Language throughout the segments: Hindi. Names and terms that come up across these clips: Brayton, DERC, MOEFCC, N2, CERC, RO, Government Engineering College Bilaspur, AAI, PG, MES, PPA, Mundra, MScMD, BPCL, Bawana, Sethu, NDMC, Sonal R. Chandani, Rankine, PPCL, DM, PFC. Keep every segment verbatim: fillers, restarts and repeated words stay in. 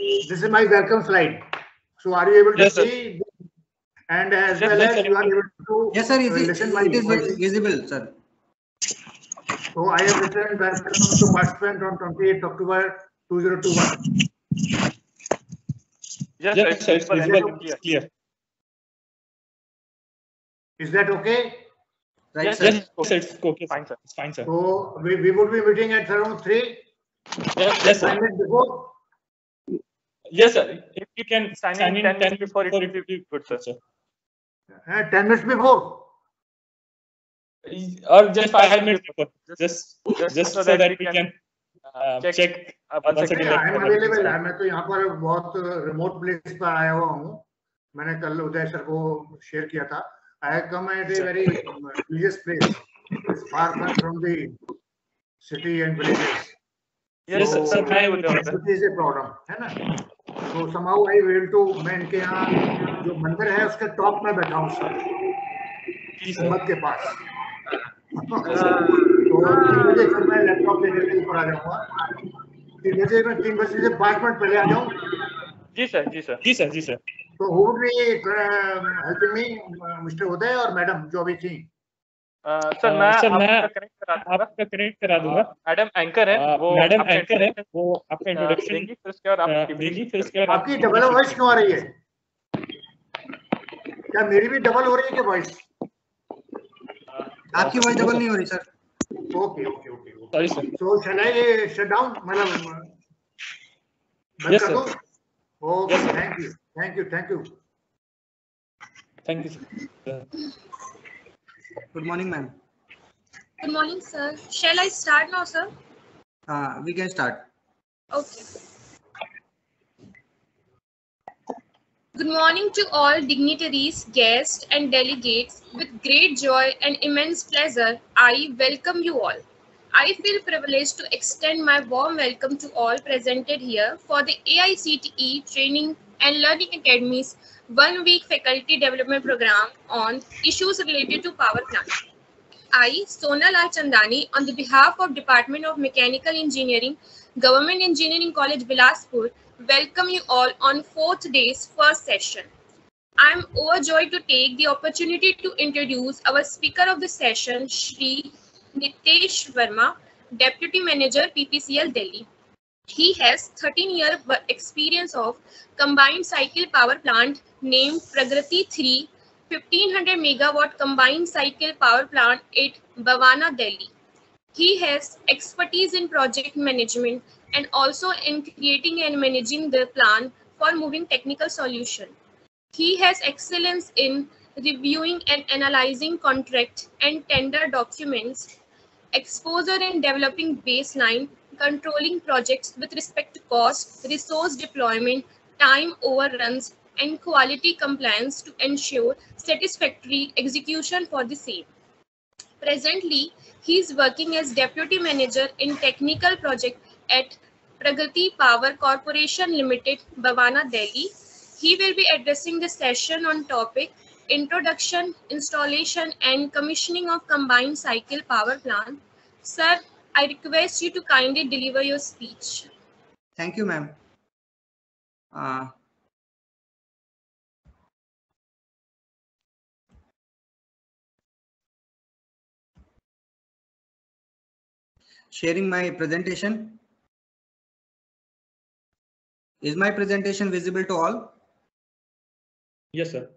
This is my welcome slide. So are you able to yes, see? Sir. And as yes, well yes, as sir. You are able to yes, sir. Is it, listen my it is voice. Visible, sir. So I have written welcome to participant on twenty-eighth October two thousand twenty-one. Yes, yes it's, it's visible. It's clear. Is that okay? Right, yes, sir. Yes, okay, it's okay, fine, sir. It's fine, sir. So we, we would be meeting at around three. Yes, yes, sir. Before. Yes, sir. If you can sign, sign in, in ten minutes before, before it will be good, sir. sir. Uh, ten minutes before. Or just five, five minutes before. Just, just, just so, so that, that we can, can uh, check. check one second. Second. I am available. I am तो यहाँ पर बहुत remote place पर आया हुआ हूँ. मैंने कल उदय सर को share किया था. I have come at a very religious place, it's far from the city and villages. Yes, so, sir. It is a problem, है ना? So somehow I will to मैं इनके यहाँ जो मंदिर है उसके top में बैठा हूँ सर, मत के पास. तो मुझे फिर मैं laptop लेने के ऊपर आ जाऊँगा. तीन बजे मैं तीन बजे से पाँच मिनट पहले आ जाऊँ. जी सर, जी सर, जी सर, जी सर. तो who would be helping me, mister Uday और मैडम जो भी थी? सर मैं आपका कनेक्ट करा दूंगा. मैडम एंकर है, वो मैडम एंकर है, वो आपका इंट्रोडक्शन देंगी फिर उसके बाद आप देंगी फिर उसके बाद आपकी डबल वॉइस क्यों आ रही है? क्या मेरी भी डबल हो रही है क्या वॉइस? आपकी वॉइस डबल नहीं हो रही sir. Okay okay okay. Sorry sir. So shall I shut down मतलब बंद कर दूं? Okay thank you. Thank you, thank you. Thank you, sir. Good morning, ma'am. Good morning, sir. Shall I start now, sir? Uh, we can start. Okay. Good morning to all dignitaries, guests, and delegates. With great joy and immense pleasure, I welcome you all. I feel privileged to extend my warm welcome to all presented here for the A I C T E training and Learning Academy's one-week faculty development program on issues related to power plant. I, Sonal R. Chandani, on the behalf of Department of Mechanical Engineering, Government Engineering College Bilaspur, welcome you all on fourth day's first session. I am overjoyed to take the opportunity to introduce our speaker of the session, Shri Nitesh Verma, Deputy Manager, P P C L Delhi. He has thirteen year experience of combined cycle power plant named Pragati three, fifteen hundred megawatt combined cycle power plant at Bawana, Delhi. He has expertise in project management and also in creating and managing the plan for moving technical solution. He has excellence in reviewing and analyzing contract and tender documents, exposure in developing baseline, controlling projects with respect to cost, resource deployment, time overruns, and quality compliance to ensure satisfactory execution for the same. Presently, he is working as Deputy Manager in Technical Project at Pragati Power Corporation Limited, Bawana, Delhi. He will be addressing the session on topic Introduction, Installation, and Commissioning of Combined Cycle Power Plant. Sir, I request you to kindly deliver your speech. Thank you, ma'am. Uh, sharing my presentation. Is my presentation visible to all? Yes, sir.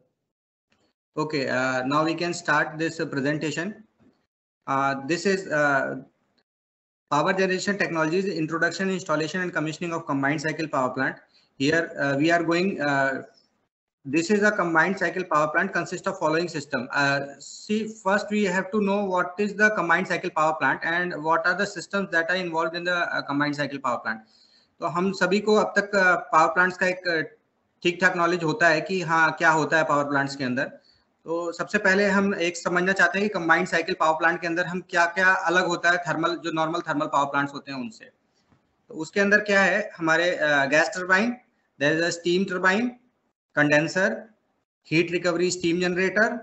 Okay, uh, now we can start this uh, presentation. Uh, this is uh, Power Generation Technologies, Introduction, Installation and Commissioning of Combined Cycle Power Plant. Here uh, we are going, uh, this is a combined cycle power plant consists of following system. Uh, see, first we have to know what is the combined cycle power plant and what are the systems that are involved in the uh, combined cycle power plant. तो हम सभी को अब तक uh, power plants का एक uh, ठीक ठाक knowledge होता है कि हाँ क्या होता है power plants के अंदर. तो सबसे पहले हम एक समझना चाहते हैं कि कंबाइंड साइकिल पावर प्लांट के अंदर हम क्या क्या अलग होता है थर्मल जो नॉर्मल थर्मल पावर प्लांट्स होते हैं उनसे. तो उसके अंदर क्या है हमारे gas turbine, there is a steam turbine, condenser, heat recovery steam generator,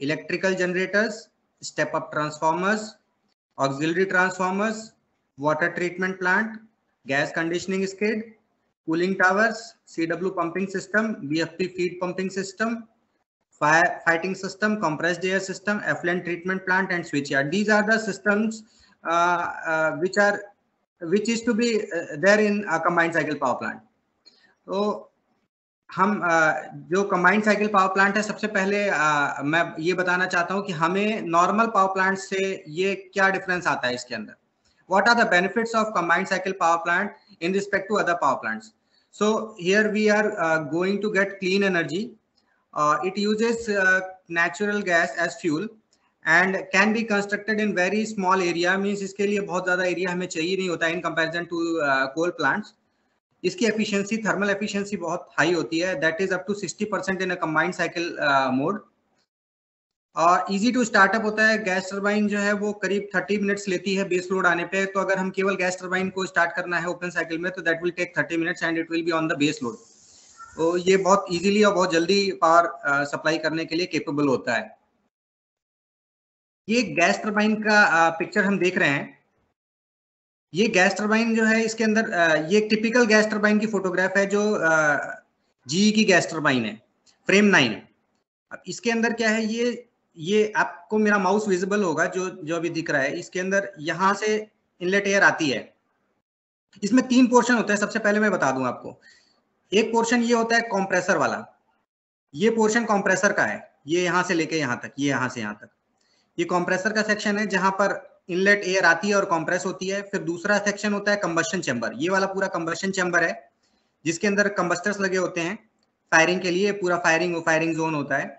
electrical generators, step up transformers, auxiliary transformers, water treatment plant, gas conditioning skid, cooling towers, C W pumping system, B F P feed pumping system, fire fighting system, compressed air system, effluent treatment plant, and switchyard. These are the systems uh, uh, which are which is to be uh, there in a combined cycle power plant. So, हम uh, जो combined cycle power plant है, सबसे पहले uh, मैं ये बताना चाहता हूँ कि हमें normal power plant से ये क्या difference आता है इसके अंदर. What are the benefits of combined cycle power plant in respect to other power plants? So here we are uh, going to get clean energy. Uh, it uses uh, natural gas as fuel and can be constructed in very small area. Means इसके लिए बहुत ज़्यादा area हमें चाहिए नहीं होता in comparison to uh, coal plants. इसकी efficiency, thermal efficiency बहुत high होती है. That is up to sixty percent in a combined cycle uh, mode. और uh, easy to start up होता है. Gas turbine जो है वो करीब thirty minutes लेती है base load आने पे. तो अगर हम केवल gas turbine को start करना है open cycle में तो that will take thirty minutes and it will be on the base load. तो ये बहुत इजीली और बहुत जल्दी पावर सप्लाई करने के लिए कैपेबल होता है. ये गैस टर्बाइन का पिक्चर हम देख रहे हैं. ये गैस टर्बाइन जो है इसके अंदर ये टिपिकल गैस टर्बाइन की फोटोग्राफ है जो जीई की गैस टर्बाइन है, फ्रेम नाइन. अब इसके अंदर क्या है, ये ये आपको मेरा माउस विजिबल होगा जो जो अभी दिख रहा है. इसके अंदर यहाँ से इनलेट एयर आती है. इसमें तीन पोर्शन होता है. सबसे पहले मैं बता दूं आपको, एक पोर्शन ये होता है कंप्रेसर वाला. ये पोर्शन कंप्रेसर का है, ये यहाँ से लेके यहाँ तक, ये यहाँ से यहाँ तक, ये कंप्रेसर का सेक्शन है जहाँ पर इनलेट एयर आती है और कंप्रेस होती है. फिर दूसरा सेक्शन होता है कंबस्शन चैम्बर. ये वाला पूरा कंबस्शन चैम्बर है जिसके अंदर कंबस्टर्स लगे होते हैं फायरिंग के लिए. पूरा फायरिंग वो फायरिंग जोन होता है.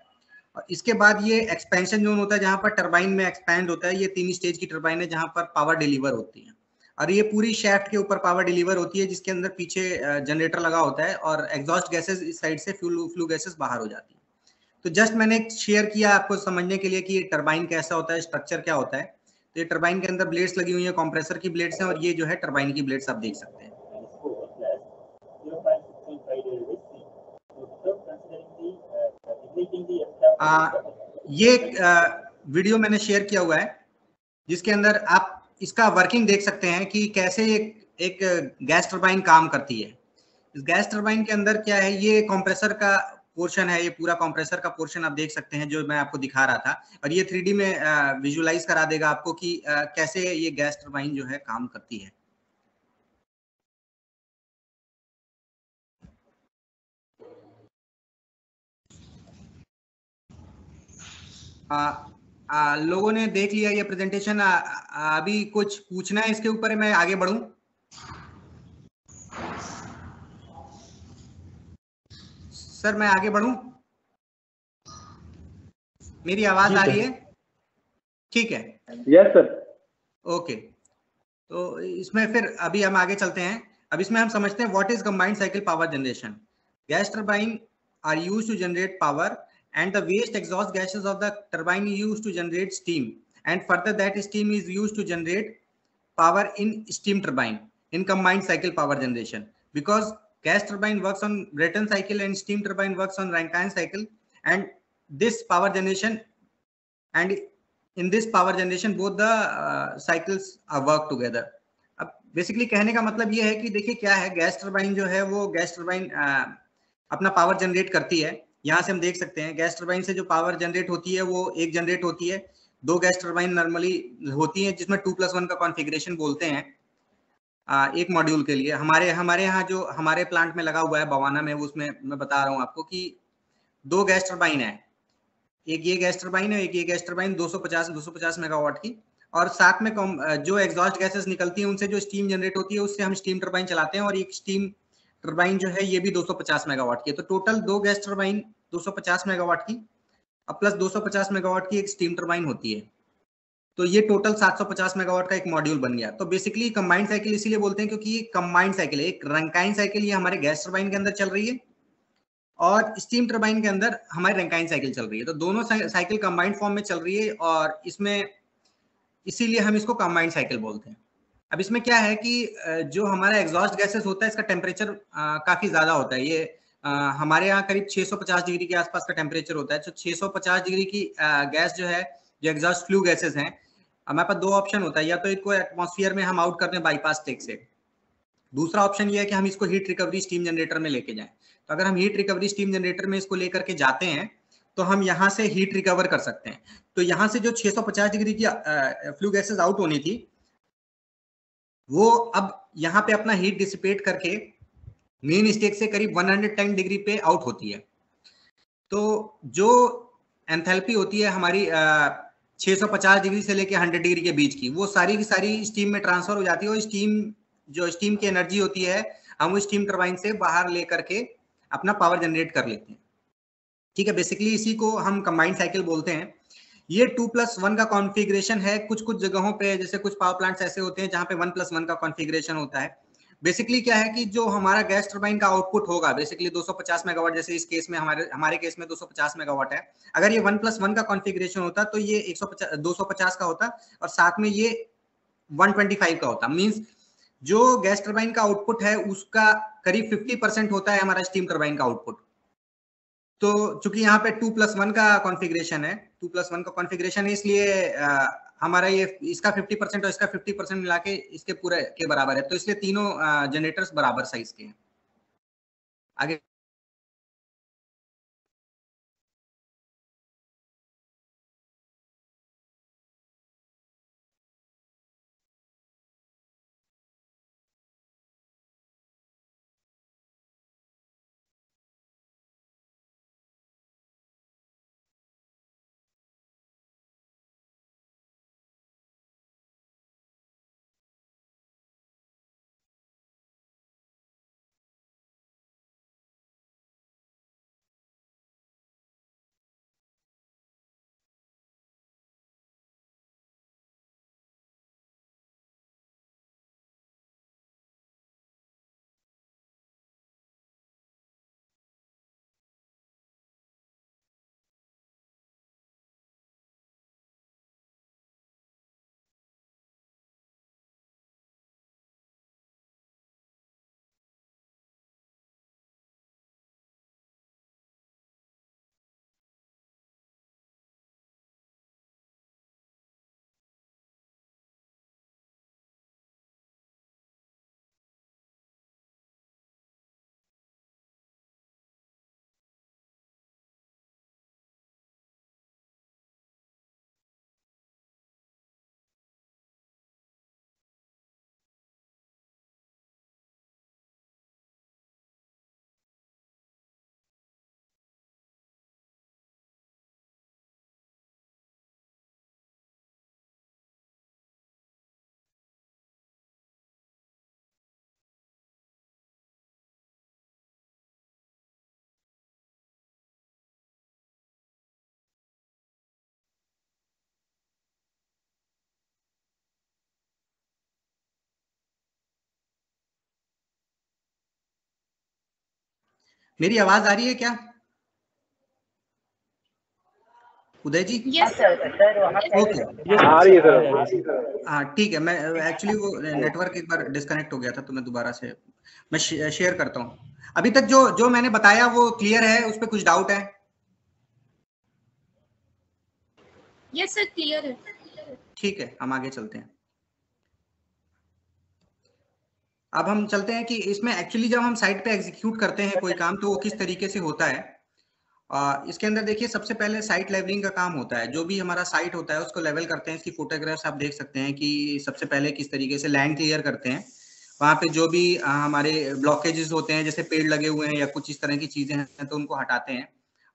और इसके बाद ये एक्सपेंशन जोन होता है जहाँ पर टर्बाइन में एक्सपैंड होता है. ये तीन स्टेज की टर्बाइन है जहाँ पर पावर डिलीवर होती है और ये पूरी शेफ्ट के ऊपर पावर डिलीवर होती है जिसके अंदर पीछे जनरेटर लगा होता है और एग्जॉस्ट गैसेस इस साइड से फ्यूल फ्लू गैसेस बाहर हो जाती है. तो जस्ट मैंने शेयर किया आपको समझने के लिए कि ये टर्बाइन कैसा होता है, स्ट्रक्चर क्या होता है. तो ये टर्बाइन के अंदर ब्लेड्स लगी हुई है, कंप्रेसर की ब्लेड्स हैं और ये जो है टर्बाइन की ब्लेड्स आप देख सकते हैं. आ, ये वीडियो मैंने शेयर किया हुआ है जिसके अंदर आप इसका वर्किंग देख सकते हैं कि कैसे एक एक गैस टर्बाइन काम करती है. इस गैस टर्बाइन के अंदर क्या है, ये कंप्रेसर का पोर्शन है. ये पूरा कंप्रेसर का पोर्शन आप देख सकते हैं जो मैं आपको दिखा रहा था. और ये थ्री डी में विजुअलाइज करा देगा आपको कि कैसे ये गैस टर्बाइन जो है काम करती है. आ, आ, लोगों ने देख लिया ये प्रेजेंटेशन. अभी कुछ पूछना है इसके ऊपर, मैं आगे बढ़ूं? सर मैं आगे बढ़ूं? मेरी आवाज आ रही है? ठीक है. Yes sir. ओके, तो इसमें फिर अभी हम आगे चलते हैं. अब इसमें हम समझते हैं what is combined cycle power generation. Gas turbine are used to generate power and the waste exhaust gases of the turbine is used to generate steam and further that steam is used to generate power in steam turbine in combined cycle power generation. Because gas turbine works on Brayton cycle and steam turbine works on Rankine cycle, and this power generation and in this power generation both the uh, cycles are work together. Ab basically कहने का मतलब ये है कि देखिए क्या है, गैस टर्बाइन जो है वो गैस टर्बाइन अपना पावर जनरेट करती है. यहाँ से हम देख सकते हैं गैस टर्बाइन से जो पावर जनरेट होती है वो एक जनरेट होती है. दो गैस टर्बाइन नॉर्मली होती है जिसमें टू प्लस वन का कॉन्फ़िगरेशन बोलते हैं आ, एक मॉड्यूल के लिए. हमारे हमारे यहाँ जो हमारे प्लांट में लगा हुआ है बवाना में, उसमें मैं बता रहा हूँ आपको कि दो गैस टर्बाइन है, एक ये गैस टर्बाइन है, एक ये गैस टर्बाइन दो सौ पचास दो सौ पचास मेगावाट की. और साथ में जो एग्जॉस्ट गैसेस निकलती हैं उनसे जो स्टीम जनरेट होती है उससे हम स्टीम टर्बाइन चलाते हैं. और एक स्टीम टर्बाइन जो है ये भी दो सौ पचास मेगावाट की है. तो टोटल दो गैस टर्बाइन दो सौ पचास मेगावाट की और प्लस दो सौ पचास मेगावाट की एक स्टीम टर्बाइन होती है. तो ये टोटल सात सौ पचास मेगावाट का एक मॉड्यूल बन गया. तो बेसिकली कंबाइंड साइकिल इसीलिए बोलते हैं क्योंकि ये कंबाइंड साइकिल है. एक रैंकाइन साइकिल ये हमारे गैस टर्बाइन के अंदर चल रही है और स्टीम टर्बाइन के अंदर हमारी रैंकाइन साइकिल चल रही है. तो दोनों साइकिल कंबाइंड फॉर्म में चल रही है और इसमें इसीलिए हम इसको कंबाइंड साइकिल बोलते हैं. अब इसमें क्या है कि जो हमारा एग्जॉस्ट गैसेस होता है इसका टेम्परेचर काफ़ी ज़्यादा होता है. ये आ, हमारे यहाँ करीब छह सौ पचास डिग्री के आसपास का टेम्परेचर होता है. तो छह सौ पचास डिग्री की आ, गैस जो है जो एग्जॉस्ट फ्लू गैसेस हैं, हमारे पास दो ऑप्शन होता है. या तो इसको एटमॉस्फेयर में हम आउट करते हैं बाईपास टेक से, दूसरा ऑप्शन ये है कि हम इसको हीट रिकवरी स्टीम जनरेटर में लेके जाएं। तो अगर हम हीट रिकवरी स्टीम जनरेटर में इसको लेकर के जाते हैं तो हम यहाँ से हीट रिकवर कर सकते हैं। तो यहाँ से जो छह सौ पचास डिग्री की फ्लू गैसेज आउट होनी थी वो अब यहाँ पे अपना हीट डिसिपेट करके मेन स्टेक से करीब एक सौ दस डिग्री पे आउट होती है। तो जो एंथैल्पी होती है हमारी छह सौ पचास डिग्री से लेके सौ डिग्री के बीच की, वो सारी की सारी स्टीम में ट्रांसफर हो जाती है और स्टीम जो स्टीम की एनर्जी होती है हम उस स्टीम टर्बाइन से बाहर लेकर के अपना पावर जनरेट कर लेते हैं। ठीक है, बेसिकली इसी को हम कंबाइंड साइकिल बोलते हैं। ये टू प्लस वन का कॉन्फिग्रेशन है। कुछ कुछ जगहों पे जैसे कुछ पावर प्लांट्स ऐसे होते हैं जहाँ पे वन प्लस वन का कॉन्फिग्रेशन होता है। बेसिकली क्या है कि जो हमारा गैस टर्बाइन का आउटपुट होगा बेसिकली दो सौ पचास मेगावाट, जैसे इस केस में हमारे हमारे केस में दो सौ पचास मेगावाट है। अगर ये वन प्लस वन का कॉन्फिग्रेशन होता तो ये एक सौ पचास दो सौ पचास का होता और साथ में ये वन ट्वेंटी फाइव का होता। मीन्स जो गैस टर्बाइन का आउटपुट है उसका करीब फिफ्टी परसेंट होता है हमारा स्टीम टर्बाइन का आउटपुट। तो चूंकि यहाँ पे टू प्लस वन का कॉन्फ़िगरेशन है, टू प्लस वन का कॉन्फ़िगरेशन है, इसलिए हमारा ये इसका पचास परसेंट और इसका पचास परसेंट मिला के इसके पूरे के बराबर है। तो इसलिए तीनों जनरेटर्स बराबर साइज के हैं। आगे मेरी आवाज आ रही है क्या Uday ji? Yes sir. Okay आ रही है सर। हाँ ठीक है, मैं एक्चुअली वो नेटवर्क एक बार डिस्कनेक्ट हो गया था तो मैं दोबारा से मैं शेयर करता हूँ। अभी तक जो जो मैंने बताया वो क्लियर है, उस पर कुछ डाउट है? यस सर क्लियर है। ठीक है, हम आगे चलते हैं। अब हम चलते हैं कि इसमें एक्चुअली जब हम साइट पे एग्जीक्यूट करते हैं कोई काम तो वो किस तरीके से होता है। आ, इसके अंदर देखिए सबसे पहले साइट लेवलिंग का काम होता है। जो भी हमारा साइट होता है उसको लेवल करते हैं। इसकी फोटोग्राफ्स आप देख सकते हैं कि सबसे पहले किस तरीके से लैंड क्लियर करते हैं। वहाँ पे जो भी आ, हमारे ब्लॉकेजेस होते हैं जैसे पेड़ लगे हुए हैं या कुछ इस तरह की चीज़ें हैं तो उनको हटाते हैं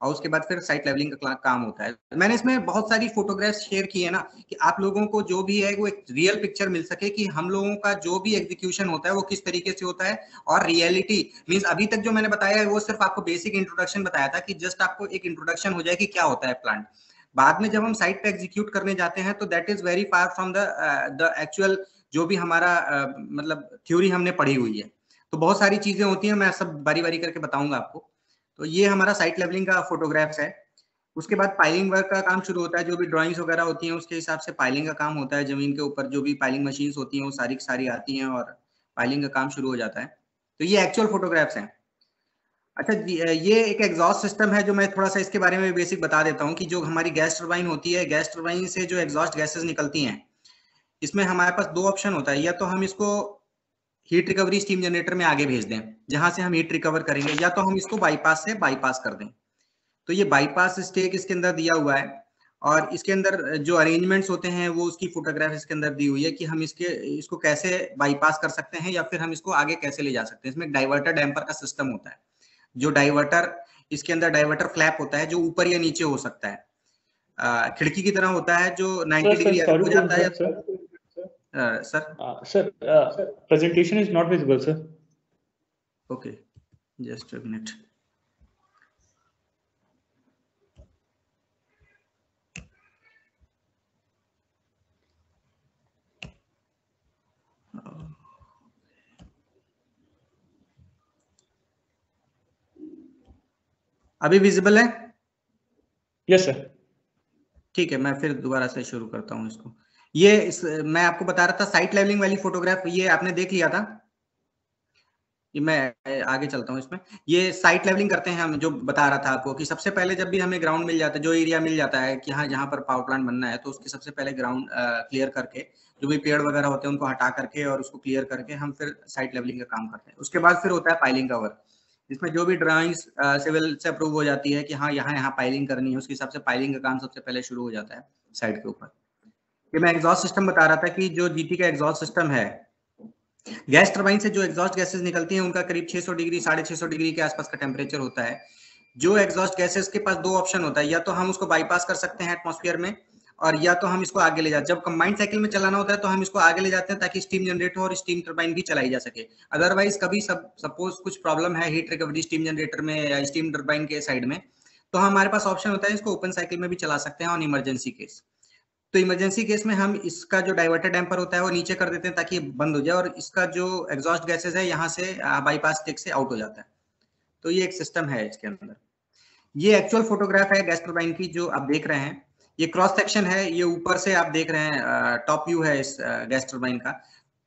और उसके बाद फिर साइट लेवलिंग का काम होता है। मैंने इसमें बहुत सारी फोटोग्राफ्स शेयर की है ना कि आप लोगों को जो भी है वो एक रियल पिक्चर मिल सके कि हम लोगों का जो भी एग्जीक्यूशन होता है वो किस तरीके से होता है। और रियलिटी मींस अभी तक जो मैंने बताया है वो सिर्फ आपको बेसिक इंट्रोडक्शन बताया था कि जस्ट आपको एक इंट्रोडक्शन हो जाए कि क्या होता है प्लांट। बाद में जब हम साइट पे एग्जीक्यूट करने जाते हैं तो that is very far from the the actual जो भी हमारा uh, मतलब थ्योरी हमने पढ़ी हुई है। तो बहुत सारी चीजें होती हैं, मैं सब बारी बारी करके बताऊंगा आपको। तो ये हमारा साइट लेवलिंग का फोटोग्राफ्स है। उसके बाद पाइलिंग वर्क का काम शुरू होता है। जो भी ड्राइंग्स वगैरह होती हैं उसके हिसाब से पाइलिंग का काम होता है। जमीन के ऊपर जो भी पाइलिंग मशीन्स होती हैं वो सारी की सारी आती हैं और पाइलिंग का काम शुरू हो जाता है। तो ये एक्चुअल फोटोग्राफ्स हैं। अच्छा, ये एक एग्जॉस्ट सिस्टम है जो मैं थोड़ा सा इसके बारे में बेसिक बता देता हूँ कि जो हमारी गैस टर्बाइन होती है, गैस टर्बाइन से जो एग्जॉस्ट गैसेज निकलती हैं इसमें हमारे पास दो ऑप्शन होता है। या तो हम इसको हीट रिकवरी स्टीम जनरेटर में आगे भेज दें जहां से हम हीट रिकवर करेंगे, या तो हम इसको बाईपास से बाईपास कर दें। तो ये बाईपास स्टेक इसके अंदर दिया हुआ है और इसके अंदर जो अरेंजमेंट्स होते हैं वो उसकी फोटोग्राफ इसके अंदर दी हुई है कि हम इसके इसको कैसे बाईपास कर सकते हैं या फिर हम इसको आगे कैसे ले जा सकते हैं। इसमें डाइवर्टर डैम्पर का सिस्टम होता है, जो डाइवर्टर इसके अंदर डाइवर्टर फ्लैप होता है जो ऊपर या नीचे हो सकता है, आ, खिड़की की तरह होता है जो नाइन्टी डिग्री हो जाता है। Sir sir sir presentation is not visible sir. Okay just a minute. अभी विजिबल है? Yes sir. ठीक है, मैं फिर दोबारा से शुरू करता हूं इसको। ये इस, मैं आपको बता रहा था साइट लेवलिंग वाली फोटोग्राफ, ये आपने देख लिया था। ये मैं आगे चलता हूं इसमें। ये साइट लेवलिंग करते हैं हम, जो बता रहा था आपको कि सबसे पहले जब भी हमें ग्राउंड मिल जाता है, जो एरिया मिल जाता है कि हाँ जहाँ पर पावर प्लांट बनना है, तो उसके सबसे पहले ग्राउंड क्लियर करके जो भी पेड़ वगैरह होते हैं उनको हटा करके और उसको क्लियर करके हम फिर साइट लेवलिंग का काम करते हैं। उसके बाद फिर होता है पाइलिंग का वर्क, जिसमें जो भी ड्राइंग्स सिविल से अप्रूव हो जाती है कि हाँ यहाँ यहाँ पाइलिंग करनी है, उसके हिसाब से पाइलिंग का काम सबसे पहले शुरू हो जाता है साइट के ऊपर। ये मैं एग्जॉस्ट सिस्टम बता रहा था कि जो जीटी का एग्जॉस्ट सिस्टम है, गैस टर्बाइन से जो एग्जॉस्ट गैसेस निकलती हैं उनका करीब छह सौ डिग्री साढ़े छह सौ डिग्री के आसपास का टेम्परेचर होता है। जो एग्जॉस्ट गैसेस के पास दो ऑप्शन होता है, या तो हम उसको बाईपास कर सकते हैं एटमॉस्फेयर में, और या तो हम इसको आगे ले जाते हैं। जब कंबाइंड साइकिल में चलाना होता है तो हम इसको आगे ले जाते हैं ताकि स्टीम जनरेटर और स्टीम टर्बाइन भी चलाई जा सके। अदरवाइज कभी सब सपोज कुछ प्रॉब्लम है हीट रिकवरी स्टीम जनरेटर में या स्टीम टर्बाइन के साइड में, तो हमारे पास ऑप्शन होता है इसको ओपन साइकिल में भी चला सकते हैं ऑन इमरजेंसी केस। तो इमरजेंसी केस में हम इसका जो डाइवर्टर डैम्पर होता है वो नीचे कर देते हैं ताकि बंद हो जाए, और इसका जो एग्जॉस्ट गैसेस है यहाँ से बाईपास टेक से आउट हो जाता है। तो ये एक सिस्टम है इसके अंदर। ये एक्चुअल फोटोग्राफ है गैस टर्बाइन की जो आप देख रहे हैं। ये क्रॉस सेक्शन है, ये ऊपर से आप देख रहे हैं टॉप व्यू है इस गैस टर्बाइन का।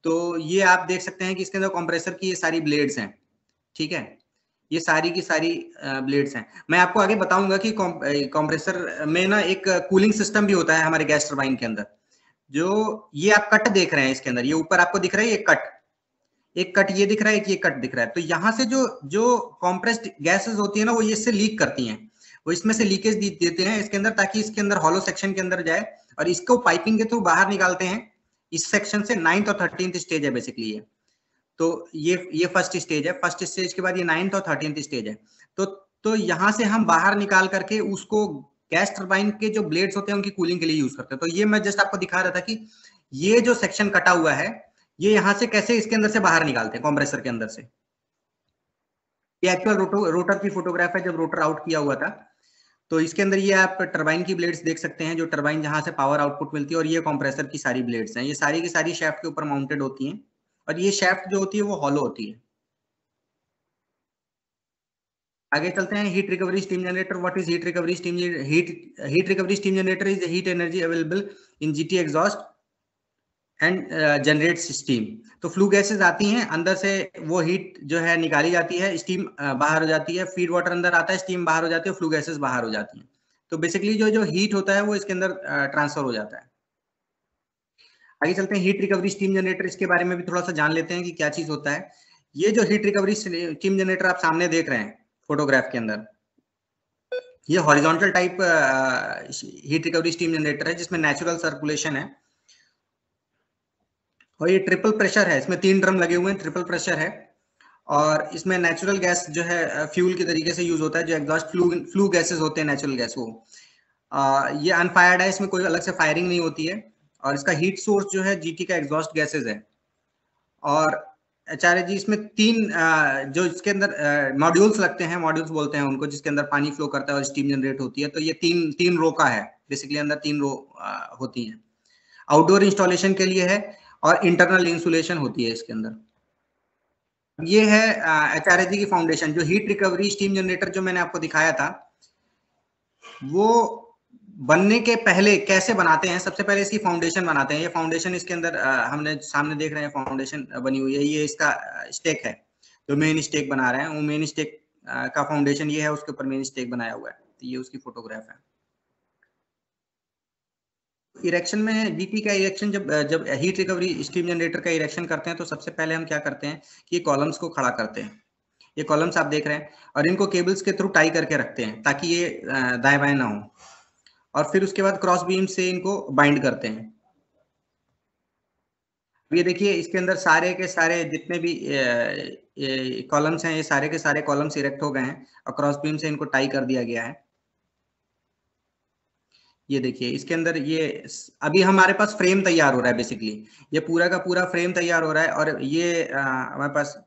तो ये आप देख सकते हैं कि इसके अंदर कंप्रेसर की ये सारी ब्लेड्स हैं, ठीक है, ये सारी की सारी ब्लेड्स हैं। मैं आपको आगे बताऊंगा कि कंप्रेसर में ना एक कूलिंग सिस्टम भी होता है हमारे गैस टर्बाइन के अंदर। जो ये आप कट देख रहे हैं इसके अंदर, ये ऊपर आपको दिख रहा है ये कट, एक कट ये दिख रहा है, एक ये कट दिख रहा है। तो यहाँ से जो जो कॉम्प्रेस्ड गैसेज होती है ना वो इससे लीक करती है, वो इसमें से लीकेज देते हैं इसके अंदर ताकि इसके अंदर हॉलो सेक्शन के अंदर जाए, और इसको पाइपिंग के थ्रू बाहर निकालते हैं इस सेक्शन से। नाइन्थ और थर्टींथ स्टेज है बेसिकली ये। तो ये ये फर्स्ट स्टेज है, फर्स्ट स्टेज के बाद ये नाइन्थ और थर्टींथ स्टेज है। तो तो यहाँ से हम बाहर निकाल करके उसको गैस टर्बाइन के जो ब्लेड्स होते हैं उनकी कूलिंग के लिए यूज करते हैं। तो ये मैं जस्ट आपको दिखा रहा था कि ये जो सेक्शन कटा हुआ है ये यहाँ से कैसे इसके अंदर से बाहर निकालते हैं कॉम्प्रेसर के अंदर से। ये एक्चुअल रोटर की फोटोग्राफ है जब रोटर आउट किया हुआ था। तो इसके अंदर ये आप टर्बाइन की ब्लेड्स देख सकते हैं, जो टर्बाइन जहां से पावर आउटपुट मिलती है, और ये कंप्रेसर की सारी ब्लेड्स हैं। ये सारी की सारी शाफ्ट के ऊपर माउंटेड होती हैं, और ये शाफ्ट जो होती है वो हॉलो होती है। आगे चलते हैं। Heat recovery steam generator. What is heat recovery steam heat heat recovery steam generator is heat energy available in GT exhaust and generates steam. तो फ्लू गैसेज आती हैं अंदर से, वो हीट जो है निकाली जाती है, स्टीम बाहर हो जाती है, फीड वाटर अंदर आता है, स्टीम बाहर हो जाती है, फ्लू गैसेज बाहर हो जाती हैं। तो बेसिकली जो जो हीट होता है वो इसके अंदर ट्रांसफर हो जाता है। आगे चलते हैं। हीट रिकवरी स्टीम जनरेटर, इसके बारे में भी थोड़ा सा जान लेते हैं कि क्या चीज होता है। ये जो हीट रिकवरी स्टीम जनरेटर आप सामने देख रहे हैं फोटोग्राफ के अंदर, ये horizontal type heat recovery steam generator है जिसमें नेचुरल सर्कुलेशन है, और ये ट्रिपल प्रेशर है। इसमें तीन ड्रम लगे हुए हैं, ट्रिपल प्रेशर है, और इसमें नेचुरल गैस जो है फ्यूल के तरीके से यूज होता है, जो एग्जॉस्ट फ्लू फ्लू गैसेस होते हैं नेचुरल गैस वो। आ, ये अनफायर्ड है, इसमें कोई अलग से फायरिंग नहीं होती है, और इसका हीट सोर्स जो है जीटी का एग्जॉस्ट गैसेज है। और आचार्य जी इसमें तीन आ, जो इसके अंदर मॉड्यूल्स लगते हैं, मॉड्यूल्स बोलते हैं उनको, जिसके अंदर पानी फ्लो करता है और स्टीम जनरेट होती है। तो ये तीन तीन रो का है बेसिकली, अंदर तीन रो आ, होती है। आउटडोर इंस्टॉलेशन के लिए है, और इंटरनल इंसुलेशन होती है इसके अंदर। ये है आचार्य जी की फाउंडेशन। जो हीट रिकवरी स्टीम जनरेटर जो मैंने आपको दिखाया था वो बनने के पहले कैसे बनाते हैं, सबसे पहले इसकी फाउंडेशन बनाते हैं। ये फाउंडेशन इसके अंदर आ, हमने सामने देख रहे हैं फाउंडेशन बनी हुई है। ये इसका स्टेक है जो मेन स्टेक बना रहे हैं, वो मेन स्टेक का फाउंडेशन ये है, उसके ऊपर मेन स्टेक बनाया हुआ है। तो ये उसकी फोटोग्राफ है। इरेक्शन में है डीटी का इरेक्शन, जब जब हीट रिकवरी स्टीम जनरेटर का इरेक्शन करते हैं तो सबसे पहले हम क्या करते हैं कि ये कॉलम्स को खड़ा करते हैं, ये कॉलम्स आप देख रहे हैं, और इनको केबल्स के थ्रू टाई करके रखते हैं ताकि ये दाएं बाएं ना हो, और फिर उसके बाद क्रॉस बीम से इनको बाइंड करते हैं। ये देखिए इसके अंदर सारे के सारे जितने भी कॉलम्स हैं ये सारे के सारे कॉलम्स इरेक्ट हो गए हैं और क्रॉस बीम से इनको टाई कर दिया गया है। ये देखिए इसके अंदर ये अभी हमारे पास फ्रेम तैयार हो रहा है, बेसिकली ये पूरा का पूरा फ्रेम तैयार हो रहा है, और ये आ, हमारे पास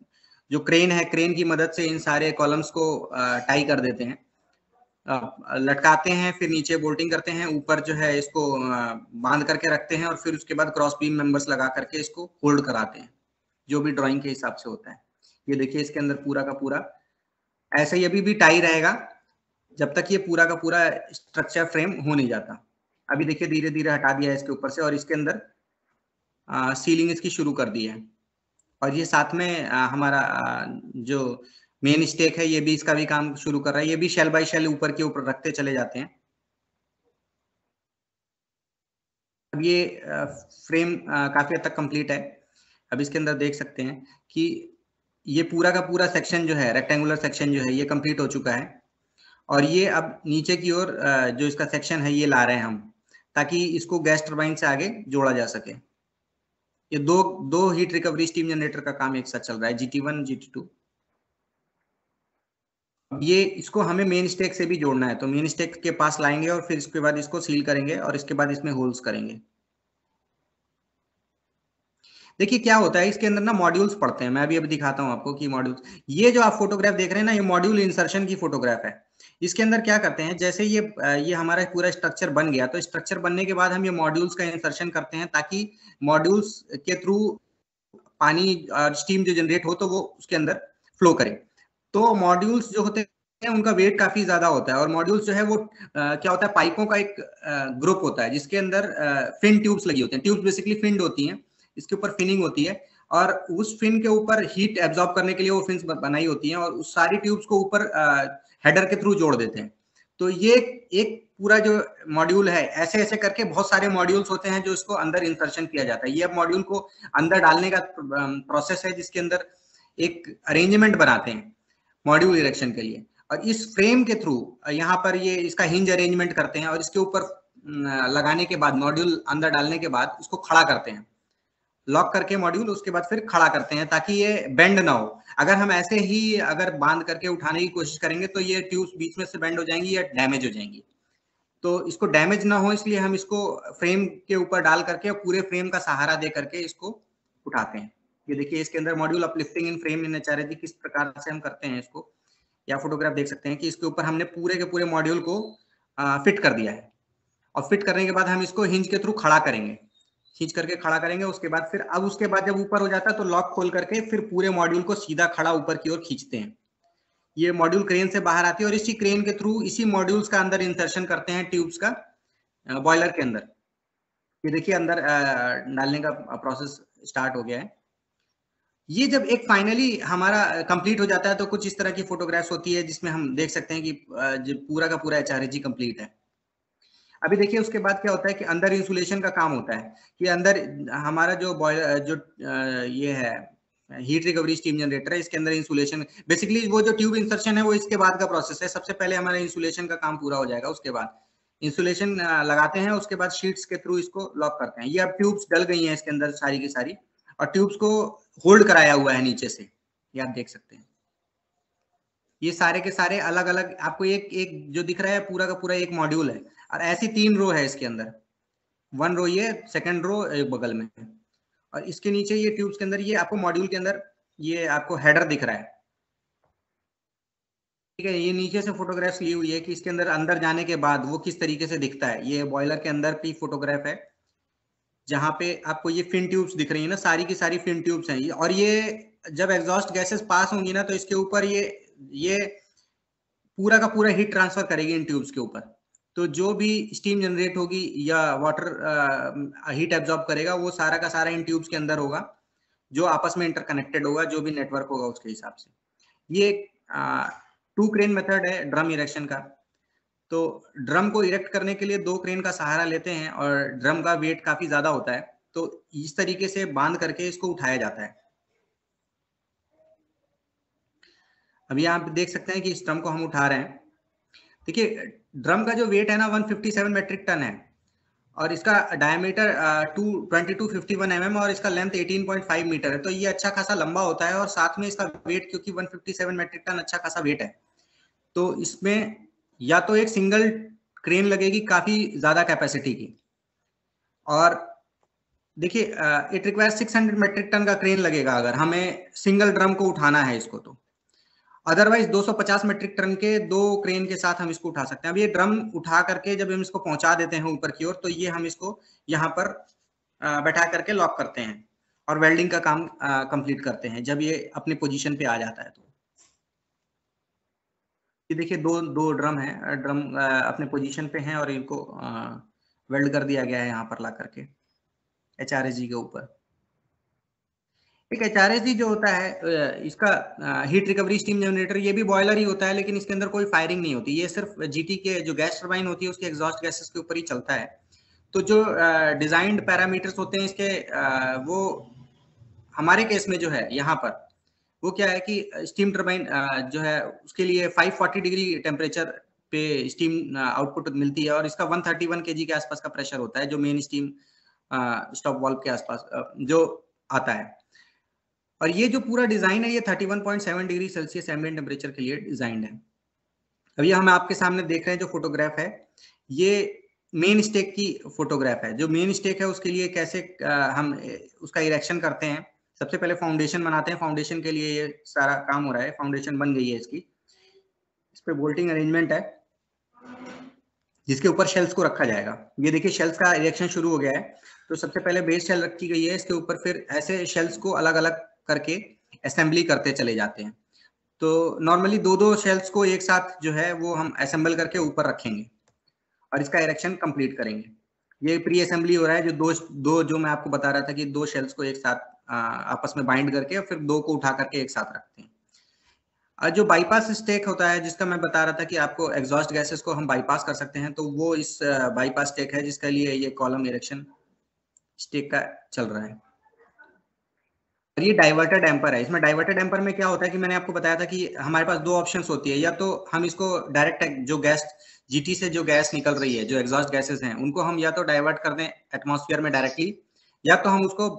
जो क्रेन है, क्रेन की मदद से इन सारे कॉलम्स को टाई कर देते हैं, आ, लटकाते हैं, फिर नीचे बोल्टिंग करते हैं, ऊपर जो है इसको आ, बांध करके रखते हैं, और फिर उसके बाद क्रॉस बीम मेंबर्स लगा करके इसको होल्ड कराते हैं, जो भी ड्रॉइंग के हिसाब से होता है। ये देखिए इसके अंदर पूरा का पूरा ऐसा ही अभी भी टाई रहेगा जब तक ये पूरा का पूरा स्ट्रक्चर फ्रेम हो नहीं जाता। अभी देखिए धीरे धीरे हटा दिया है इसके ऊपर से, और इसके अंदर आ, सीलिंग इसकी शुरू कर दी है, और ये साथ में आ, हमारा आ, जो मेन स्टेक है ये भी इसका भी काम शुरू कर रहा है, ये भी शेल बाय शेल ऊपर के ऊपर रखते चले जाते हैं। अब ये आ, फ्रेम आ, काफी हद तक कंप्लीट है। अब इसके अंदर देख सकते हैं कि ये पूरा का पूरा सेक्शन जो है, रेक्टेंगुलर सेक्शन जो है ये कंप्लीट हो चुका है, और ये अब नीचे की ओर जो इसका सेक्शन है ये ला रहे हैं हम, ताकि इसको गैस टर्बाइन से आगे जोड़ा जा सके। ये दो दो हीट रिकवरी स्टीम जनरेटर का काम एक साथ चल रहा है, G T one G T two. ये इसको हमें मेन स्टेक से भी जोड़ना है, तो मेन स्टेक के पास लाएंगे और फिर इसके बाद इसको सील करेंगे और इसके बाद इसमें होल्स करेंगे। देखिए क्या होता है इसके अंदर ना, मॉड्यूल्स पड़ते हैं, मैं अभी अभी दिखाता हूं आपको कि मॉड्यूल्स, ये जो आप फोटोग्राफ देख रहे हैं ना ये मॉड्यूल इंसर्शन की फोटोग्राफ है। इसके अंदर क्या करते हैं, जैसे ये ये हमारा पूरा स्ट्रक्चर बन गया, तो स्ट्रक्चर बनने के बाद हम ये मॉड्यूल्स का इंसर्शन करते हैं ताकि मॉड्यूल्स के थ्रू पानी और स्टीम जो जनरेट हो तो वो उसके अंदर फ्लो करे। तो मॉड्यूल्स जो होते हैं उनका वेट काफी ज्यादा होता है, और मॉड्यूल्स जो है वो आ, क्या होता है, पाइपों का एक ग्रुप होता है जिसके अंदर फिन ट्यूब्स लगी होती है। ट्यूब्स बेसिकली फिन्ड होती है, इसके ऊपर फिनिंग होती है, और उस फिन के ऊपर हीट एब्जॉर्ब करने के लिए वो फिन्स बनाई होती हैं, और उस सारी ट्यूब्स को ऊपर हेडर के थ्रू जोड़ देते हैं। तो ये एक पूरा जो मॉड्यूल है, ऐसे ऐसे करके बहुत सारे मॉड्यूल्स होते हैं जो इसको अंदर इंसर्शन किया जाता है। ये अब मॉड्यूल को अंदर डालने का प्रोसेस है, जिसके अंदर एक अरेंजमेंट बनाते हैं मॉड्यूल इरेक्शन के लिए, और इस फ्रेम के थ्रू यहाँ पर ये इसका हिंज अरेंजमेंट करते हैं, और इसके ऊपर लगाने के बाद, मॉड्यूल अंदर डालने के बाद उसको खड़ा करते हैं, लॉक करके मॉड्यूल, उसके बाद फिर खड़ा करते हैं ताकि ये बेंड ना हो। अगर हम ऐसे ही अगर बांध करके उठाने की कोशिश करेंगे तो ये ट्यूब्स बीच में से बेंड हो जाएंगी या डैमेज हो जाएंगी। तो इसको डैमेज ना हो इसलिए हम इसको फ्रेम के ऊपर डाल करके पूरे फ्रेम का सहारा दे करके इसको उठाते हैं। ये देखिए इसके अंदर module uplifting in frame in HRSG किस प्रकार से हम करते हैं इसको, या फोटोग्राफ देख सकते हैं कि इसके ऊपर हमने पूरे के पूरे मॉड्यूल को फिट कर दिया है, और फिट करने के बाद हम इसको हिंज के थ्रू खड़ा करेंगे, खींच करके खड़ा करेंगे। उसके बाद फिर अब उसके बाद जब ऊपर हो जाता है तो लॉक खोल करके फिर पूरे मॉड्यूल को सीधा खड़ा ऊपर की ओर खींचते हैं। ये मॉड्यूल क्रेन से बाहर आती है, और इसी क्रेन के थ्रू इसी मॉड्यूल्स का अंदर इंसर्शन करते हैं ट्यूब्स का बॉयलर के अंदर। ये देखिए अंदर डालने का प्रोसेस स्टार्ट हो गया है। ये जब एक फाइनली हमारा कंप्लीट हो जाता है तो कुछ इस तरह की फोटोग्राफ्स होती है, जिसमें हम देख सकते हैं कि पूरा का पूरा एचआरएसजी कंप्लीट है। अभी देखिए उसके बाद क्या होता है कि अंदर इंसुलेशन का काम होता है, कि अंदर हमारा जो बॉयलर जो ये है हीट रिकवरी स्टीम जनरेटर है, इसके अंदर इंसुलेशन बेसिकली वो जो ट्यूब इंसर्शन है वो इसके बाद का प्रोसेस है। सबसे पहले हमारा इंसुलेशन का काम पूरा हो जाएगा, उसके बाद इंसुलेशन लगाते हैं, उसके बाद शीट्स के थ्रू इसको लॉक करते हैं। ये अब ट्यूब्स डल गई हैं इसके अंदर सारी की सारी, और ट्यूब्स को होल्ड कराया हुआ है नीचे से, ये आप देख सकते हैं। ये सारे के सारे अलग अलग आपको एक एक जो दिख रहा है पूरा का पूरा एक मॉड्यूल है, और ऐसी तीन रो है इसके अंदर, वन रो ये, सेकंड रो एक बगल में, और इसके नीचे ये ट्यूब्स के अंदर ये आपको मॉड्यूल के अंदर ये आपको हेडर दिख रहा है, ठीक है। ये नीचे से फोटोग्राफ्स ली हुई है कि इसके अंदर अंदर जाने के बाद वो किस तरीके से दिखता है। ये बॉयलर के अंदर की फोटोग्राफ है जहाँ पे आपको ये फिन ट्यूब्स दिख रही है ना, सारी की सारी फिन ट्यूब्स हैं, और ये जब एग्जॉस्ट गैसेस पास होंगी ना तो इसके ऊपर ये ये पूरा का पूरा हीट ट्रांसफर करेगी इन ट्यूब्स के ऊपर। तो जो भी स्टीम जनरेट होगी या वाटर हीट एब्जॉर्ब करेगा वो सारा का सारा इन ट्यूब्स के अंदर होगा, जो आपस में इंटरकनेक्टेड होगा, जो भी नेटवर्क होगा उसके हिसाब से। ये टू क्रेन मेथड है ड्रम इरेक्शन का। तो ड्रम को इरेक्ट करने के लिए दो क्रेन का सहारा लेते हैं और ड्रम का वेट काफी ज्यादा होता है, तो इस तरीके से बांध करके इसको उठाया जाता है। अभी आप देख सकते हैं कि इस ड्रम को हम उठा रहे हैं। देखिए ड्रम का जो वेट है ना एक सौ सत्तावन मेट्रिक टन है और इसका डायमीटर बाईस सौ इक्यावन एमएम और इसका लेंथ अठारह पॉइंट पाँच मीटर है, तो ये अच्छा खासा लंबा होता है और साथ में इसका वेट, क्योंकि एक सौ सत्तावन मेट्रिक टन अच्छा खासा वेट है, तो इसमें या तो एक सिंगल क्रेन लगेगी काफी ज्यादा कैपेसिटी की, और देखिए इट रिक्वायर्स छह सौ मेट्रिक टन का क्रेन लगेगा अगर हमें सिंगल ड्रम को उठाना है इसको, तो अदरवाइज दो सौ पचास मेट्रिक टन के दो क्रेन के साथ हम इसको उठा सकते हैं। अब ये ड्रम उठा करके जब हम इसको पहुंचा देते हैं ऊपर की ओर, तो ये हम इसको यहाँ पर बैठा करके लॉक करते हैं और वेल्डिंग का काम कंप्लीट करते हैं जब ये अपने पोजीशन पे आ जाता है। तो ये देखिए दो दो ड्रम है, ड्रम अपने पोजीशन पे हैं और इनको वेल्ड कर दिया गया है यहाँ पर ला करके एचआरएसजी के ऊपर। एक एचआरएसजी जो होता है इसका हीट रिकवरी स्टीम जनरेटर, ये भी बॉयलर ही होता है, लेकिन इसके अंदर कोई फायरिंग नहीं होती, ये सिर्फ जीटी के जो गैस टर्बाइन होती है उसके एग्जॉस्ट गैसेस के ऊपर ही चलता है। तो जो डिजाइंड पैरामीटर्स होते हैं इसके, वो हमारे केस में जो है यहाँ पर वो क्या है कि स्टीम टर्बाइन जो है उसके लिए फाइव फोर्टी डिग्री टेम्परेचर पे स्टीम आउटपुट मिलती है और इसका वन थर्टी वन के जी के आसपास का प्रेशर होता है जो मेन स्टीम स्टॉप वाल्व के आसपास जो आता है, और ये जो पूरा डिजाइन है ये इकतीस पॉइंट सात डिग्री सेल्सियस एम्बिएंट टेम्परेचर के लिए डिजाइंड है। अभी हम आपके सामने देख रहे हैं जो फोटोग्राफ है, ये मेन स्टेक की फोटोग्राफ है। जो मेन स्टेक है उसके लिए कैसे हम उसका इरेक्शन करते हैं, सबसे पहले फाउंडेशन बनाते हैं, फाउंडेशन के लिए ये सारा काम हो रहा है, फाउंडेशन बन गई है इसकी, इस पर बोल्टिंग अरेंजमेंट है जिसके ऊपर शेल्स को रखा जाएगा। ये देखिए शेल्स का इरेक्शन शुरू हो गया है, तो सबसे पहले बेस शेल रखी गई है, इसके ऊपर फिर ऐसे शेल्स को अलग अलग करके असेंबली करते चले जाते हैं। तो नॉर्मली दो दो शेल्स को एक साथ जो है वो हम असेंबल करके ऊपर रखेंगे और इसका इरेक्शन कंप्लीट करेंगे। ये प्री असेंबली हो रहा है, जो दो दो जो मैं आपको बता रहा था कि दो शेल्स को एक साथ आ, आपस में बाइंड करके और फिर दो को उठा करके एक साथ रखते हैं। और जो बाईपास स्टेक होता है जिसका मैं बता रहा था कि आपको एग्जॉस्ट गैसेस को हम बाईपास कर सकते हैं, तो वो इस बाईपास स्टेक है जिसके लिए ये कॉलम इरेक्शन स्टेक का चल रहा है। और ये डाइवर्टर डैम्पर है, इसमें डाइवर्टर डैम्पर में क्या होता है कि मैंने आपको बताया था कि हमारे पास दो ऑप्शंस होती है, या तो हम इसको डायरेक्ट जो गैस जीटी से जो गैस निकल रही है जो एग्जॉस्ट गैसेस हैं उनको हम या तो डाइवर्ट कर दें एटमॉस्फेयर में डायरेक्टली, या तो हम उसको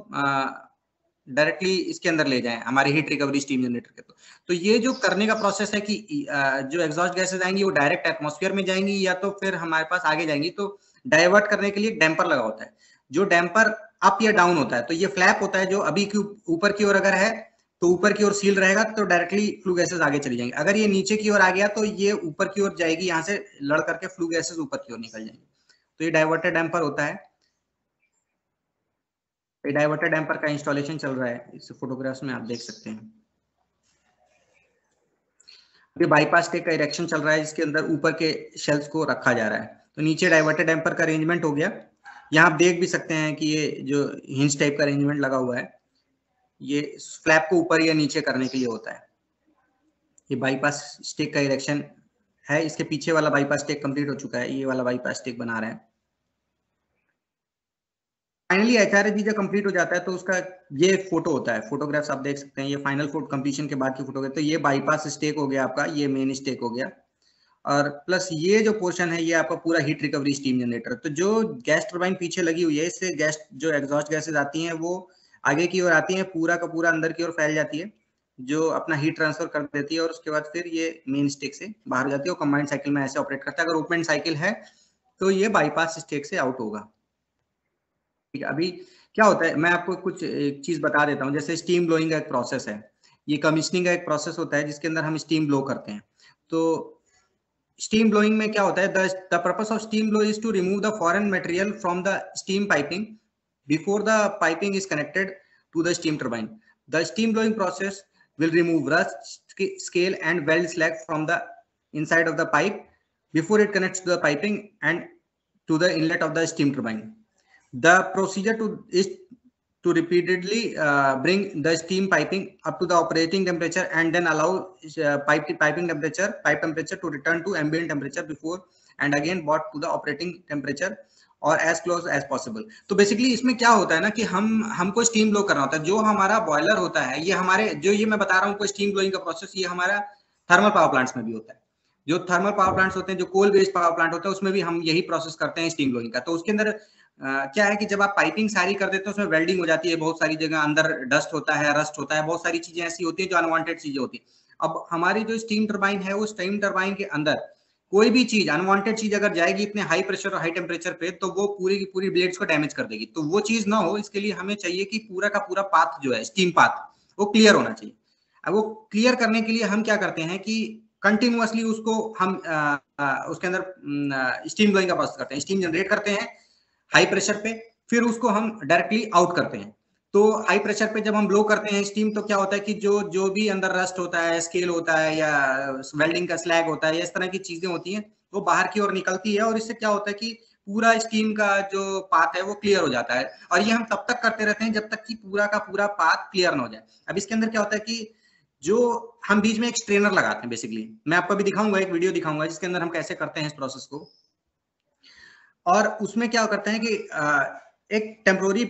डायरेक्टली इसके अंदर ले जाएं हमारे हीट रिकवरी स्टीम जनरेटर के। तो, तो ये जो करने का प्रोसेस है कि आ, जो एग्जॉस्ट गैसेज आएंगी वो डायरेक्ट एटमॉस्फेयर में जाएंगी या तो फिर हमारे पास आगे जाएंगी, तो डाइवर्ट करने के लिए एक डैम्पर लगा होता है जो डैम्पर अप या डाउन होता है। तो ये फ्लैप होता है जो अभी की ऊपर की ओर अगर है तो ऊपर की ओर सील रहेगा तो डायरेक्टली फ्लू गैसेस आगे चली जाएंगे, अगर ये नीचे की ओर आ गया तो ये ऊपर की ओर जाएगी, यहाँ से लड़ करके फ्लू गैसेस ऊपर की ओर निकल जाएंगे। तो ये डाइवर्टर डैम्पर होता है, ये डाइवर्टर डैम्पर का इंस्टॉलेशन चल रहा है, इस फोटोग्राफ्स में आप देख सकते हैं। ये बाईपास टेक का इरेक्शन चल रहा है जिसके अंदर ऊपर के शेल्स को रखा जा रहा है। तो नीचे डाइवर्टर डैम्पर का अरेंजमेंट हो गया, यहाँ आप देख भी सकते हैं कि ये जो हिंज टाइप का अरेंजमेंट लगा हुआ है ये फ्लैप को ऊपर या नीचे करने के लिए होता है। ये बाईपास स्टेक का इरेक्शन है, इसके पीछे वाला बाईपास स्टेक कंप्लीट हो चुका है, ये वाला बाईपास स्टेक बना रहे हैं। फाइनली एचआरएसजी जब कंप्लीट हो जाता है तो उसका ये फोटो होता है, फोटोग्राफ्स आप देख सकते हैं, ये फाइनल फोटो कंप्लीशन के बाद की फोटोग्राफ। तो ये बाईपास स्टेक हो गया आपका, ये मेन स्टेक हो गया, और प्लस ये जो पोर्शन है ये आपका पूरा हीट रिकवरी स्टीम जनरेटर। तो जो गैस टर्बाइन पीछे लगी हुई है इससे गैस जो एग्जॉस्ट गैसेज आती हैं वो आगे की ओर आती हैं, पूरा का पूरा अंदर की ओर फैल जाती है जो अपना हीट ट्रांसफर कर देती है और उसके बाद फिर ये मेन स्टेक से बाहर जाती है और कंबाइंड साइकिल में ऐसे ऑपरेट करता है। अगर ओपन साइकिल है तो ये बाईपास स्टेक से आउट होगा। ठीक है, अभी क्या होता है मैं आपको कुछ एक चीज बता देता हूँ। जैसे स्टीम ब्लोइंग का एक प्रोसेस है, ये कमीशनिंग का एक प्रोसेस होता है जिसके अंदर हम स्टीम ब्लो करते हैं। तो स्टीम ब्लोइंग में क्या होता है, the purpose of steam blow is to remove the foreign material from the steam piping before the piping is connected to the steam turbine. The steam blowing process will remove rust, scale and weld slag from the inside of the pipe before it connects to the piping and to the inlet of the steam turbine. The procedure to is to repeatedly bring the steam piping up to the operating temperature and then allow pipe piping temperature pipe temperature to return to ambient temperature before and again brought to the operating temperature और as close as possible। तो बेसिकली इसमें क्या होता है ना कि हम हमको स्टीम ब्लो करना होता है। जो हमारा बॉयलर होता है ये हमारे जो ये मैं बता रहा हूँ स्टीम ब्लोइंग का प्रोसेस ये हमारा थर्मल पावर प्लांट्स में भी होता है। जो थर्मल पावर प्लांट्स होते हैं जो कोल बेस्ड पावर प्लांट होते हैं उसमें भी हम यही प्रोसेस करते हैं स्टीम ब्लोइंग का। तो उसके अंदर Uh, क्या है कि जब आप पाइपिंग सारी कर देते हो उसमें वेल्डिंग हो जाती है, बहुत सारी जगह अंदर डस्ट होता है, रस्ट होता है, बहुत सारी चीजें ऐसी होती है जो अनवांटेड चीजें होती है। अब हमारी जो स्टीम टर्बाइन है वो स्टीम टर्बाइन के अंदर कोई भी चीज अनवांटेड चीज अगर जाएगी इतने हाई प्रेशर और हाई टेम्परेचर पे तो वो पूरी की पूरी ब्लेड्स को डैमेज कर देगी। तो वो चीज ना हो इसके लिए हमें चाहिए कि पूरा का पूरा पाथ जो है स्टीम पाथ वो क्लियर होना चाहिए। अब वो क्लियर करने के लिए हम क्या करते हैं कि कंटिन्यूअसली उसको हम आ, आ, उसके अंदर स्टीम ब्लोइंग का प्रोसेस करते हैं, स्टीम जनरेट करते हैं हाई प्रेशर पे, फिर उसको हम डायरेक्टली आउट करते हैं। तो हाई प्रेशर पे जब हम ब्लो करते हैं स्टीम तो क्या होता है कि जो जो भी अंदर रस्ट होता है, स्केल होता है या वेल्डिंग का स्लैग होता है, इस तरह की चीजें होती हैं वो बाहर की ओर निकलती है और इससे क्या होता है कि पूरा स्टीम का जो पाथ है वो क्लियर हो जाता है। और ये हम तब तक करते रहते हैं जब तक कि पूरा का पूरा पाथ क्लियर ना हो जाए। अब इसके अंदर क्या होता है कि जो हम बीच में एक स्ट्रेनर लगाते हैं, बेसिकली मैं आपको भी दिखाऊंगा, एक वीडियो दिखाऊंगा जिसके अंदर हम कैसे करते हैं इस प्रोसेस को। और उसमें क्या करते हैं कि एक टेम्प्रोरी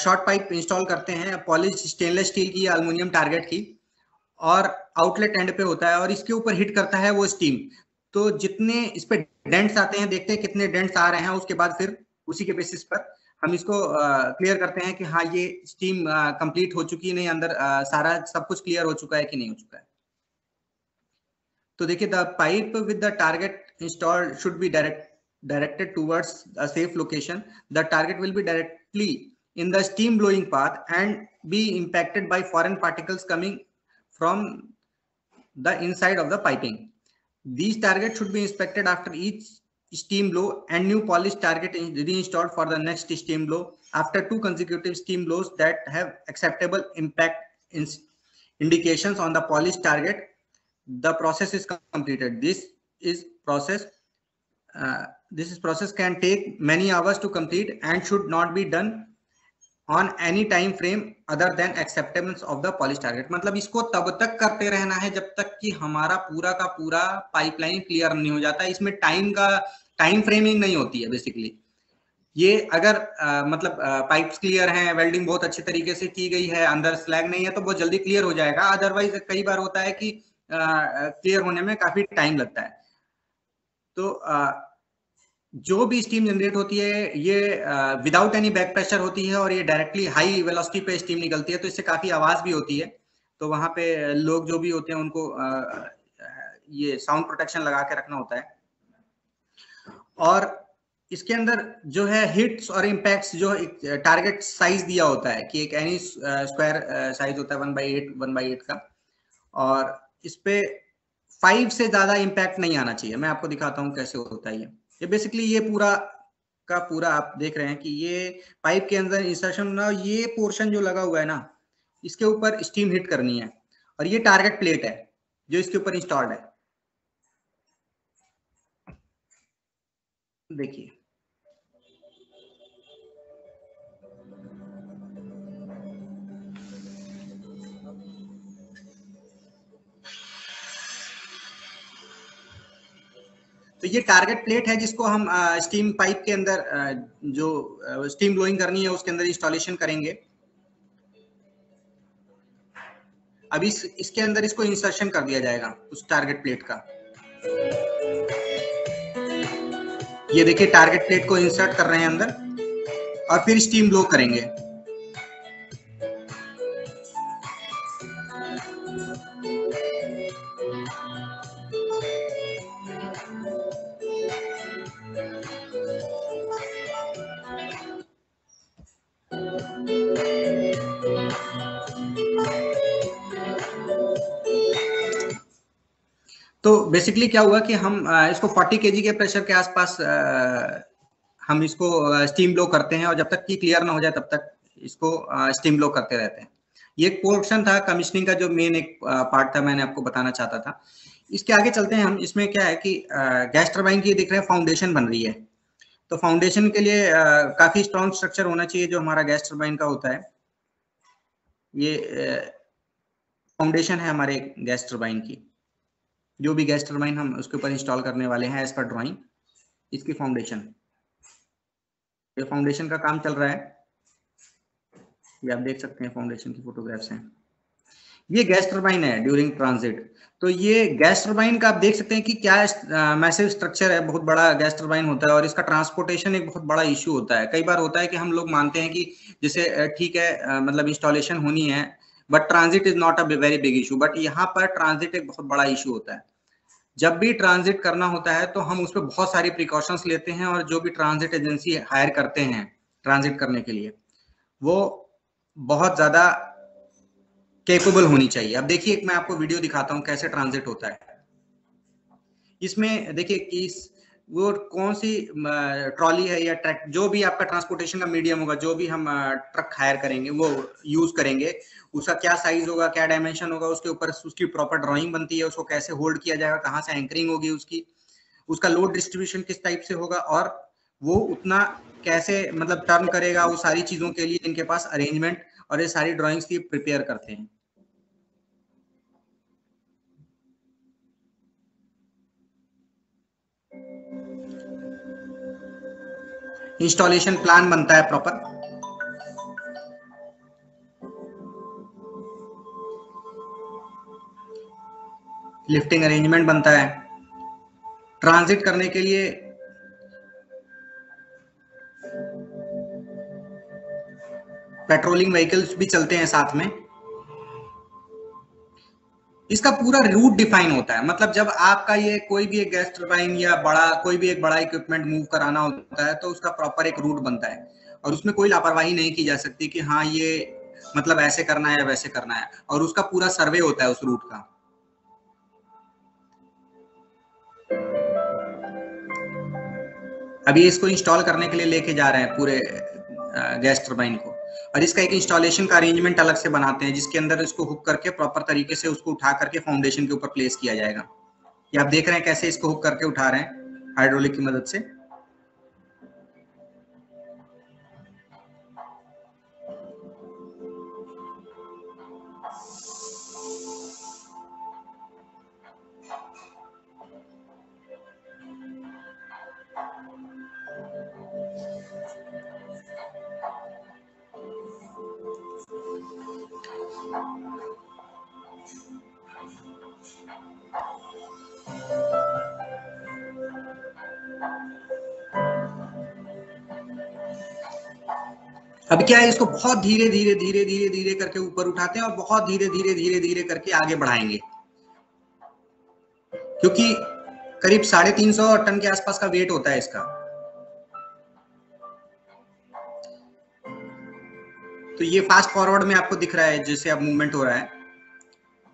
शॉर्ट पाइप इंस्टॉल करते हैं पॉलिश स्टेनलेस स्टील की या अल्मोनियम टारगेट की और आउटलेट एंड पे होता है और इसके ऊपर हिट करता है वो स्टीम। तो जितने इस पे डेंट्स आते हैं देखते हैं कितने डेंट्स आ रहे हैं, उसके बाद फिर उसी के बेसिस पर हम इसको क्लियर करते हैं कि हाँ ये स्टीम कंप्लीट हो चुकी है नहीं, अंदर आ, सारा सब कुछ क्लियर हो चुका है कि नहीं हो चुका है। तो देखिए the pipe with the target installed should be direct directed towards a safe location. The target will be directly in the steam blowing path and be impacted by foreign particles coming from the inside of the piping. These targets should be inspected after each steam blow and new polished target is reinstalled for the next steam blow after two consecutive steam blows that have acceptable impact indications on the polished target. The process is completed. This is process uh, This is process can take many hours to complete and should not be done on any time frame other than acceptance of the polished target. मतलब इसको तब तक करते रहना है जब तक कि हमारा पूरा का पूरा पाइपलाइन क्लियर नहीं हो जाता। इसमें टाइम का टाइम फ्रेमिंग नहीं होती है बेसिकली। ये अगर आ, मतलब पाइप्स क्लियर हैं, वेल्डिंग बहुत अच्छे तरीके से की गई है, अंदर स्लैग नहीं है तो बहुत जल्दी क्लियर हो जाएगा। अदरवाइज कई बार होता है कि क्लियर होने में काफी टाइम लगता है। तो आ, जो भी स्टीम जनरेट होती है ये विदाउट एनी बैक प्रेशर होती है और ये डायरेक्टली हाई वेलोसिटी पे स्टीम निकलती है तो इससे काफी आवाज भी होती है। तो वहां पे लोग जो भी होते हैं उनको uh, ये साउंड प्रोटेक्शन लगा के रखना होता है। और इसके अंदर जो है हिट्स और इम्पैक्ट्स जो टारगेट साइज दिया होता है कि एक एनी स्क्वायर साइज होता है one by eight one by eight का, और इस पे फाइव से ज्यादा इम्पैक्ट नहीं आना चाहिए। मैं आपको दिखाता हूँ कैसे होता है ये। ये बेसिकली ये पूरा का पूरा आप देख रहे हैं कि ये पाइप के अंदर इंसर्शन ना, ये पोर्शन जो लगा हुआ है ना इसके ऊपर स्टीम हिट करनी है और ये टारगेट प्लेट है जो इसके ऊपर इंस्टॉल्ड है। देखिए तो ये टारगेट प्लेट है जिसको हम आ, स्टीम पाइप के अंदर आ, जो आ, स्टीम ब्लोइंग करनी है उसके अंदर इंस्टॉलेशन करेंगे। अब इस इसके अंदर इसको इंसर्शन कर दिया जाएगा उस टारगेट प्लेट का। ये देखिए टारगेट प्लेट को इंसर्ट कर रहे हैं अंदर और फिर स्टीम ब्लो करेंगे। तो बेसिकली क्या हुआ कि हम इसको चालीस केजी के प्रेशर के आसपास हम इसको स्टीम ब्लो करते हैं और जब तक कि क्लियर ना हो जाए तब तक इसको स्टीम ब्लो करते रहते हैं। ये एक पोर्शन था कमिश्निंग का जो मेन एक पार्ट था, मैंने आपको बताना चाहता था। इसके आगे चलते हैं हम। इसमें क्या है कि गैस टरबाइन की दिख रहे हैं फाउंडेशन बन रही है तो फाउंडेशन के लिए काफी स्ट्रॉन्ग स्ट्रक्चर होना चाहिए जो हमारा गैस टरबाइन का होता है। ये फाउंडेशन है हमारे गैस टरबाइन की। जो भी गैस टर्बाइन हम उसके ऊपर इंस्टॉल करने वाले हैं एज पर ड्राइंग। इसकी फाउंडेशन, ये फाउंडेशन का काम चल रहा है, ये आप देख सकते हैं फाउंडेशन की फोटोग्राफ्स हैं। ये गैस टर्बाइन है ड्यूरिंग ट्रांजिट। तो ये गैस टर्बाइन का आप देख सकते हैं कि क्या मैसिव स्ट्रक्चर है, बहुत बड़ा गैस टर्बाइन होता है और इसका ट्रांसपोर्टेशन एक बहुत बड़ा इशू होता है। कई बार होता है कि हम लोग मानते हैं कि जैसे ठीक है मतलब इंस्टॉलेशन होनी है but transit is not a very big issue, but यहाँ पर ट्रांजिट एक बहुत बड़ा इशू होता है। जब भी ट्रांजिट करना होता है तो हम उस पर बहुत सारी प्रिकॉशंस लेते हैं और जो भी ट्रांजिट एजेंसी हायर करते हैं ट्रांजिट करने के लिए वो बहुत ज़्यादा कैपेबल होनी चाहिए। अब देखिए मैं आपको वीडियो दिखाता हूँ कैसे ट्रांजिट होता है। इसमें देखिए कि वो कौन सी ट्रॉली है या ट्रक, जो भी आपका ट्रांसपोर्टेशन का मीडियम होगा, जो भी हम ट्रक हायर करेंगे वो यूज करेंगे, उसका क्या साइज होगा, क्या डायमेंशन होगा, उसके ऊपर उसकी प्रॉपर ड्राइंग बनती है, उसको कैसे होल्ड किया जाएगा, कहाँ से एंकरिंग होगी उसकी, उसका लोड डिस्ट्रीब्यूशन किस टाइप से होगा और वो उतना कैसे मतलब टर्न करेगा, वो सारी चीजों के लिए इनके पास अरेंजमेंट और ये सारी ड्राॅइंग्स की प्रिपेयर करते हैं। इंस्टॉलेशन प्लान बनता है प्रॉपर। लिफ्टिंग अरेंजमेंट बनता है। ट्रांजिट करने के लिए पेट्रोलिंग व्हीकल्स भी चलते हैं साथ में। इसका पूरा रूट डिफाइन होता है, मतलब जब आपका ये कोई भी एक गैस टर्बाइन या बड़ा कोई भी एक बड़ा इक्विपमेंट मूव कराना होता है तो उसका प्रॉपर एक रूट बनता है और उसमें कोई लापरवाही नहीं की जा सकती कि हाँ ये मतलब ऐसे करना है या वैसे करना है, और उसका पूरा सर्वे होता है उस रूट का। अभी इसको इंस्टॉल करने के लिए लेके जा रहे हैं पूरे गैस टर्बाइन को, और इसका एक इंस्टॉलेशन का अरेंजमेंट अलग से बनाते हैं जिसके अंदर इसको हुक करके प्रॉपर तरीके से उसको उठा करके फाउंडेशन के ऊपर प्लेस किया जाएगा। ये आप देख रहे हैं कैसे इसको हुक करके उठा रहे हैं हाइड्रोलिक की मदद से। अब क्या है, इसको बहुत धीरे धीरे धीरे धीरे धीरे करके ऊपर उठाते हैं और बहुत धीरे धीरे धीरे धीरे करके आगे बढ़ाएंगे, क्योंकि करीब साढ़े तीन सौ टन के आसपास का वेट होता है इसका। तो ये फास्ट फॉरवर्ड में आपको दिख रहा है जैसे अब मूवमेंट हो रहा है।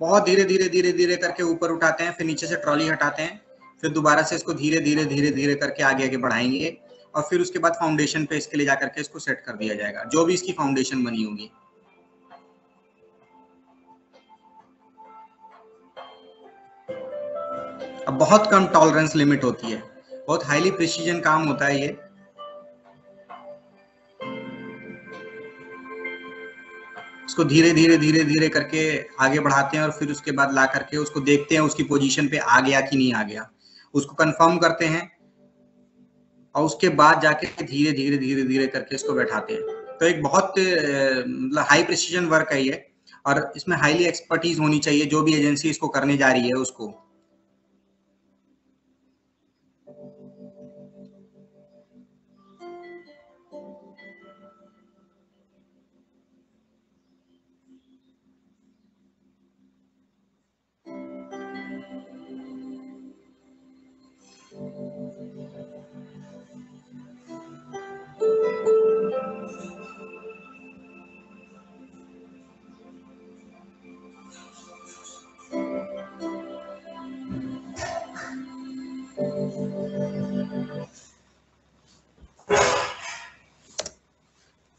बहुत धीरे धीरे धीरे धीरे करके ऊपर उठाते हैं, फिर नीचे से ट्रॉली हटाते हैं, फिर दोबारा से इसको धीरे धीरे धीरे धीरे करके आगे आगे बढ़ाएंगे और फिर उसके बाद फाउंडेशन पे इसके लिए जाकर के इसको सेट कर दिया जाएगा, जो भी इसकी फाउंडेशन बनी होगी। अब बहुत कम टॉलरेंस लिमिट होती है, बहुत हाईली प्रिसीजन काम होता है ये। इसको धीरे धीरे धीरे धीरे करके आगे बढ़ाते हैं और फिर उसके बाद ला करके उसको देखते हैं उसकी पोजीशन पे आ गया कि नहीं आ गया, उसको कंफर्म करते हैं और उसके बाद जाके धीरे धीरे धीरे धीरे करके इसको बैठाते हैं। तो एक बहुत मतलब हाई प्रिसीजन वर्क है ये और इसमें हाईली एक्सपर्टीज होनी चाहिए जो भी एजेंसी इसको करने जा रही है उसको।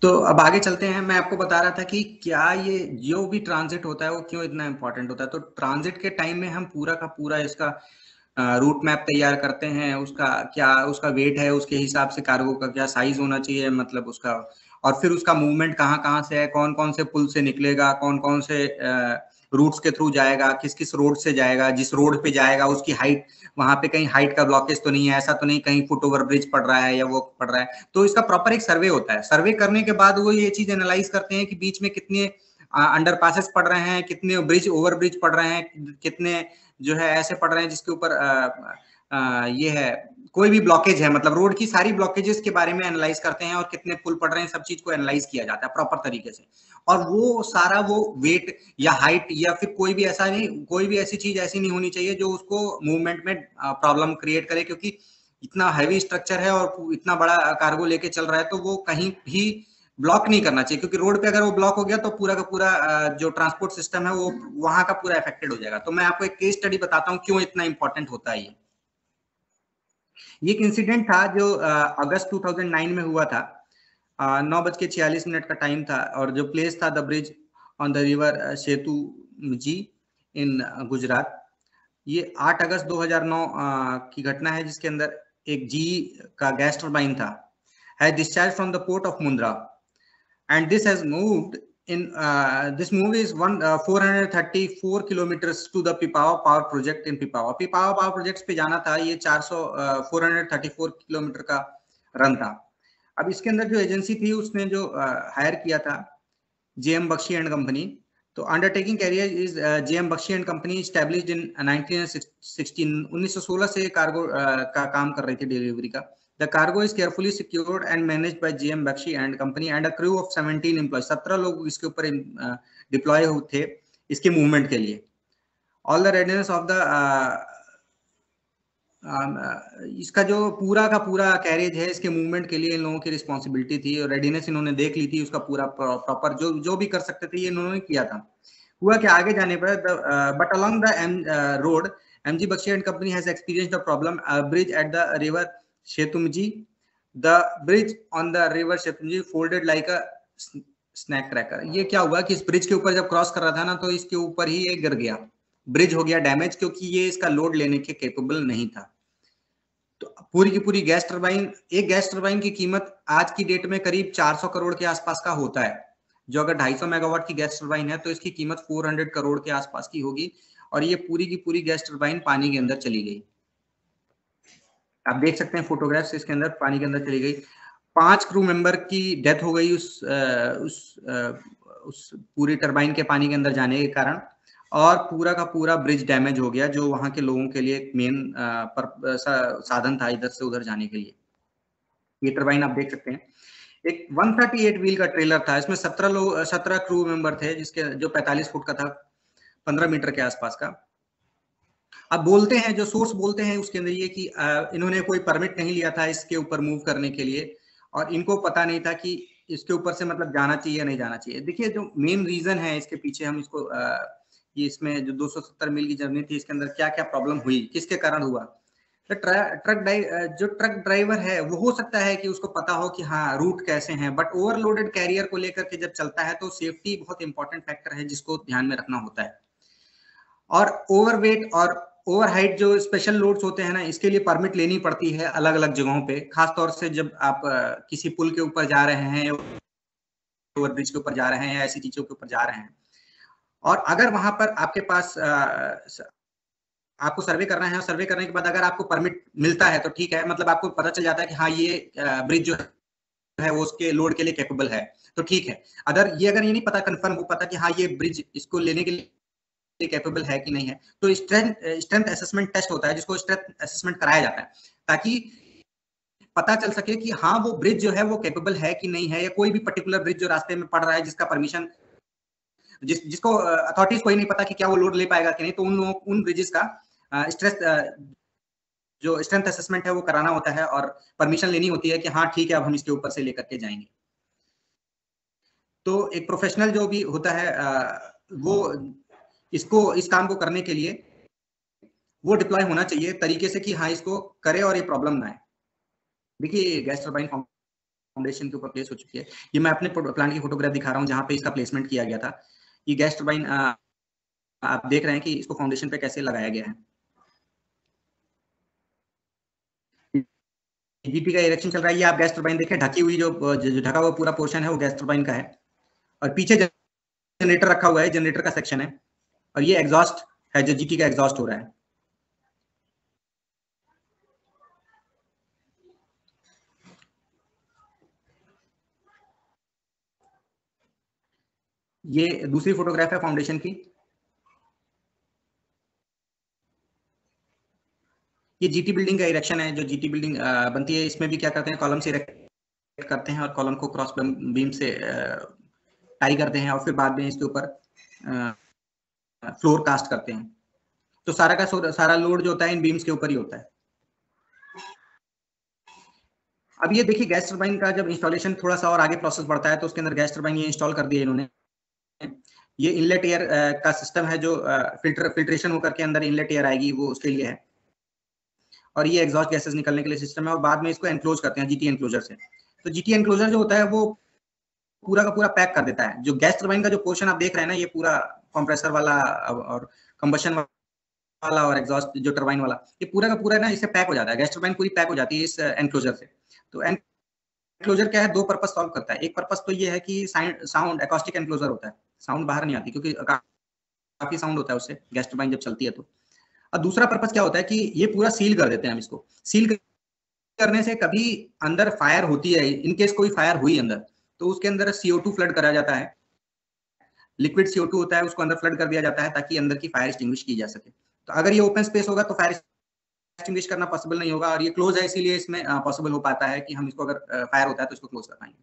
तो अब आगे चलते हैं। मैं आपको बता रहा था कि क्या ये जो भी ट्रांजिट होता है वो क्यों इतना इम्पोर्टेंट होता है। तो ट्रांजिट के टाइम में हम पूरा का पूरा इसका रूट मैप तैयार करते हैं, उसका क्या उसका वेट है, उसके हिसाब से कार्गो का क्या साइज होना चाहिए मतलब उसका, और फिर उसका मूवमेंट कहाँ कहाँ से है, कौन कौन से पुल से निकलेगा, कौन कौन से रूट्स के थ्रू जाएगा, किस किस रोड से जाएगा, जिस रोड पे जाएगा उसकी हाइट, वहां पे कहीं हाइट का ब्लॉकेज तो नहीं है, ऐसा तो नहीं कहीं फुट ओवर ब्रिज पड़ रहा है या वो पड़ रहा है। तो इसका प्रॉपर एक सर्वे होता है। सर्वे करने के बाद वो ये चीज एनालाइज करते हैं कि बीच में कितने अंडर पासेस पड़ रहे हैं, कितने ब्रिज ओवर ब्रिज पड़ रहे हैं, कितने जो है ऐसे पड़ रहे हैं जिसके ऊपर ये है कोई भी ब्लॉकेज है, मतलब रोड की सारी ब्लॉकेजेस के बारे में एनालाइज करते हैं और कितने पुल पड़ रहे हैं, सब चीज को एनालाइज किया जाता है प्रॉपर तरीके से। और वो सारा वो वेट या हाइट या फिर कोई भी ऐसा नहीं, कोई भी ऐसी चीज ऐसी नहीं होनी चाहिए जो उसको मूवमेंट में प्रॉब्लम क्रिएट करे, क्योंकि इतना हैवी स्ट्रक्चर है और इतना बड़ा कार्गो लेके चल रहा है तो वो कहीं भी ब्लॉक नहीं करना चाहिए, क्योंकि रोड पे अगर वो ब्लॉक हो गया तो पूरा का पूरा जो ट्रांसपोर्ट सिस्टम है वो वहां का पूरा अफेक्टेड हो जाएगा। तो मैं आपको एक केस स्टडी बताता हूँ क्यों इतना इंपॉर्टेंट होता है ये। ये एक इंसिडेंट था जो अगस्त दो हज़ार नौ में हुआ था, नौ बज के छियालीस मिनट का टाइम था और जो प्लेस था the bridge on the river Setu ji in Gujarat. ये आठ अगस्त दो हज़ार नौ की घटना है जिसके अंदर एक जी का गैस टर्बाइन था है discharge from the port of Mundra and this has moved in uh, this move is one uh, four hundred thirty-four kilometers to the Pipavav power project in Pipavav Pipavav power projects पे जाना था। ये चार सौ uh, चार सौ चौंतीस किलोमीटर का रन था। अब इसके अंदर जो एजेंसी थी उसने जो हायर uh, किया था जेएम बख्शी एंड कंपनी। तो undertaking carrier is JM Bakshi and company established in nineteen sixteen उन्नीस सौ सोलह से कार्गो uh, का काम कर रही थी डिलीवरी का। The cargo is carefully secured and managed by G M Bakshi and company and a crew of seventeen employees. सत्रह लोग इसके ऊपर डिप्लॉय हुए थे इसके मूवमेंट के लिए। All the readiness of the इसका जो पूरा का पूरा कैरेज है इसके मूवमेंट के लिए इन लोगों की रिस्पॉन्सिबिलिटी थी और रेडीनेस इन्होंने देख ली थी, उसका पूरा प्रॉपर जो जो भी कर सकते थे ये इन्होंने किया था। हुआ कि आगे जाने पर but along the road M G Bakshi and company has experienced the problem bridge at the river Shetumji, the bridge on the river Shetumji folded like a snack cracker। ये क्या हुआ कि इस ब्रिज के ऊपर जब क्रॉस कर रहा था ना तो इसके ऊपर ही ये गिर गया, ब्रिज हो गया डैमेज क्योंकि ये इसका लोड लेने के कैपेबल नहीं था। तो पूरी की पूरी गैस टर्बाइन, एक गैस टर्बाइन की कीमत आज की डेट में करीब चार सौ करोड़ के आसपास का होता है, जो अगर ढाई सौ मेगावाट की गैस टर्बाइन है तो इसकी कीमत चार सौ करोड़ के आसपास की होगी। और ये पूरी की पूरी गैस टर्बाइन पानी के अंदर चली गई। आप देख सकते हैं फोटोग्राफ्स इसके अंदर पानी के अंदर चली गई। पांच क्रू मेंबर की डेथ हो गई उस उस उस पूरी टरबाइन के पानी के अंदर जाने के कारण और पूरा का पूरा ब्रिज डैमेज हो गया जो वहां के लोगों के लिए एक मेन साधन था इधर से उधर जाने के लिए। ये टरबाइन आप देख सकते हैं, एक एक सौ अड़तीस व्हील का ट्रेलर था, इसमें सत्रह लोग सत्रह क्रू मेंबर थे जिसके जो पैंतालीस फुट का था, पंद्रह मीटर के आसपास का। अब बोलते हैं जो सोर्स बोलते हैं उसके अंदर ये कि इन्होंने कोई परमिट नहीं लिया था इसके ऊपर मूव करने के लिए और इनको पता नहीं था कि इसके ऊपर से मतलब जाना चाहिए या नहीं जाना चाहिए। देखिए जो मेन रीजन है इसके पीछे हम इसको ये इसमें जो दो सौ सत्तर मील की जर्नी थी इसके अंदर क्या क्या प्रॉब्लम हुई, किसके कारण हुआ। तो ट्र, ट्रक जो ट्रक ड्राइवर है वो हो सकता है कि उसको पता हो कि हाँ रूट कैसे हैं, बट ओवरलोडेड कैरियर को लेकर के जब चलता है तो सेफ्टी बहुत इंपॉर्टेंट फैक्टर है जिसको ध्यान में रखना होता है। और ओवरवेट और ओवरहाइट जो स्पेशल लोड्स होते हैं ना इसके लिए परमिट लेनी पड़ती है अलग अलग जगहों पे, खासतौर से जब आप किसी पुल के ऊपर जा रहे हैं, ओवरब्रिज के ऊपर जा रहे हैं या ऐसी चीजों के ऊपर जा रहे हैं। और अगर वहां पर आपके पास आपको सर्वे करना है और सर्वे करने के बाद अगर आपको परमिट मिलता है तो ठीक है, मतलब आपको पता चल जाता है कि हाँ ये ब्रिज जो है वो उसके लोड के लिए कैपेबल है तो ठीक है। अगर ये अगर ये नहीं पता कन्फर्म हो पता कि हाँ ये ब्रिज इसको लेने के लिए कैपेबल है कि नहीं है तो स्ट्रेंथ स्ट्रेंथ असेसमेंट टेस्ट होता है जिसको स्ट्रेंथ असेसमेंट कराया जाता है ताकि पता चल सके कि हाँ वो ब्रिज जो है वो कैपेबल है कि नहीं है, या कोई भी पर्टिकुलर ब्रिज जो रास्ते में पड़ रहा है जिसका परमिशन जिस जिसको अथॉरिटीज को ही नहीं पता कि क्या वो लोड ले पाएगा कि नहीं, तो उन लोगों उन ब्रिजेस का स्ट्रेस जो स्ट्रेंथ असेसमेंट है वो कराना होता है और परमिशन लेनी होती है कि हाँ ठीक है अब हम इसके ऊपर से लेकर के जाएंगे। तो एक प्रोफेशनल जो भी होता है वो इसको इस काम को करने के लिए वो डिप्लॉय होना चाहिए तरीके से कि हाँ इसको करे और ये प्रॉब्लम ना आए। देखिए गैस टर्बाइन फाउंडेशन के ऊपर प्लेस हो चुकी है। ये मैं अपने प्लांट की फोटोग्राफ दिखा रहा हूँ जहाँ पे इसका प्लेसमेंट किया गया था। ये गैस टर्बाइन आप देख रहे हैं कि इसको फाउंडेशन पे कैसे लगाया गया है। जीपी का इरेक्शन चल रहा है। ये आप गैस टर्बाइन देखें, ढकी हुई जो जो ढका हुआ पूरा पोर्शन है वो गैस टर्बाइन का है और पीछे जनरेटर रखा हुआ है, जनरेटर का सेक्शन है। और ये एग्जॉस्ट है जो जीटी का एग्जॉस्ट हो रहा है। ये दूसरी फोटोग्राफ है फाउंडेशन की। ये जीटी बिल्डिंग का इरेक्शन है, जो जीटी बिल्डिंग बनती है इसमें भी क्या करते हैं, कॉलम से इरेक्ट करते हैं और कॉलम को क्रॉस बीम से टाई करते हैं और फिर बाद में इसके ऊपर फ्लोर कास्ट करते हैं। तो सारा का सारा लोड जो होता है इन बीम्स के ऊपर ही होता है। अब ये देखिए गैस टर्बाइन का जब इंस्टॉलेशन थोड़ा सा और आगे प्रोसेस बढ़ता है तो उसके अंदर गैस टर्बाइन ये इंस्टॉल कर दिया इन्होंने। ये इनलेट एयर का सिस्टम है जो फिल्टर फिल्ट्रेशन होकर के अंदर इनलेट एयर आएगी वो उसके लिए है, और ये एग्जॉस्ट गैसेस निकलने के लिए सिस्टम है। और बाद में इसको एनक्लोज करते हैं जीटी एनक्लोजर से। तो जीटी एनक्लोजर जो होता है वो पूरा का पूरा पैक कर देता है। जो गैस टर्बाइन का जो पोर्शन आप देख रहे हैं ना, ये पूरा कंप्रेसर वाला और कंबशन वाला और एग्जॉस्ट जो टर्बाइन वाला, ये पूरा का पूरा ना इससे पैक हो जाता है। गैस टर्बाइन पूरी पैक हो जाती है इस एनक्लोजर से। तो एनक्लोजर क्या है, दो पर्पस सॉल्व करता है। एक पर्पस तो ये है कि साउंड एकॉस्टिक एनक्लोजर होता है, साउंड बाहर नहीं आती क्योंकि काफी साउंड होता है उससे गैस टर्बाइन जब चलती है तो। और दूसरा पर्पस क्या होता है कि ये पूरा सील कर देते हैं हम इसको। सील करने से कभी अंदर फायर होती है, इनकेस कोई फायर हुई अंदर तो उसके अंदर सी ओ टू फ्लड करा जाता है, लिक्विड सी ओ टू होता है उसको अंदर फ्लड कर दिया जाता है ताकि अंदर की फायर एक्सटिंग्विश की जा सके। तो अगर ये ओपन स्पेस होगा तो फायर एक्सटिंग्विश करना पॉसिबल नहीं होगा, और ये क्लोज है इसीलिए इसमें पॉसिबल हो पाता है कि हम इसको अगर फायर होता है तो इसको क्लोज कर पाएंगे।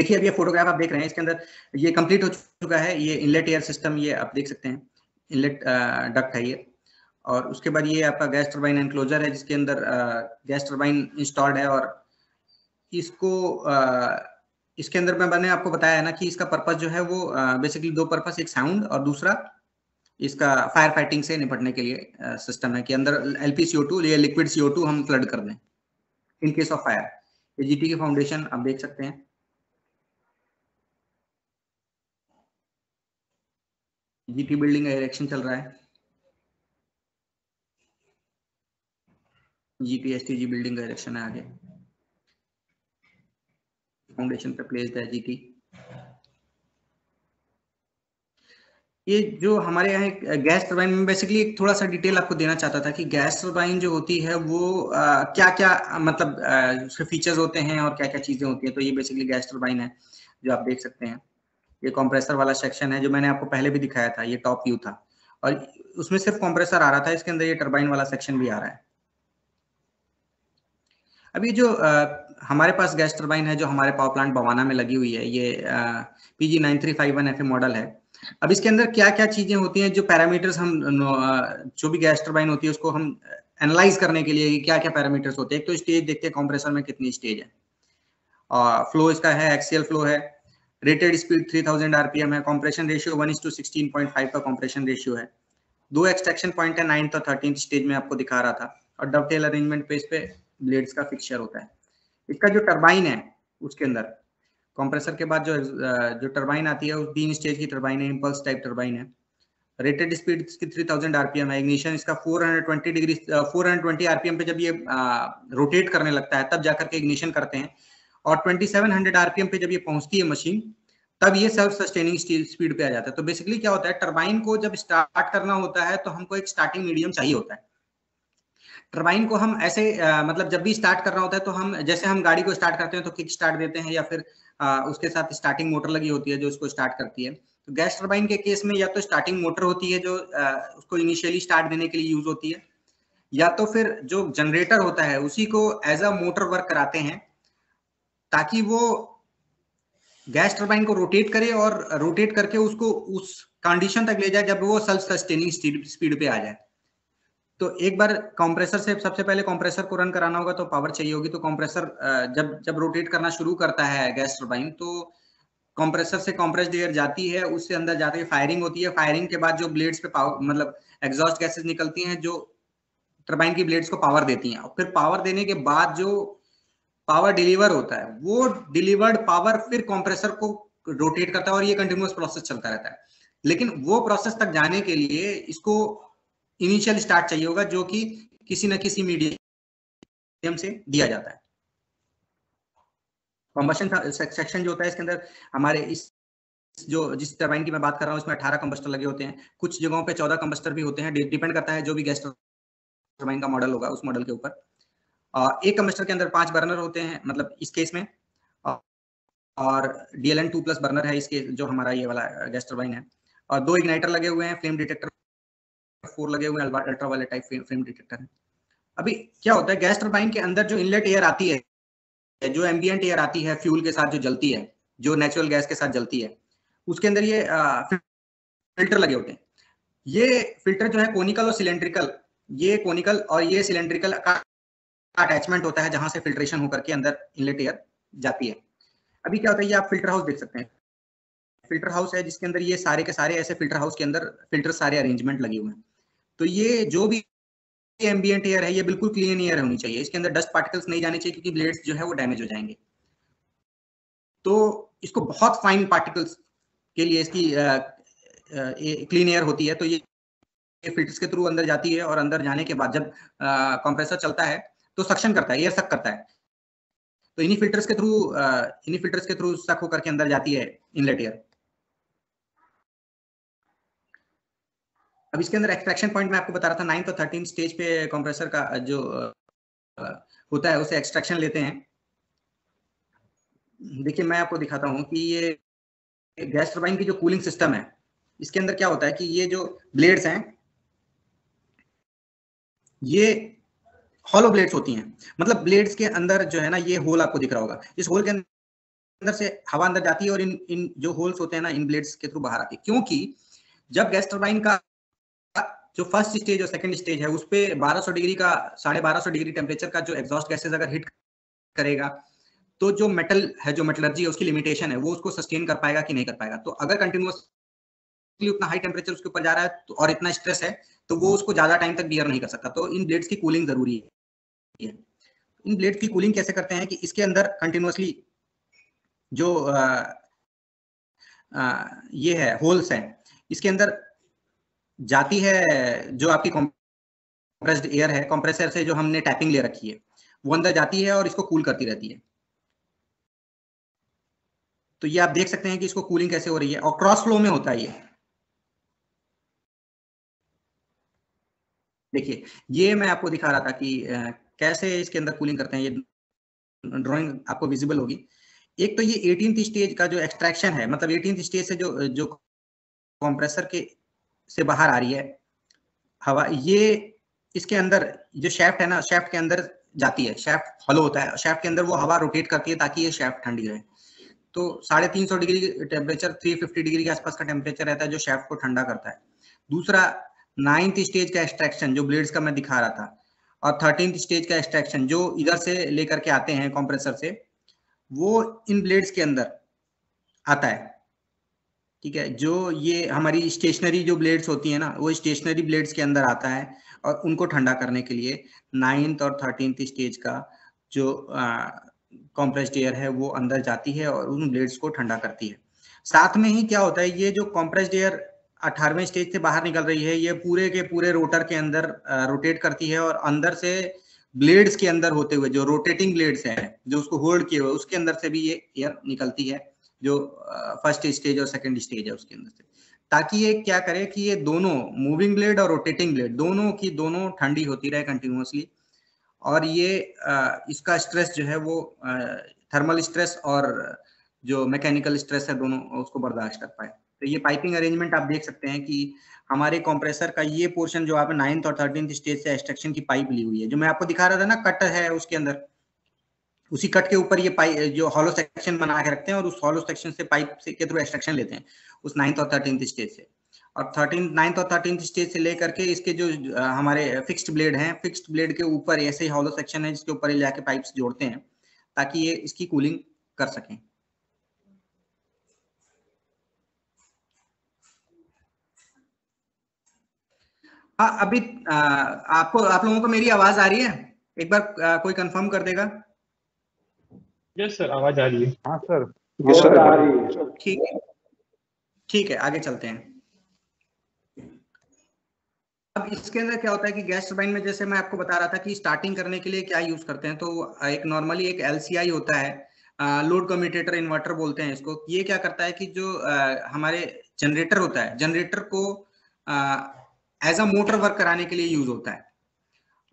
देखिए अब ये फोटोग्राफ आप देख रहे हैं, इसके अंदर ये कंप्लीट हो चुका है। ये इनलेट एयर सिस्टम, ये आप देख सकते हैं इनलेट डक्ट है ये, और उसके बाद ये आपका गैस टर्बाइन एनक्लोजर है जिसके अंदर गैस टर्बाइन इंस्टॉल्ड है। और इसको uh, इसके अंदर मैं मैंने आपको बताया है ना कि इसका पर्पस जो है वो बेसिकली uh, दो पर्पस, एक साउंड और दूसरा इसका फायर फाइटिंग से निपटने के लिए सिस्टम uh, है कि अंदर एलपी सी ओ टू या लिक्विड सी ओ टू हम फ्लड कर दें इन केस ऑफ फायर। ये जीटी की फाउंडेशन आप देख सकते हैं, जीटी बिल्डिंग का इरेक्शन चल रहा है, जीपीएसटीजी बिल्डिंग का इरेक्शन है आगे, फाउंडेशन पे प्लेस्ड है जीटी। ये जो हमारे यहाँ गैस टर्बाइन में बेसिकली एक थोड़ा सा डिटेल आपको देना चाहता था कि गैस टर्बाइन जो होती है वो आ, क्या क्या मतलब आ, उसके फीचर्स होते हैं और क्या क्या चीजें होती हैं। तो ये बेसिकली गैस टर्बाइन है जो आप देख सकते हैं। ये कंप्रेसर वाला सेक्शन है जो मैंने आपको पहले भी दिखाया था, ये टॉप व्यू था और उसमें सिर्फ कंप्रेसर आ रहा था, इसके अंदर ये टरबाइन वाला सेक्शन भी आ रहा है। अब ये जो आ, हमारे पास गैस टरबाइन है जो हमारे पावर प्लांट बवाना में लगी हुई है, ये PG nine three five one F A model है। अब इसके अंदर क्या क्या चीजें होती हैं, जो पैरामीटर्स हम जो भी गैस टरबाइन होती है उसको हम एनालाइज करने के लिए क्या क्या पैरामीटर्स होते हैं। एक तो स्टेज देखते हैं कंप्रेसर में कितनी स्टेज है, और फ्लो इसका है एक्सियल फ्लो है, रेटेड स्पीड तीन हज़ार आरपीएम है, compression ratio one is to sixteen point five का कंप्रेशन रेशियो है, दो एक्सट्रैक्शन पॉइंट है नाइन्थ और थर्टीन स्टेज में आपको दिखा रहा था, और डबटेल अरेंजमेंट पे इस पे ब्लेड्स का फिक्सचर होता है। इसका जो टर्बाइन है उसके अंदर कंप्रेसर के बाद जो जो टर्बाइन आती है वो तीन स्टेज की टर्बाइन है, इंपल्स टाइप टर्बाइन है, रेटेड स्पीड की तीन हज़ार आरपीएम है, इग्निशन इसका four hundred twenty degree four hundred twenty RPM पे जब ये रोटेट करने लगता है तब जाकर के इग्निशन करते हैं, और ट्वेंटी सेवन हंड्रेड आरपीएम पे जब ये पहुंचती है मशीन तब ये सेल्फ सस्टेनिंग स्पीड पे आ जाता है। तो बेसिकली क्या होता है, टरबाइन को जब स्टार्ट करना होता है तो हमको एक स्टार्टिंग मीडियम चाहिए होता है। टरबाइन को हम ऐसे आ, मतलब जब भी स्टार्ट करना होता है तो हम जैसे हम गाड़ी को स्टार्ट करते हैं तो किक स्टार्ट देते हैं या फिर आ, उसके साथ स्टार्टिंग मोटर लगी होती है जो उसको स्टार्ट करती है। तो गैस टरबाइन के केस में या तो स्टार्टिंग मोटर होती है जो आ, उसको इनिशियली स्टार्ट देने के लिए यूज होती है, या तो फिर जो जनरेटर होता है उसी को एज अ मोटर वर्क कराते हैं ताकि वो गैस टरबाइन को रोटेट करे और रोटेट करके उसको उस कंडीशन तक ले जाए जब वो सेल्फ सस्टेनिंग स्पीड पे आ जाए। तो एक बार कंप्रेसर से सबसे पहले कंप्रेसर को रन कराना होगा तो पावर चाहिए होगी। तो कंप्रेसर जब जब रोटेट करना शुरू करता है गैस टरबाइन तो कंप्रेसर से कंप्रेस्ड एयर जाती है, उससे अंदर जाते हुए फायरिंग होती है, फायरिंग के बाद जो ब्लेड्स पे पावर मतलब एग्जॉस्ट गैसेज निकलती हैं जो टरबाइन की ब्लेड्स को पावर देती हैं, और फिर पावर देने के बाद जो पावर डिलीवर होता है वो डिलीवर्ड पावर फिर कंप्रेसर को रोटेट करता है, और ये कंटिन्यूअस प्रोसेस चलता रहता है। लेकिन वो प्रोसेस तक जाने के लिए इसको इनिशियल स्टार्ट चाहिए होगा जो कि किसी न किसी मीडियम से दिया जाता है। कंबशन सेक्शन जो होता है इसके अंदर हमारे इस जो जिस टर्बाइन की मैं बात कर रहा हूँ इसमें अठारह कंबस्टर लगे होते हैं, कुछ जगहों पे चौदह कंबस्टर भी होते हैं, डिपेंड करता है जो भी गैस टर्बाइन का मॉडल होगा उस मॉडल के ऊपर। एक कंबस्टर के अंदर पांच बर्नर होते हैं, मतलब इस केस में, और D L N two plus burner है इसके, जो हमारा ये वाला गैस टर्बाइन है, और दो इग्नाइटर लगे हुए हैं, फ्लेम डिटेक्टर फोर लगे हुए हैं, अल्ट्रा वाले टाइप फ्लेम डिटेक्टर है। अभी क्या होता है, गैस टर्बाइन के अंदर जो इनलेट एयर आती है, जो एम्बियंट एयर आती है फ्यूल के साथ जो जलती है, जो नेचुरल गैस के साथ जलती है, उसके अंदर ये फिल्टर लगे होते हैं। ये फिल्टर जो है कोनिकल और सिलेंड्रिकल, ये कोनिकल और ये सिलेंड्रिकल का अटैचमेंट होता है जहां से फिल्ट्रेशन होकर के अंदर इनलेट एयर जाती है। अभी क्या होता है, ये आप फिल्टर हाउस देख सकते हैं, फिल्टर हाउस है जिसके अंदर ये सारे के सारे ऐसे फिल्टर हाउस के अंदर फिल्टर सारे अरेंजमेंट लगे हुए हैं। तो ये जो भी एम्बियंट एयर है ये बिल्कुल क्लीन एयर होनी चाहिए, इसके अंदर डस्ट पार्टिकल्स नहीं जाने चाहिए क्योंकि ब्लेड्स जो है वो डैमेज हो जाएंगे। तो इसको बहुत फाइन पार्टिकल्स के लिए इसकी क्लीन एयर होती है, तो ये फिल्टर्स के थ्रू अंदर जाती है, और अंदर जाने के बाद जब कंप्रेसर चलता है तो सक्शन करता है, एयर सक करता है, तो इन्हीं फिल्टर्स के थ्रू इन्हीं फिल्टर्स के थ्रू सक होकर के अंदर जाती है इनलेट एयर। अब इसके अंदर एक्सट्रैक्शन पॉइंट में आपको बता रहा था, नाइन्थ और थर्टीन स्टेज पे कंप्रेसर का जो होता है उसे एक्सट्रैक्शन लेते हैं। देखिए मैं आपको दिखाता हूँ कि ये गैस टर्बाइन की जो कूलिंग सिस्टम है इसके अंदर क्या होता है कि ये जो ब्लेड्स हैं ये हॉलो ब्लेड्स होती हैं, मतलब ब्लेड्स के अंदर जो है ना ये होल आपको दिख रहा होगा, इस होल के अंदर से हवा अंदर जाती है और इन इन जो होल्स होते हैं ना इन ब्लेड्स के थ्रू बाहर आती है। क्योंकि जब गैस टर्बाइन का जो फर्स्ट स्टेज और सेकेंड स्टेज है उस पर बारह सौ डिग्री का साढ़े बारह सौ डिग्री टेम्परेचर का जो एग्जॉस्ट गैसेज अगर हिट करेगा तो जो मेटल है, जो मेटलर्जी है, उसकी लिमिटेशन है, वो उसको सस्टेन कर पाएगा कि नहीं कर पाएगा। तो अगर कंटिन्यूअसली उतना हाई टेम्परेचर उसके ऊपर जा रहा है तो, और इतना स्ट्रेस है तो वो उसको ज्यादा टाइम तक बियर नहीं कर सकता। तो इन ब्लेड्स की कूलिंग जरूरी है। इन ब्लेड्स की कूलिंग कैसे करते हैं कि इसके अंदर कंटिन्यूअसली जो आ, आ, ये है होल्स है इसके अंदर जाती है जो आपकी कंप्रेस्ड एयर है, कंप्रेसर से जो हमने टैपिंग ले रखी है वो अंदर जाती है और इसको कूल करती रहती है। तो ये आप देख सकते हैं कि इसको कूलिंग कैसे हो रही है, और क्रॉस फ्लो में होता है ये। देखिए ये मैं आपको दिखा रहा था कि कैसे इसके अंदर कूलिंग करते हैं, ये ड्राइंग आपको विजिबल होगी। एक तो ये एटीन्थ स्टेज का जो एक्सट्रैक्शन है, मतलब एटीन्थ स्टेज से जो जो कंप्रेसर के से बाहर आ रही है हवा, ये इसके अंदर जो शेफ्ट है ना, शेफ्ट के अंदर जाती है, शेफ्ट हॉलो होता है, शेफ्ट के अंदर वो हवा रोटेट करती है ताकि ये शेफ्ट ठंडी रहे। तो साढ़े तीन सौ degree temperature, three fifty degree के आसपास का टेम्परेचर रहता है जो शेफ्ट को ठंडा करता है। दूसरा नाइन्थ स्टेज का एक्सट्रैक्शन जो ब्लेड्स का मैं दिखा रहा था, और थर्टीन्थ स्टेज का एक्सट्रैक्शन जो इधर से लेकर के आते हैं कंप्रेसर से, वो इन ब्लेड्स के अंदर आता है। ठीक है, जो ये हमारी स्टेशनरी जो ब्लेड्स होती है ना, वो स्टेशनरी ब्लेड्स के अंदर आता है और उनको ठंडा करने के लिए नाइन्थ और थर्टीन्थ स्टेज का जो आ, कंप्रेस्ड एयर है वो अंदर जाती है और उन ब्लेड्स को ठंडा करती है। साथ में ही क्या होता है, ये जो कंप्रेस्ड एयर अठारहवें स्टेज से बाहर निकल रही है ये पूरे के पूरे रोटर के अंदर रोटेट करती है और अंदर से ब्लेड्स के अंदर होते हुए जो रोटेटिंग ब्लेड्स हैं जो उसको होल्ड किए हुए उसके अंदर से भी ये एयर निकलती है, जो फर्स्ट स्टेज और सेकेंड स्टेज है उसके अंदर से, ताकि ये क्या करे कि ये दोनों मूविंग ब्लेड और रोटेटिंग ब्लेड दोनों की दोनों ठंडी होती रहे कंटिन्यूसली, और ये इसका स्ट्रेस जो है वो थर्मल स्ट्रेस और जो मैकेनिकल स्ट्रेस है दोनों उसको बर्दाश्त कर पाए। तो ये पाइपिंग अरेंजमेंट आप देख सकते हैं कि हमारे कंप्रेसर का ये पोर्शन जो आप नाइन्थ और थर्टीन्थ स्टेज से एक्सट्रैक्शन की पाइप ली हुई है, जो मैं आपको दिखा रहा था ना कट है उसके अंदर, उसी कट के ऊपर ये पाइप जो हॉलो सेक्शन बना के रखते हैं और उस हॉलो सेक्शन से पाइप से के थ्रू एक्सट्रैक्शन लेते हैं उस नाइन्थ और थर्टीन्थ स्टेज से, और थर्टीन नाइन्थ और थर्टीन स्टेज से लेकर के इसके जो हमारे फिक्स्ड ब्लेड हैं, फिक्स्ड ब्लेड के ऊपर ऐसे ही हॉलो सेक्शन है जिसके ऊपर ये जाके पाइप्स जोड़ते हैं ताकि ये इसकी कूलिंग कर सकें। हाँ, अभी आ, आपको आप लोगों को मेरी आवाज आ रही है? एक बार आ, कोई कंफर्म कर देगा? यस सर, आवाज आ रही है। हाँ सर, यस सर आ रही है। ठीक है, ठीक है, आगे चलते हैं। अब इसके अंदर क्या होता है कि गैस टर्बाइन में जैसे मैं आपको बता रहा था कि स्टार्टिंग करने के लिए क्या यूज करते हैं, तो एक नॉर्मली एक एल सी आई होता है, लोड कम्यूटेटर इन्वर्टर बोलते हैं इसको। ये क्या करता है कि जो आ, हमारे जनरेटर होता है, जनरेटर को एज अ मोटर वर्क कराने के लिए यूज होता है।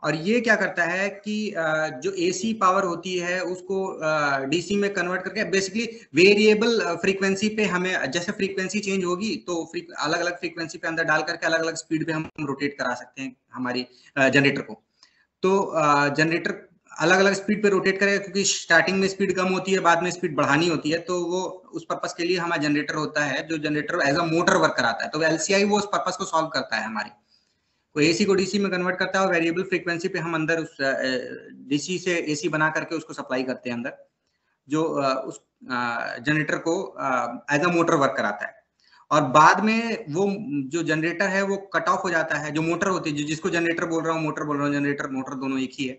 और ये क्या करता है कि आ, जो एसी पावर होती है उसको डीसी में कन्वर्ट करके बेसिकली वेरिएबल फ्रीक्वेंसी पे हमें, जैसे फ्रीक्वेंसी चेंज होगी तो अलग अलग फ्रीक्वेंसी पे अंदर डाल करके अलग अलग स्पीड पे हम रोटेट करा सकते हैं हमारी जनरेटर को। तो जनरेटर अलग अलग स्पीड पे रोटेट करेगा क्योंकि स्टार्टिंग में स्पीड कम होती है, बाद में स्पीड बढ़ानी होती है, तो वो उस पर्पज के लिए हमारा जनरेटर होता है, जो generator as a motor work कराता है। तो एलसीआई वो उस पर्पज को सॉल्व करता है हमारी, कोई एसी को डीसी में कन्वर्ट करता है और वेरिएबल फ्रीक्वेंसी पे हम अंदर उस डीसी से एसी बना करके उसको सप्लाई करते हैं अंदर, जो उस जनरेटर को एज अ मोटर वर्क कराता है। और बाद में वो जो जनरेटर है वो कट ऑफ हो जाता है, जो मोटर होती है, जिसको जनरेटर बोल रहा हूँ, मोटर बोल रहा हूँ, जनरेटर मोटर दोनों एक ही है,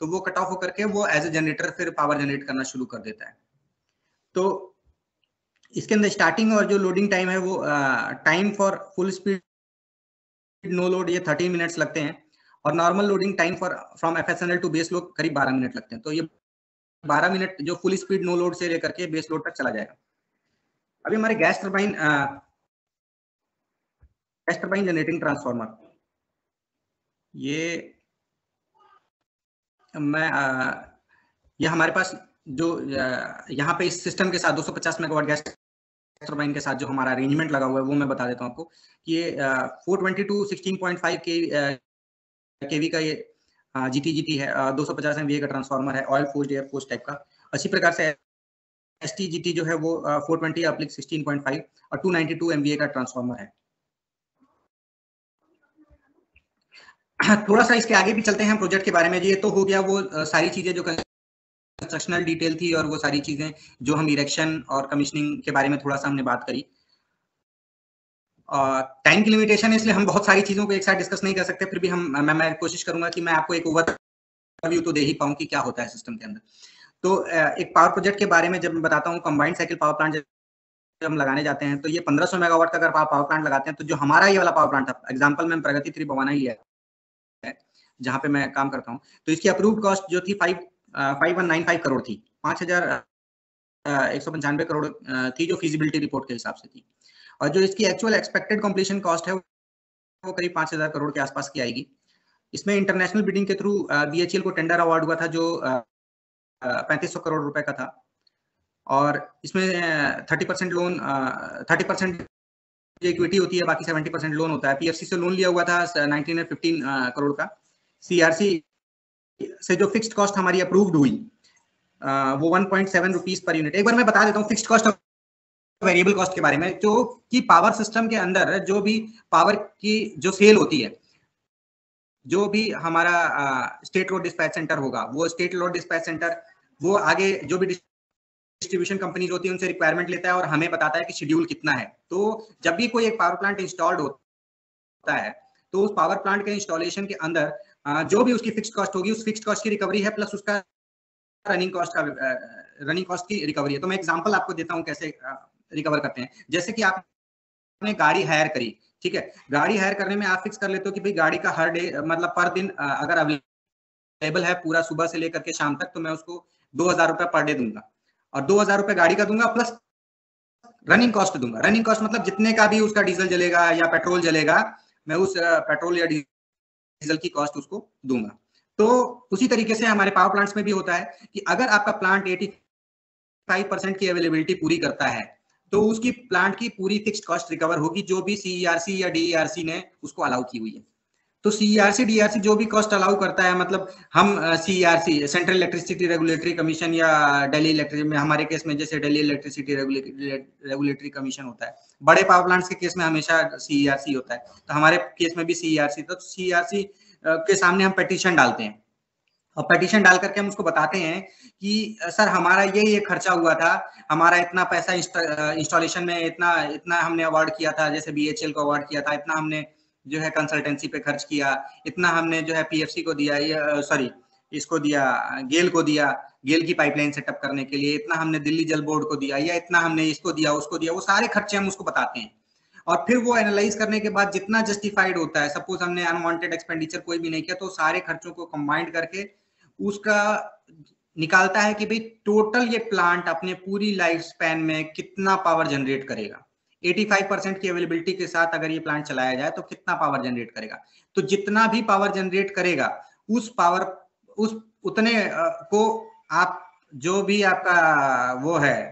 तो वो कट ऑफ होकर के वो एज ए जनरेटर फिर पावर जनरेट करना शुरू कर देता है। तो इसके अंदर स्टार्टिंग और जो लोडिंग टाइम है वो time for full speed no load ये थर्टीन मिनट्स लगते हैं और normal loading time for from FSNL to base load करीब बारह मिनट लगते हैं। तो ये बारह मिनट जो फुल स्पीड नो लोड से लेकर के बेस लोड तक चला जाएगा। अभी हमारे gas turbine gas turbine generating transformer, ये मैं आ, ये हमारे पास जो यहाँ पे इस सिस्टम के साथ दो सौ पचास मेगावाट गैस टर्बाइन के साथ जो हमारा अरेंजमेंट लगा हुआ है वो मैं बता देता हूँ आपको। ये four twenty to sixteen point five के केवी का ये जीटी जीटी है, दो सौ पचास एमवीए का ट्रांसफार्मर है, oil forced air force type का। इसी प्रकार से एसटी जीटी जो है वो फोर ट्वेंटी अपलिक सिक्सटीन पॉइंट फाइव और टू नाइंटी टू एमवीए का ट्रांसफार्मर है। थोड़ा सा इसके आगे भी चलते हैं प्रोजेक्ट के बारे में। ये तो हो गया वो सारी चीजें जो कंस्ट्रक्शनल डिटेल थी और वो सारी चीजें जो हम इरेक्शन और कमीशनिंग के बारे में थोड़ा सा हमने बात करी। और टाइम की लिमिटेशन है इसलिए हम बहुत सारी चीजों को एक साथ डिस्कस नहीं कर सकते, फिर भी हम मैं, मैं कोशिश करूंगा कि मैं आपको एक ओवरव्यू तो दे ही पाऊँ कि क्या होता है सिस्टम के अंदर। तो एक पावर प्रोजेक्ट के बारे में जब मैं बताता हूँ, कंबाइंड साइकिल पावर प्लांट जब हम लगाने जाते हैं तो ये पंद्रह सौ मेगावाट का अगर पावर प्लांट लगाते हैं, तो जो हमारा ये वाला पावर प्लांट था, एग्जाम्पल में प्रगति थ्री बवाना ही है जहां पे मैं काम करता हूं, तो इसकी अप्रूव्ड कॉस्ट जो थी five five one nine five crore थी, पाँच हजार एक सौ पंचानवे करोड़ थी जो फिजिबिलिटी रिपोर्ट के हिसाब से थी। और जो इसकी एक्चुअल एक्सपेक्टेड कंप्लीशन कॉस्ट है वो करीब पाँच हजार करोड़ के आसपास की आएगी। इसमें इंटरनेशनल बिडिंग के थ्रू बीएचईएल को टेंडर अवार्ड हुआ था जो पैंतीस सौ करोड़ रुपए का था, और इसमें thirty percent loan thirty percent equity होती है, बाकी सेवेंटी परसेंट लोन होता है। पीएफसी से लोन लिया हुआ था नाइनटीन फिफ्टीन करोड़ का। सीआरसी से जो फिक्स्ड कॉस्ट हमारी अप्रूव्ड हुई वो one point seven rupees per unit. एक बार मैं बता देता हूँ फिक्स्ड कॉस्ट और वेरिएबल कॉस्ट के बारे में, जो कि पावर सिस्टम के अंदर जो भी पावर की जो सेल होती है, जो भी हमारा स्टेट रोड डिस्पैच सेंटर होगा, वो स्टेट रोड डिस्पैच सेंटर वो आगे जो भी डिस्ट्रीब्यूशन कंपनीज होती है उनसे रिक्वायरमेंट लेता है और हमें बताता है कि शेड्यूल कितना है। तो जब भी कोई एक पावर प्लांट इंस्टॉल्ड होता है तो उस पावर प्लांट के इंस्टॉलेशन के अंदर जो भी उसकी फिक्स्ड कॉस्ट होगी, उस फिक्स्ड कॉस्ट की रिकवरी है प्लस उसका रनिंग कॉस्ट का रनिंग कॉस्ट की रिकवरी है। तो मैं एग्जांपल आपको देता हूं कैसे रिकवर करते हैं। जैसे कि आपने गाड़ी हायर करी, ठीक है, गाड़ी हायर करने में आप फिक्स कर लेते हो कि भाई गाड़ी का हर डे मतलब पर दिन अगर अवेलेबल है पूरा सुबह से लेकर के शाम तक तो मैं उसको दो हजार रुपये पर डे दूंगा और दो हजार रुपये गाड़ी का दूंगा प्लस रनिंग कॉस्ट दूंगा। रनिंग कॉस्ट मतलब जितने का भी उसका डीजल जलेगा या पेट्रोल जलेगा मैं उस पेट्रोल या डीजल की कॉस्ट उसको दूंगा। तो उसी तरीके से हमारे पावर प्लांट्स में भी होता है कि अगर आपका प्लांट पचासी परसेंट की अवेलेबिलिटी पूरी करता है तो उसकी प्लांट की पूरी फिक्स्ड कॉस्ट रिकवर होगी जो भी सीईआरसी या डीईआरसी ने उसको अलाउ की हुई है। तो सीईआरसी डीईआरसी जो भी कॉस्ट अलाउ करता है, मतलब हम CERC central electricity regulatory commission या दिल्ली इलेक्ट्रिसिटी में, हमारे केस में जैसे दिल्ली इलेक्ट्रिसिटी रेगुलेटरी कमीशन होता है, बड़े पावर प्लांट्स के केस में हमेशा सीईआरसी होता है, तो हमारे केस में भी सीईआरसी। तो सीईआरसी के सामने हम पिटीशन डालते हैं और पिटीशन डाल करके हम उसको बताते हैं कि सर हमारा ये ये खर्चा हुआ था, हमारा इतना पैसा इंस्टॉलेशन में, इतना इतना हमने अवार्ड किया था, जैसे बीएचईएल को अवार्ड किया था, इतना हमने जो है कंसल्टेंसी पे खर्च किया, इतना हमने जो है पीएफसी को दिया, ये सॉरी इसको दिया गेल को दिया, गेल की पाइपलाइन सेटअप करने के लिए इतना हमने, दिल्ली जल बोर्ड को दिया, या इतना हमने इसको दिया उसको दिया, वो सारे खर्चे हम उसको बताते हैं। और फिर वो एनालाइज करने के बाद जितना जस्टिफाइड होता है, सपोज हमने अनवांटेड एक्सपेंडिचर कोई भी नहीं किया, तो सारे खर्चों को कंबाइंड करके उसका निकालता है कि भाई टोटल ये प्लांट अपने पूरी लाइफ स्पैन में कितना पावर जनरेट करेगा। पचासी परसेंट की अवेलेबिलिटी के साथ अगर ये प्लांट चलाया जाए तो कितना पावर जनरेट करेगा। तो जितना भी पावर जनरेट करेगा उस पावर उस उतने को आप जो भी आपका वो है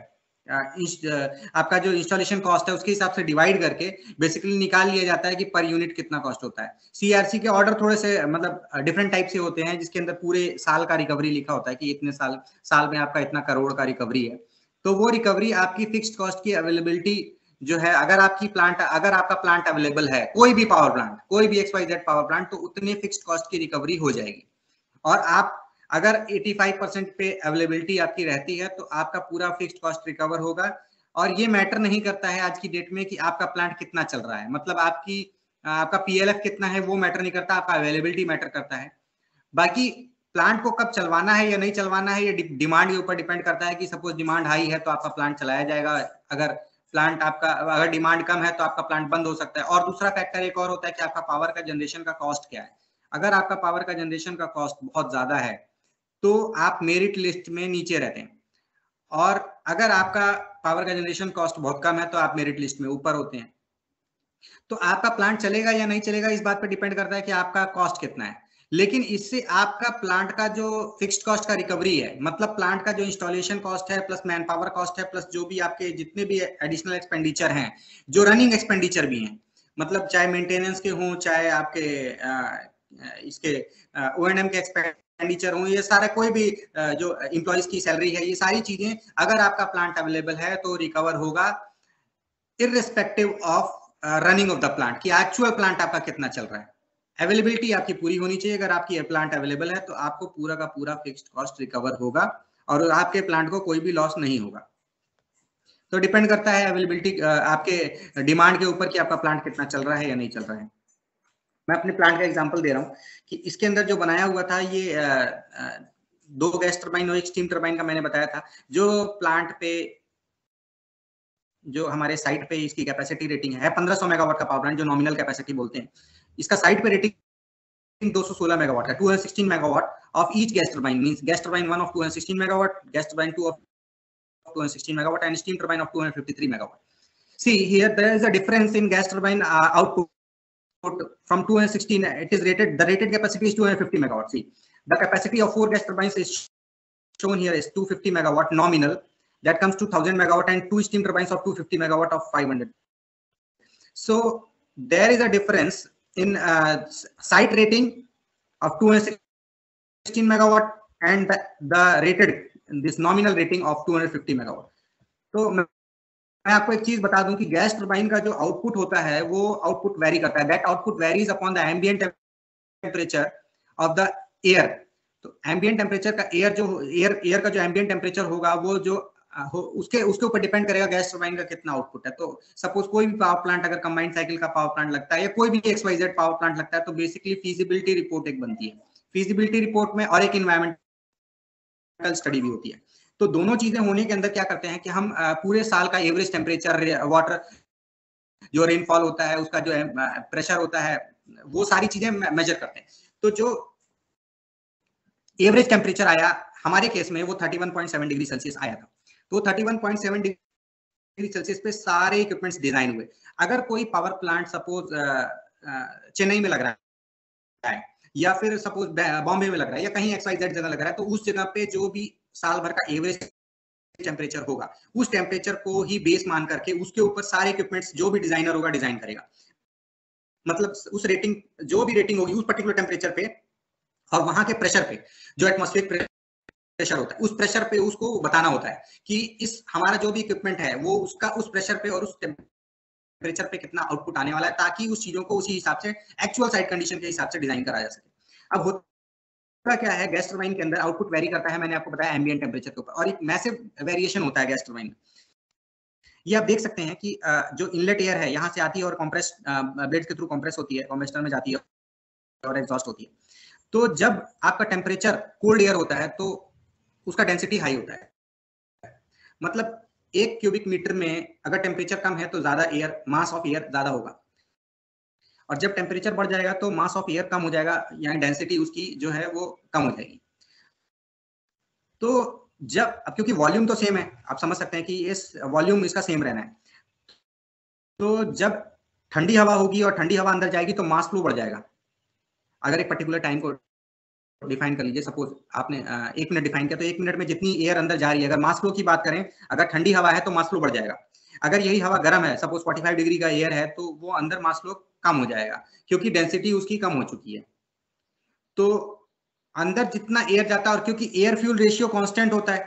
आपका जो इंस्टॉलेशन कॉस्ट है उसके हिसाब से डिवाइड करके बेसिकली निकाल लिया जाता है कि पर यूनिट कितना कॉस्ट होता है। सीआरसी के ऑर्डर थोड़े से मतलब डिफरेंट टाइप से होते हैं जिसके अंदर पूरे साल का रिकवरी लिखा होता है कि इतने साल साल में आपका इतना करोड़ का रिकवरी है। तो वो रिकवरी आपकी फिक्स्ड कॉस्ट की अवेलेबिलिटी जो है, अगर आपकी प्लांट अगर आपका प्लांट अवेलेबल है कोई भी पावर प्लांट कोई भी X Y Z power plant तो उतने फिक्स्ड कॉस्ट की रिकवरी हो जाएगी। और आप अगर पचासी परसेंट पे अवेलेबिलिटी आपकी रहती है तो आपका पूरा फिक्स्ड कॉस्ट रिकवर होगा। और ये मैटर नहीं करता है आज की डेट में कि आपका प्लांट कितना चल रहा है, मतलब आपकी आपका पीएलएफ कितना है वो मैटर नहीं करता, आपका अवेलेबिलिटी मैटर करता है। बाकी प्लांट को कब चलवाना है या नहीं चलवाना है ये डिमांड के ऊपर डिपेंड करता है कि सपोज डिमांड हाई है तो आपका प्लांट चलाया जाएगा, अगर प्लांट आपका अगर डिमांड कम है तो आपका प्लांट बंद हो सकता है। और दूसरा फैक्टर एक और होता है कि आपका पावर का जनरेशन का कॉस्ट क्या है। अगर आपका पावर का जनरेशन का कॉस्ट बहुत ज्यादा है तो आप मेरिट लिस्ट में नीचे रहते हैं, और अगर आपका पावर का जनरेशन कॉस्ट बहुत कम है तो आप मेरिट लिस्ट में ऊपर होते हैं। तो आपका प्लांट चलेगा या नहीं चलेगा इस बात पर डिपेंड करता है कि आपका कॉस्ट कितना है। लेकिन इससे आपका प्लांट का जो फिक्स्ड कॉस्ट का रिकवरी है, मतलब प्लांट का जो इंस्टॉलेशन कॉस्ट है प्लस मैन पावर कॉस्ट है प्लस जो भी आपके जितने भी एडिशनल एक्सपेंडिचर हैं, जो रनिंग एक्सपेंडिचर भी हैं, मतलब चाहे मेंटेनेंस के हों चाहे आपके आ, इसके ओ एन एम के एक्सपेंडिचर हों, ये सारा कोई भी आ, जो इम्प्लॉइज की सैलरी है, ये सारी चीजें अगर आपका प्लांट अवेलेबल है तो रिकवर होगा irrespective of running of the plant कि एक्चुअल प्लांट आपका कितना चल रहा है। अवेलेबिलिटी आपकी पूरी होनी चाहिए, अगर आपकी प्लांट अवेलेबल है तो आपको पूरा का पूरा फिक्स्ड कॉस्ट रिकवर होगा और आपके प्लांट को कोई भी लॉस नहीं होगा। तो डिपेंड करता है अवेलेबिलिटी आपके डिमांड के ऊपर कि आपका प्लांट कितना चल रहा है या नहीं चल रहा है। मैं अपने प्लांट का एग्जांपल दे रहा हूँ कि इसके अंदर जो बनाया हुआ था ये आ, आ, दो गैस टर्बाइन और एक स्टीम टर्बाइन का मैंने बताया था। जो प्लांट पे जो हमारे साइट पे इसकी कैपेसिटी रेटिंग है पंद्रह सौ मेगावाट का पावर प्लांट जो नॉमिनल कैपेसिटी बोलते हैं, इसका साइट पे रेटिंग दो सौ सोलह मेगावाट है। दो सौ सोलह megawatt of each gas turbine means gas turbine one of दो सौ सोलह megawatt, gas turbine two of दो सौ सोलह megawatt and steam turbine of दो सौ तिरेपन megawatt. See here there is a difference in gas turbine output from two hundred sixteen, it is rated, the rated capacity is two hundred fifty megawatt. See, the capacity of four gas turbines is shown here is two hundred fifty megawatt nominal, that comes to one thousand megawatt, and two steam turbines of two hundred fifty megawatt of five hundred. So there is a difference in uh, site rating of two hundred sixteen megawatt and the, the rated this nominal rating of two hundred fifty megawatt. So मैं आपको एक चीज बता दूं कि गैस टर्बाइन का जो आउटपुट होता है वो आउटपुट वेरी करता है। That output varies upon the ambient temperature of the air. तो एम्बिएंट टेम्परेचर का एयर जो एयर एयर का जो एम्बिएंट टेम्परेचर होगा वो जो हो, उसके उसके ऊपर डिपेंड करेगा गैस टर्बाइन का कितना आउटपुट है। तो सपोज कोई भी पावर प्लांट अगर कंबाइंड साइकिल का पावर प्लांट लगता है या कोई भी X Y Z power plant लगता है तो बेसिकली फीजिबिलिटी रिपोर्ट एक बनती है, फीजिबिलिटी रिपोर्ट में, और एक एनवायरमेंटल स्टडी भी होती है। तो दोनों चीजें होने के अंदर क्या करते हैं कि हम पूरे साल का एवरेज टेम्परेचर, वाटर जो रेनफॉल होता है, उसका जो प्रेशर होता है, वो सारी चीजें मेजर करते हैं। तो जो एवरेज टेम्परेचर आया हमारे केस में वो इकतीस पॉइंट सात डिग्री सेल्सियस आया था। तो इकतीस पॉइंट सात डिग्री सेल्सियस पे सारे इक्विपमेंट्स डिजाइन हुए। अगर कोई पावर प्लांट सपोज चेन्नई में लग रहा है या फिर सपोज बॉम्बे में लग रहा है या कहीं एक्स वाई जेड जगह लग रहा है तो उस जगह पे जो भी साल भर का एवरेज टेम्परेचर होगा उस टेम्परेचर को ही बेस मान करके उसके ऊपर सारे इक्विपमेंट्स जो भी डिजाइनर होगा डिजाइन करेगा। मतलब उस रेटिंग जो भी रेटिंग होगी उस पर्टिकुलर टेम्परेचर पे और वहां के प्रेशर पे, जो एटमॉस्फेरिक प्रेशर होता है उस प्रेशर पे उसको बताना होता है कि इस हमारा जो भी इक्विपमेंट है वो उसका उस प्रेशर पे और उस टेम्परेचर पे कितना आउटपुट आने वाला है, ताकि उस चीजों को उसी हिसाब से एक्चुअल साइट कंडीशन के हिसाब से डिजाइन करा जा सके। अब क्या है, गैस टर्बाइन के अंदर आउटपुट वेरी करता है, मैंने आपको बताया एम्बिएंट टेम्परेचर के ऊपर, और एक मैसिव वेरिएशन होता है गैस टर्बाइन में। ये आप देख सकते हैं कि जो इनलेट एयर है यहाँ से आती है और कंप्रेस ब्लेड के थ्रू कंप्रेस होती है, कंप्रेसर में जाती है और एग्जॉस्ट होती है। तो जब आपका टेम्परेचर कोल्ड एयर होता है तो उसका डेंसिटी हाई होता है, मतलब एक क्यूबिक मीटर में अगर टेम्परेचर कम है तो ज्यादा एयर, मास ऑफ एयर ज्यादा होगा, और जब टेम्परेचर बढ़ जाएगा तो मास ऑफ एयर कम हो जाएगा, यानी डेंसिटी उसकी जो है वो कम हो जाएगी। तो जब अब क्योंकि वॉल्यूम तो सेम है, आप समझ सकते हैं कि इस वॉल्यूम इसका सेम रहना है, तो जब ठंडी हवा होगी और ठंडी हवा अंदर जाएगी तो मास फ्लो बढ़ जाएगा। अगर एक पर्टिकुलर टाइम को डिफाइन कर लीजिए, सपोज आपने एक मिनट डिफाइन किया, तो एक मिनट में जितनी एयर अंदर जा रही है, अगर मास फ्लो की बात करें, अगर ठंडी हवा है तो मास फ्लो बढ़ जाएगा। अगर यही हवा गर्म है, सपोज पैंतालीस डिग्री का एयर है, तो वो अंदर मास फ्लो कम हो जाएगा क्योंकि डेंसिटी उसकी कम हो चुकी है। तो अंदर जितना एयर जाता है, और क्योंकि एयर फ्यूल रेशियो कांस्टेंट होता है,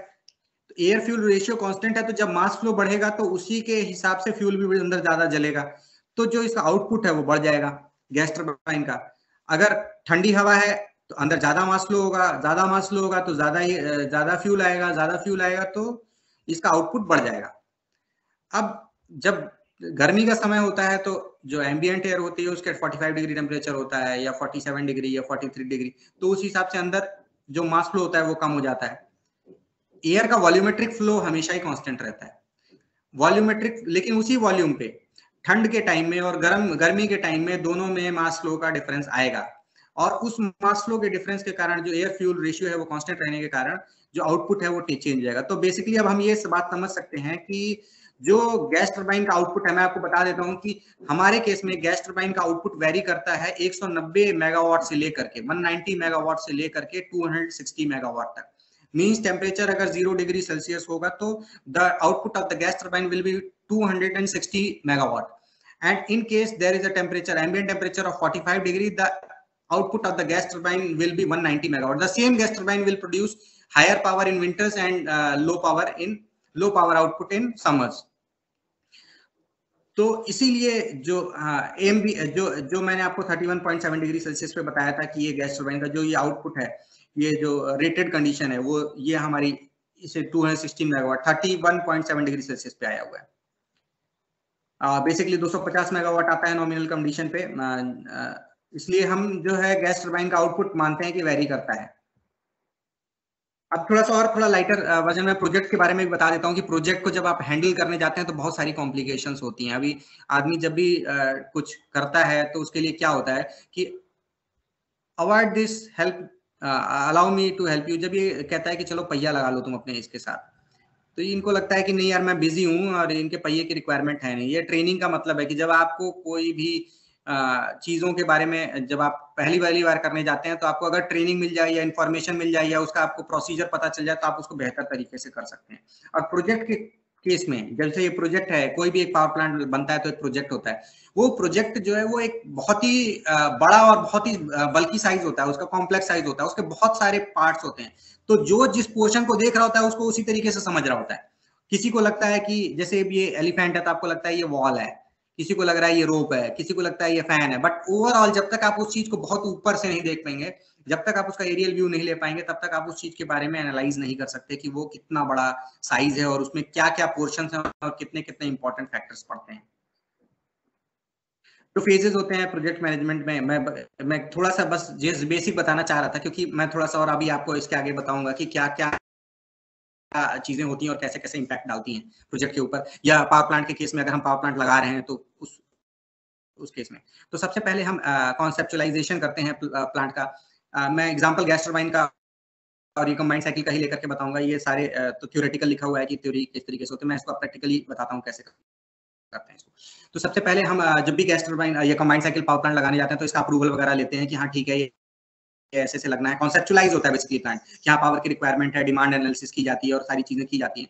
तो एयर फ्यूल रेशियो कांस्टेंट है, तो जब मास फ्लो बढ़ेगा तो उसी के हिसाब से फ्यूल भी अंदर ज्यादा जलेगा, तो जो इसका आउटपुट है वो बढ़ जाएगा गैस टरबाइन का। अगर ठंडी हवा है तो अंदर ज्यादा मास फ्लो होगा, ज्यादा मास फ्लो होगा तो ज्यादा ही ज्यादा फ्यूल आएगा, ज्यादा फ्यूल आएगा तो इसका आउटपुट बढ़ जाएगा। अब जब गर्मी का समय होता है तो जो एम्बिएंट एयर होती है उसके पैंतालीस डिग्री टेम्परेचर होता है, या सैंतालीस डिग्री या तैंतालीस डिग्री, तो उस हिसाब से अंदर जो मास फ्लो होता है वो कम हो जाता है। एयर का वॉल्यूमेट्रिक फ्लो हमेशा ही कांस्टेंट रहता है, वॉल्यूमेट्रिक, लेकिन उसी वॉल्यूम पे ठंड के टाइम में और गर्म गर्मी के टाइम में दोनों में मास फ्लो का डिफरेंस आएगा, और उस मास फ्लो के डिफरेंस के कारण जो एयर फ्यूल रेशियो है वो कांस्टेंट रहने के कारण जो आउटपुट है वो चेंज जाएगा। तो बेसिकली अब हम ये बात समझ सकते हैं कि जो गैस टर्बाइन का आउटपुट है, मैं आपको बता देता हूं कि हमारे केस में गैस टर्बाइन का आउटपुट वेरी करता है एक सौ नब्बे मेगावाट से लेकर के एक सौ नब्बे मेगावाट से लेकर के दो सौ साठ मेगावाट तक। मींस टेम्परेचर अगर जीरो डिग्री सेल्सियस होगा तो the output of the gas turbine will be दो सौ साठ megawatt, and in case there is a temperature ambient temperature of पैंतालीस degree, the output of the gas turbine will be one hundred ninety megawatt. The same gas turbine will produce higher power in winters and uh, low power in low power output in summers. तो इसीलिए जो एम बी जो जो मैंने आपको इकतीस पॉइंट सात डिग्री सेल्सियस पे बताया था कि ये गैस टर्बाइन का जो ये आउटपुट है, ये जो रेटेड कंडीशन है वो ये हमारी इसे दो सौ साठ मेगावाट इकतीस पॉइंट सात डिग्री सेल्सियस पे आया हुआ है। बेसिकली uh, दो सौ पचास मेगावाट आता है नॉमिनल कंडीशन पे, uh, uh, इसलिए हम जो है गैस टर्बाइन का आउटपुट मानते हैं कि वेरी करता है। अब थोड़ा सा और थोड़ा लाइटर वर्जन में प्रोजेक्ट के बारे में भी बता देता हूं कि प्रोजेक्ट को जब आप हैंडल करने जाते हैं तो बहुत सारी कॉम्प्लिकेशंस होती हैं। अभी आदमी जब भी आ, कुछ करता है तो उसके लिए क्या होता है कि avoid this, help, allow me to help you. जब ये कहता है कि चलो पहिया लगा लो तुम अपने इसके साथ, तो इनको लगता है कि नहीं यार मैं बिजी हूँ और इनके पहिए की रिक्वायरमेंट है नहीं। ये ट्रेनिंग का मतलब है कि जब आपको कोई भी चीज़ों के बारे में जब आप पहली पहली बार करने जाते हैं तो आपको अगर ट्रेनिंग मिल जाए या इन्फॉर्मेशन मिल जाए या उसका आपको प्रोसीजर पता चल जाए तो आप उसको बेहतर तरीके से कर सकते हैं। और प्रोजेक्ट के केस में जैसे ये प्रोजेक्ट है, कोई भी एक पावर प्लांट बनता है तो एक प्रोजेक्ट होता है, वो प्रोजेक्ट जो है वो एक बहुत ही बड़ा और बहुत ही बल्कि साइज होता है, उसका कॉम्प्लेक्स साइज होता है, उसके बहुत सारे पार्ट्स होते हैं। तो जो जिस पोर्शन को देख रहा होता है उसको उसी तरीके से समझ रहा होता है। किसी को लगता है कि जैसे ये एलिफेंट है तो आपको लगता है ये वॉल है, किसी को लग रहा है ये रोप है, किसी को लगता है ये फैन है, बट ओवरऑल जब तक आप उस चीज को बहुत ऊपर से नहीं देख पाएंगे, जब तक आप उसका एरियल व्यू नहीं ले पाएंगे, तब तक आप उस चीज के बारे में एनालाइज नहीं कर सकते कि वो कितना बड़ा साइज है और उसमें क्या क्या पोर्शंस हैं और कितने कितने इंपॉर्टेंट फैक्टर्स पड़ते हैं। जो फेजेस होते हैं प्रोजेक्ट मैनेजमेंट में, मैं मैं थोड़ा सा बस जिस बेसिक बताना चाह रहा था, क्योंकि मैं थोड़ा सा और अभी आपको इसके आगे बताऊंगा कि क्या क्या चीजें होती हैं और कैसे कैसे इंपैक्ट डालती हैं प्रोजेक्ट के ऊपर, या पावर प्लांट के केस में अगर हम पावर प्लांट लगा रहे हैं तो उस उस केस में। तो सबसे पहले हम कॉन्सेप्चुअलाइजेशन करते हैं प्लांट का। आ, मैं एग्जांपल गैस टर्बाइन का और ये कंबाइंड साइकिल का ही लेकर के बताऊंगा। ये सारे आ, तो थ्योरेटिकल लिखा हुआ है कि थ्योरी किस तरीके से होती है, मैं इसको प्रैक्टिकली बताता हूँ कैसे करते हैं इसको। तो सबसे पहले हम जब भी गैस टर्बाइन या कंबाइंड साइकिल पावर प्लांट लगाने जाते हैं तो इसका अप्रूवल वगैरह लेते हैं कि हाँ ठीक है ये ऐसे से लगना है, कॉन्सेप्चुअलाइज होता है बेसिकली प्लांट, यहाँ पावर की रिक्वायरमेंट है, डिमांड एनालिसिस की जाती है और सारी चीजें की जाती हैं,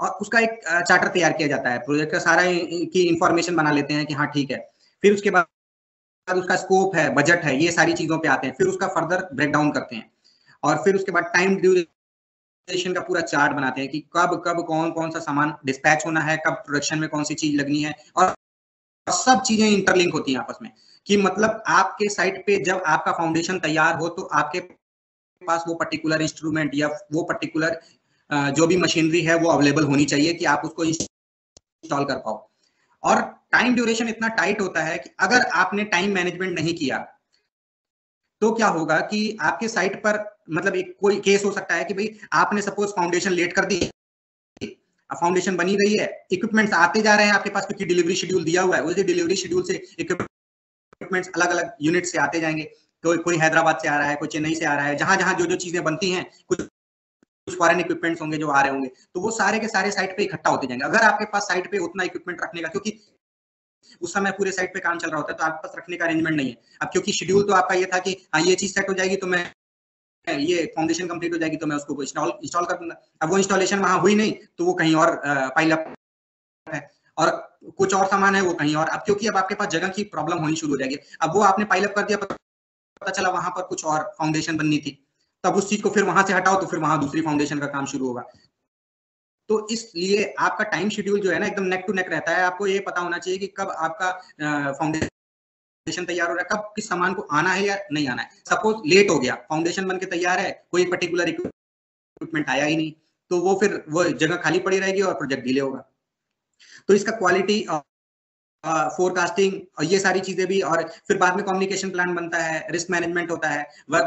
और उसका एक चार्टर तैयार किया जाता है। प्रोजेक्ट का सारा की इंफॉर्मेशन बना लेते हैं कि हाँ ठीक है, फिर उसके बाद उसका स्कोप है, बजट है, ये सारी चीजों पे आते हैं, फिर उसका फर्दर ब्रेकडाउन करते हैं और फिर उसके बाद टाइम ड्यूरेशन का पूरा चार्ट बनाते हैं कि कब कब कौन कौन सा सामान डिस्पैच होना है, कब प्रोडक्शन में कौन सी चीज लगनी है, और सब चीजें इंटरलिंक होती हैं आपस में। कि मतलब आपके साइट पे जब आपका फाउंडेशन तैयार हो तो आपके पास वो पर्टिकुलर इंस्ट्रूमेंट या वो पर्टिकुलर जो भी मशीनरी है वो अवेलेबल होनी चाहिए कि आप उसको इंस्टॉल कर पाओ। और टाइम ड्यूरेशन इतना टाइट होता है कि अगर आपने टाइम मैनेजमेंट नहीं किया तो क्या होगा कि आपके साइट पर मतलब एक कोई केस हो सकता है कि भाई आपने सपोज फाउंडेशन लेट कर दी, फाउंडेशन बनी गई है, इक्विपमेंट्स आते जा रहे हैं आपके पास क्योंकि डिलीवरी शेड्यूल दिया हुआ है, उस डिलीवरी शेड्यूल से इक्विपमेंट्स अलग अलग यूनिट से आते जाएंगे, तो कोई हैदराबाद से आ रहा है, कोई चेन्नई से आ रहा है, जहां जहां जो जो चीजें बनती हैं, कुछ फॉरेन इक्विपमेंट्स होंगे जो आ रहे होंगे, तो वो सारे के सारे साइट पे इकट्ठा होते जाएंगे। अगर आपके पास साइट पे उतना इक्विपमेंट रखने का, क्योंकि उस समय पूरे साइट पे काम चल रहा होता है, तो आपके पास रखने का अरेंजमेंट नहीं है। अब क्योंकि शेड्यूल तो आपका ये था कि हाँ ये चीज सेट हो जाएगी तो मैं ये फाउंडेशन कंप्लीट हो जाएगी तो मैं उसको इंस्टॉल इंस्टॉल कर दूंगा। अब वो इंस्टॉलेशन वहां हुई नहीं तो वो कहीं और पाइल अप है, और कुछ और सामान है वो कहीं और। अब क्योंकि अब आपके पास जगह की प्रॉब्लम होनी शुरू हो जाएगी। अब वो आपने पाइल अप कर दिया, पता चला वहां पर कुछ और फाउंडेशन बननी थी, तब उस चीज को फिर वहां से हटाओ तो फिर वहां दूसरी फाउंडेशन का काम शुरू होगा। तो इसलिए आपका टाइम शेड्यूल जो है ना एकदम नेक टू नेक रहता है। आपको ये पता होना चाहिए कि कब आपका फाउंडेशन तैयार हो रहा है, कब किस सामान को आना है या नहीं आना है। सपोज लेट हो गया, फाउंडेशन बन के तैयार है, कोई पर्टिकुलर इक्विपमेंट आया ही नहीं, तो वो फिर वो जगह खाली पड़ी रहेगी और प्रोजेक्ट डिले होगा। तो इसका क्वालिटी, फोरकास्टिंग uh, और ये सारी चीजें भी, और फिर बाद में कम्युनिकेशन प्लान बनता है, रिस्क मैनेजमेंट होता है, वर्क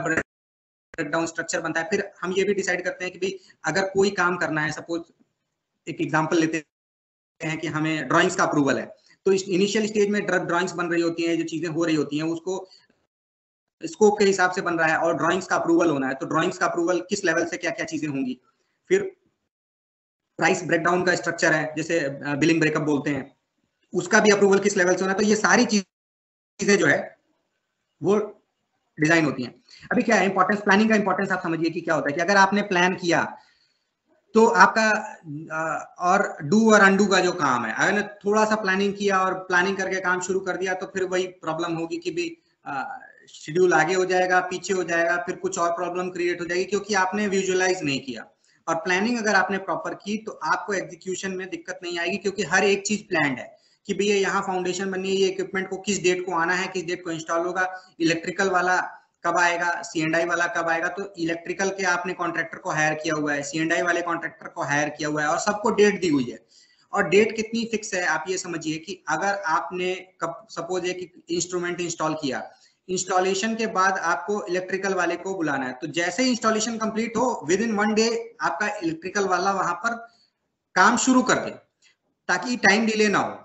ब्रेकडाउन स्ट्रक्चर बनता है। फिर हम ये भी डिसाइड करते हैं कि भाई अगर कोई काम करना है, सपोज एक एग्जांपल लेते हैं कि हमें ड्राइंग्स का अप्रूवल है, तो इनिशियल स्टेज में ड्राइंग्स बन रही होती हैं, जो चीजें हो रही होती हैं उसको स्कोप के हिसाब से बन रहा है, और ड्राइंग्स का अप्रूवल होना है, तो ड्राइंग्स का अप्रूवल किस लेवल से क्या क्या चीजें होंगी। फिर प्राइस ब्रेकडाउन का स्ट्रक्चर है, जैसे बिलिंग ब्रेकअप बोलते हैं, उसका भी अप्रूवल किस लेवल से होना है। तो ये सारी चीजें जो है वो डिजाइन होती हैं। अभी क्या है इंपॉर्टेंस, प्लानिंग का इंपॉर्टेंस आप समझिए कि क्या होता है कि अगर आपने प्लान किया तो आपका और डू और अनडू का जो काम है, अगर थोड़ा सा प्लानिंग किया और प्लानिंग करके काम शुरू कर दिया तो फिर वही प्रॉब्लम होगी कि भी शेड्यूल आगे हो जाएगा, पीछे हो जाएगा, फिर कुछ और प्रॉब्लम क्रिएट हो जाएगी, क्योंकि आपने विजुअलाइज नहीं किया। और प्लानिंग अगर आपने प्रॉपर की तो आपको एग्जीक्यूशन में दिक्कत नहीं आएगी, क्योंकि हर एक चीज प्लान्ड है कि भैया यहाँ फाउंडेशन बननी है, ये इक्विपमेंट को किस डेट को आना है, किस डेट को इंस्टॉल होगा, इलेक्ट्रिकल वाला कब आएगा, सी एंड आई वाला कब आएगा। तो इलेक्ट्रिकल के आपने कॉन्ट्रैक्टर को हायर किया हुआ है, सी एंड आई वाले कॉन्ट्रैक्टर को हायर किया हुआ है, और सबको डेट दी हुई है। और डेट कितनी फिक्स है आप ये समझिए कि अगर आपने कब सपोज है कि इंस्ट्रूमेंट इंस्टॉल किया, इंस्टॉलेशन के बाद आपको इलेक्ट्रिकल वाले को बुलाना है, तो जैसे ही इंस्टॉलेशन कंप्लीट हो विद इन वन डे आपका इलेक्ट्रिकल वाला वहां पर काम शुरू कर दे, ताकि टाइम डिले ना हो।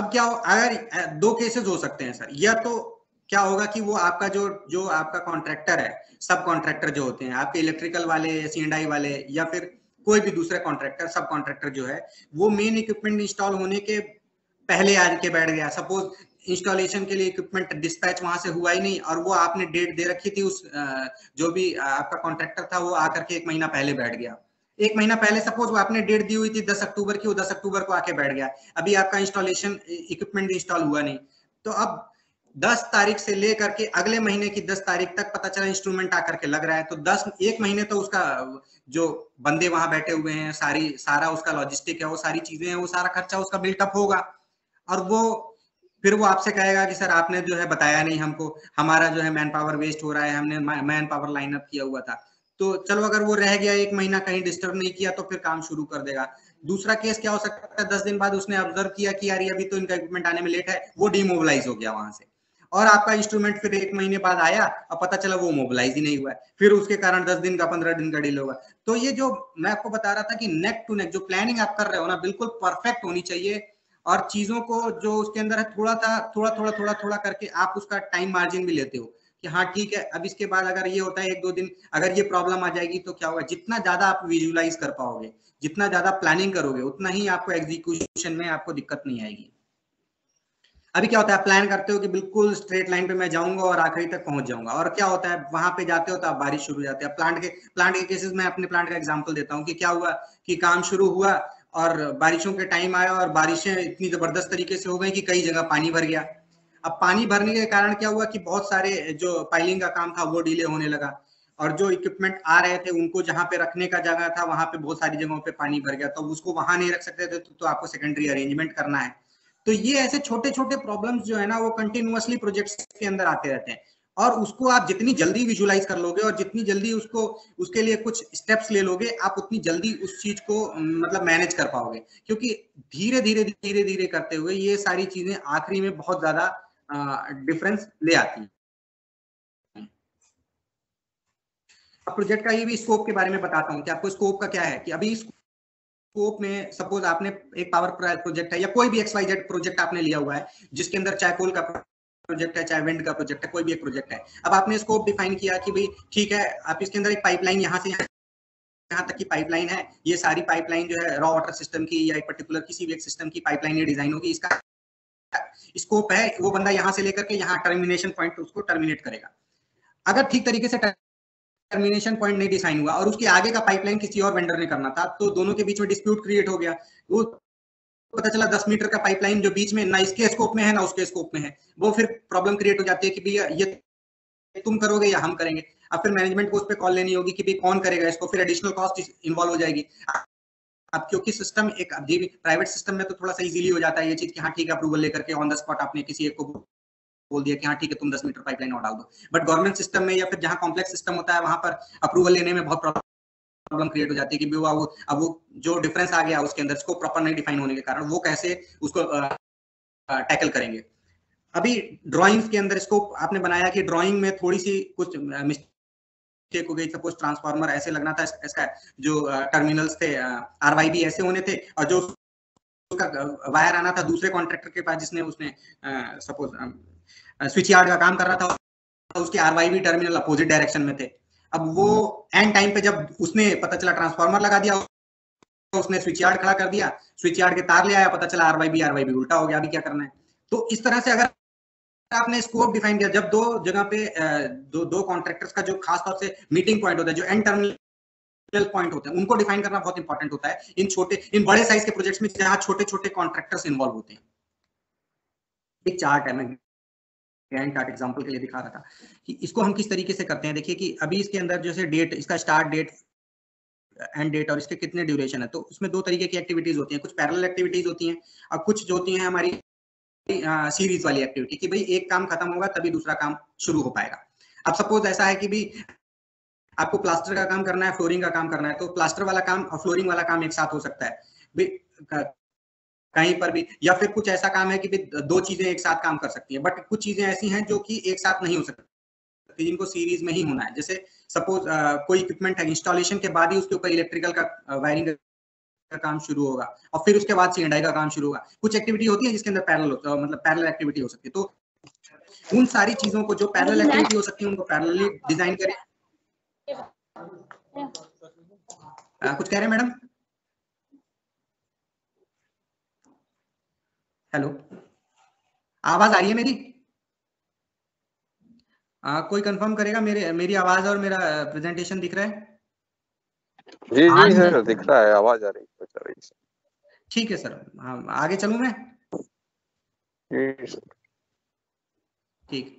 अब क्या हो, अगर दो केसेस हो सकते हैं सर, या तो क्या होगा कि वो आपका जो जो आपका कॉन्ट्रैक्टर है, सब कॉन्ट्रैक्टर जो होते हैं आपके इलेक्ट्रिकल वाले, सी एंड आई वाले, या फिर कोई भी दूसरा कॉन्ट्रैक्टर, सब कॉन्ट्रैक्टर जो है वो मेन इक्विपमेंट इंस्टॉल होने के पहले आज के बैठ गया। सपोज इंस्टॉलेशन के लिए इक्विपमेंट डिस्पैच वहां से हुआ ही नहीं, और वो आपने डेट दे रखी थी, उस जो भी आपका कॉन्ट्रैक्टर था वो आकर के एक महीना पहले बैठ गया। एक महीना पहले सपोज वो आपने डेट दी हुई थी दस अक्टूबर की, वो दस अक्टूबर को आके बैठ गया। अभी आपका इंस्टॉलेशन इक्विपमेंट इंस्टॉल हुआ नहीं, तो अब दस तारीख से लेकर के अगले महीने की दस तारीख तक पता चला इंस्ट्रूमेंट आकर के लग रहा है, तो दस एक महीने तो उसका जो बंदे वहां बैठे हुए हैं, सारी सारा उसका लॉजिस्टिक है, वो सारी चीजें हैं, वो सारा खर्चा उसका बिल्टअप होगा। और वो फिर वो आपसे कहेगा कि सर आपने जो है बताया नहीं हमको, हमारा जो है मैन पावर वेस्ट हो रहा है, हमने मैन पावर लाइन अप किया हुआ था। तो चलो अगर वो रह गया एक महीना कहीं डिस्टर्ब नहीं किया तो फिर काम शुरू कर देगा। दूसरा केस क्या हो सकता है, दस दिन बाद उसने ऑब्जर्व किया कि यार अभी तो इनका इक्विपमेंट आने में लेट है, वो डिमोबिलाइज हो गया वहां से, और आपका इंस्ट्रूमेंट फिर एक महीने बाद आया और पता चला वो मोबिलाइज ही नहीं हुआ है, फिर उसके कारण दस दिन का पंद्रह दिन का डिले होगा। तो ये जो मैं आपको बता रहा था कि नेक टू नेक जो प्लानिंग आप कर रहे हो ना, बिल्कुल परफेक्ट होनी चाहिए, और चीजों को जो उसके अंदर है थोड़ा था थोड़ा थोड़ा थोड़ा थोड़ा करके आप उसका टाइम मार्जिन भी लेते हो कि हाँ ठीक है, अब इसके बाद अगर ये होता है एक दो दिन अगर ये प्रॉब्लम आ जाएगी तो क्या होगा। जितना ज्यादा आप विजुअलाइज कर पाओगे, जितना ज्यादा प्लानिंग करोगे, उतना ही आपको एग्जीक्यूशन में आपको दिक्कत नहीं आएगी। अभी क्या होता है, प्लान करते हो कि बिल्कुल स्ट्रेट लाइन पे मैं जाऊंगा और आखिरी तक पहुंच जाऊंगा, और क्या होता है वहां पे जाते हो तो आप बारिश शुरू हो जाती है। प्लांट के प्लांट के केसेस में अपने प्लांट का एग्जाम्पल देता हूँ कि क्या हुआ कि काम शुरू हुआ और बारिशों के टाइम आया, और बारिशें इतनी जबरदस्त तरीके से हो गई कि कई जगह पानी भर गया। अब पानी भरने के कारण क्या हुआ कि बहुत सारे जो पाइलिंग का काम था वो डिले होने लगा, और जो इक्विपमेंट आ रहे थे उनको जहाँ पे रखने का जगह था वहां पे बहुत सारी जगहों पे पानी भर गया, तो उसको वहां नहीं रख सकते थे, तो, तो आपको सेकेंडरी अरेंजमेंट करना है। तो ये ऐसे छोटे छोटे प्रॉब्लम्स जो है ना वो कंटिन्यूअसली प्रोजेक्ट्स के अंदर आते रहते हैं, और उसको आप जितनी जल्दी विजुअलाइज कर लोगे और जितनी जल्दी उसको उसके लिए कुछ स्टेप्स ले लोगे, आप उतनी जल्दी उस चीज को मतलब मैनेज कर पाओगे, क्योंकि धीरे धीरे धीरे धीरे करते हुए ये सारी चीजें आखिरी में बहुत ज्यादा डिफरेंस uh, ले आती है। अब प्रोजेक्ट का ये भी स्कोप के बारे में बताता हूँ कि आपको स्कोप का क्या है कि अभी स्कोप में सपोज आपने एक पावर प्रोजेक्ट है या कोई भी एक्स वाई जेड प्रोजेक्ट आपने लिया हुआ है, जिसके अंदर चाहे कोल का प्रोजेक्ट है, चाहे विंड का प्रोजेक्ट है, कोई भी एक प्रोजेक्ट है। अब आपने स्कोप डिफाइन किया कि भाई ठीक है आप इसके अंदर एक पाइपलाइन यहाँ से यहाँ यहाँ तक की पाइपलाइन है, ये सारी पाइपलाइन जो है रॉ वाटर सिस्टम की या एक पर्टिकुलर किसी भी एक सिस्टम की पाइपलाइन ये डिजाइन होगी, इसका स्कोप है वो बंदा यहाँ से लेकर के यहाँ टर्मिनेशन पॉइंट उसको टर्मिनेट करेगा। अगर ठीक तरीके से टर्मिनेशन पॉइंट नहीं डिसाइन हुआ और उसके आगे का पाइपलाइन किसी और वेंडर ने करना था तो दोनों के बीच में डिस्प्यूट क्रिएट हो गया, वो पता चला दस मीटर का पाइपलाइन जो बीच में ना इसके स्कोप में है ना उसके स्कोप में है, वो फिर प्रॉब्लम क्रिएट हो जाती है कि भैया ये तुम करोगे या हम करेंगे। अब फिर मैनेजमेंट को उस पर कॉल लेनी होगी कि भाई कौन करेगा इसको, फिर एडिशनल कॉस्ट इन्वॉल्व हो जाएगी। अब क्योंकि सिस्टम एक प्राइवेट सिस्टम में तो थोड़ा सा इजीली हो जाता है ये चीज कि हाँ ठीक है अप्रूवल लेकर के ऑन द स्पॉट आपने किसी एक को बोल दिया कि हाँ ठीक है तुम दस मीटर पाइपलाइन और डाल दो, बट गवर्नमेंट सिस्टम में या फिर जहाँ कॉम्प्लेक्स सिस्टम होता है वहाँ पर अप्रूवल लेने में बहुत प्रॉब्लम क्रिएट हो जाती है कि वो अब वो जो डिफरेंस आ गया उसके अंदर इसको प्रॉपर नहीं डिफाइन होने के कारण वो कैसे उसको टैकल करेंगे। अभी ड्राइंग्स के अंदर इसको आपने बनाया कि ड्राइंग में थोड़ी सी कुछ मिस्टेक हो गई, सपोज ट्रांसफार्मर ऐसे लगना था इसका, जो टर्मिनल्स थे आर वाई बी ऐसे होने थे और जो उसका वायर आना था दूसरे कॉन्ट्रैक्टर के पास जिसने उसने सपोज स्विच यार्ड का काम कर रहा था उसके आरवाईबी टर्मिनल अपोजिट डायरेक्शन में थे। अब वो एंड टाइम पे जब उसने पता चला ट्रांसफार्मर लगा दिया, उसने स्विच यार्ड खड़ा कर दिया, स्विच यार्ड के तार ले आया, पता चला आरवाईबी आरवाईबी उल्टा हो गया, अभी क्या करना है। तो इस तरह से अगर आपने स्कोप डिफाइन किया, जब दो जगह पे दो दो कॉन्ट्रैक्टर्स का जो खासतौर से मीटिंग पॉइंट होता है, जो एंड टर्मिनल पॉइंट होता है, उनको डिफाइन करना बहुत इंपॉर्टेंट होता है इन छोटे इन बड़े साइज के प्रोजेक्ट्स में जहाँ छोटे छोटे कॉन्ट्रैक्टर्स इन्वॉल्व होते हैं। एक चार्ट है, मैं गैंट चार्ट एग्जांपल के लिए दिखा रहा था कि इसको हम किस तरीके से करते हैं। देखिए कि अभी इसके अंदर जैसे डेट, इसका स्टार्ट डेट, एंड डेट और इसके कितने ड्यूरेशन है, तो उसमें दो तरीके की एक्टिविटीज होती हैं, कुछ पैरेलल एक्टिविटीज होती हैं और कुछ जो होती हैं हमारी आ, सीरीज वाली एक्टिविटी कि भाई एक काम खत्म होगा तभी दूसरा काम शुरू हो पाएगा। अब सपोज ऐसा है कि भाई आपको प्लास्टर का काम करना है, फ्लोरिंग का काम करना है, तो प्लास्टर वाला काम और फ्लोरिंग वाला काम एक साथ हो सकता है कहीं पर भी, या फिर कुछ ऐसा काम है कि दो चीजें एक साथ काम कर सकती है, बट कुछ चीजें ऐसी हैं जो कि एक साथ नहीं हो सकती, जिनको सीरीज में ही होना है। जैसे सपोज कोई इक्विपमेंट है, इंस्टॉलेशन के बाद ही उसके ऊपर इलेक्ट्रिकल का वायरिंग का काम शुरू होगा और फिर उसके बाद सीएनडाई का काम शुरू होगा। कुछ एक्टिविटी होती है जिसके अंदर पैरेलल होता है, मतलब पैरेलल एक्टिविटी हो सकती है, तो उन सारी चीजों को जो पैरेलल एक्टिविटी हो सकती है उनको पैरेलली डिजाइन करें। कुछ कह रहे हैं मैडम? हेलो, आवाज आ रही है मेरी? आ, कोई कंफर्म करेगा मेरे मेरी आवाज और मेरा प्रेजेंटेशन दिख रहा है? जी जी सर, दिख रहा है, आवाज आ रही है। ठीक है सर, आगे चलूं मैं? जी सर। ठीक,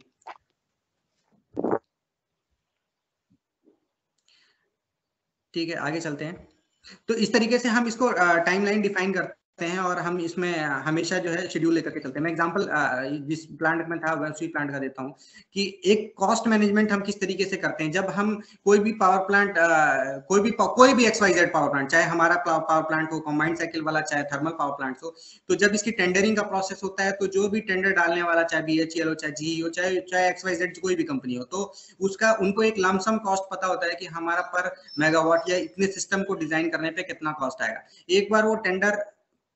ठीक है, आगे चलते हैं। तो इस तरीके से हम इसको टाइमलाइन डिफाइन करते हैं हैं और हम इसमें हमेशा जो है शेड्यूल लेकर के चलते हैं। मैं एग्जांपल जिस प्लांट में था उसी प्लांट का देता हूं कि एक कॉस्ट मैनेजमेंट हम किस तरीके से करते हैं। जब हम कोई भी पावर प्लांट कोई भी कोई भी X Y Z power plant, चाहे हमारा पावर प्लांट हो कंबाइंड साइकिल वाला, चाहे थर्मल पावर प्लांट हो, तो जब इसकी टेंडरिंग का प्रोसेस होता है तो जो भी टेंडर डालने वाला, चाहे बी एच ई एल हो, चाहे जी ई हो, चाहे चाहे एक्स वाई जेड कोई भी कंपनी हो, तो उसका उनको एक लमसम कॉस्ट पता होता है कि हमारा पर मेगावाट या इतने सिस्टम को डिजाइन करने पर कितना कॉस्ट आएगा। एक बार वो टेंडर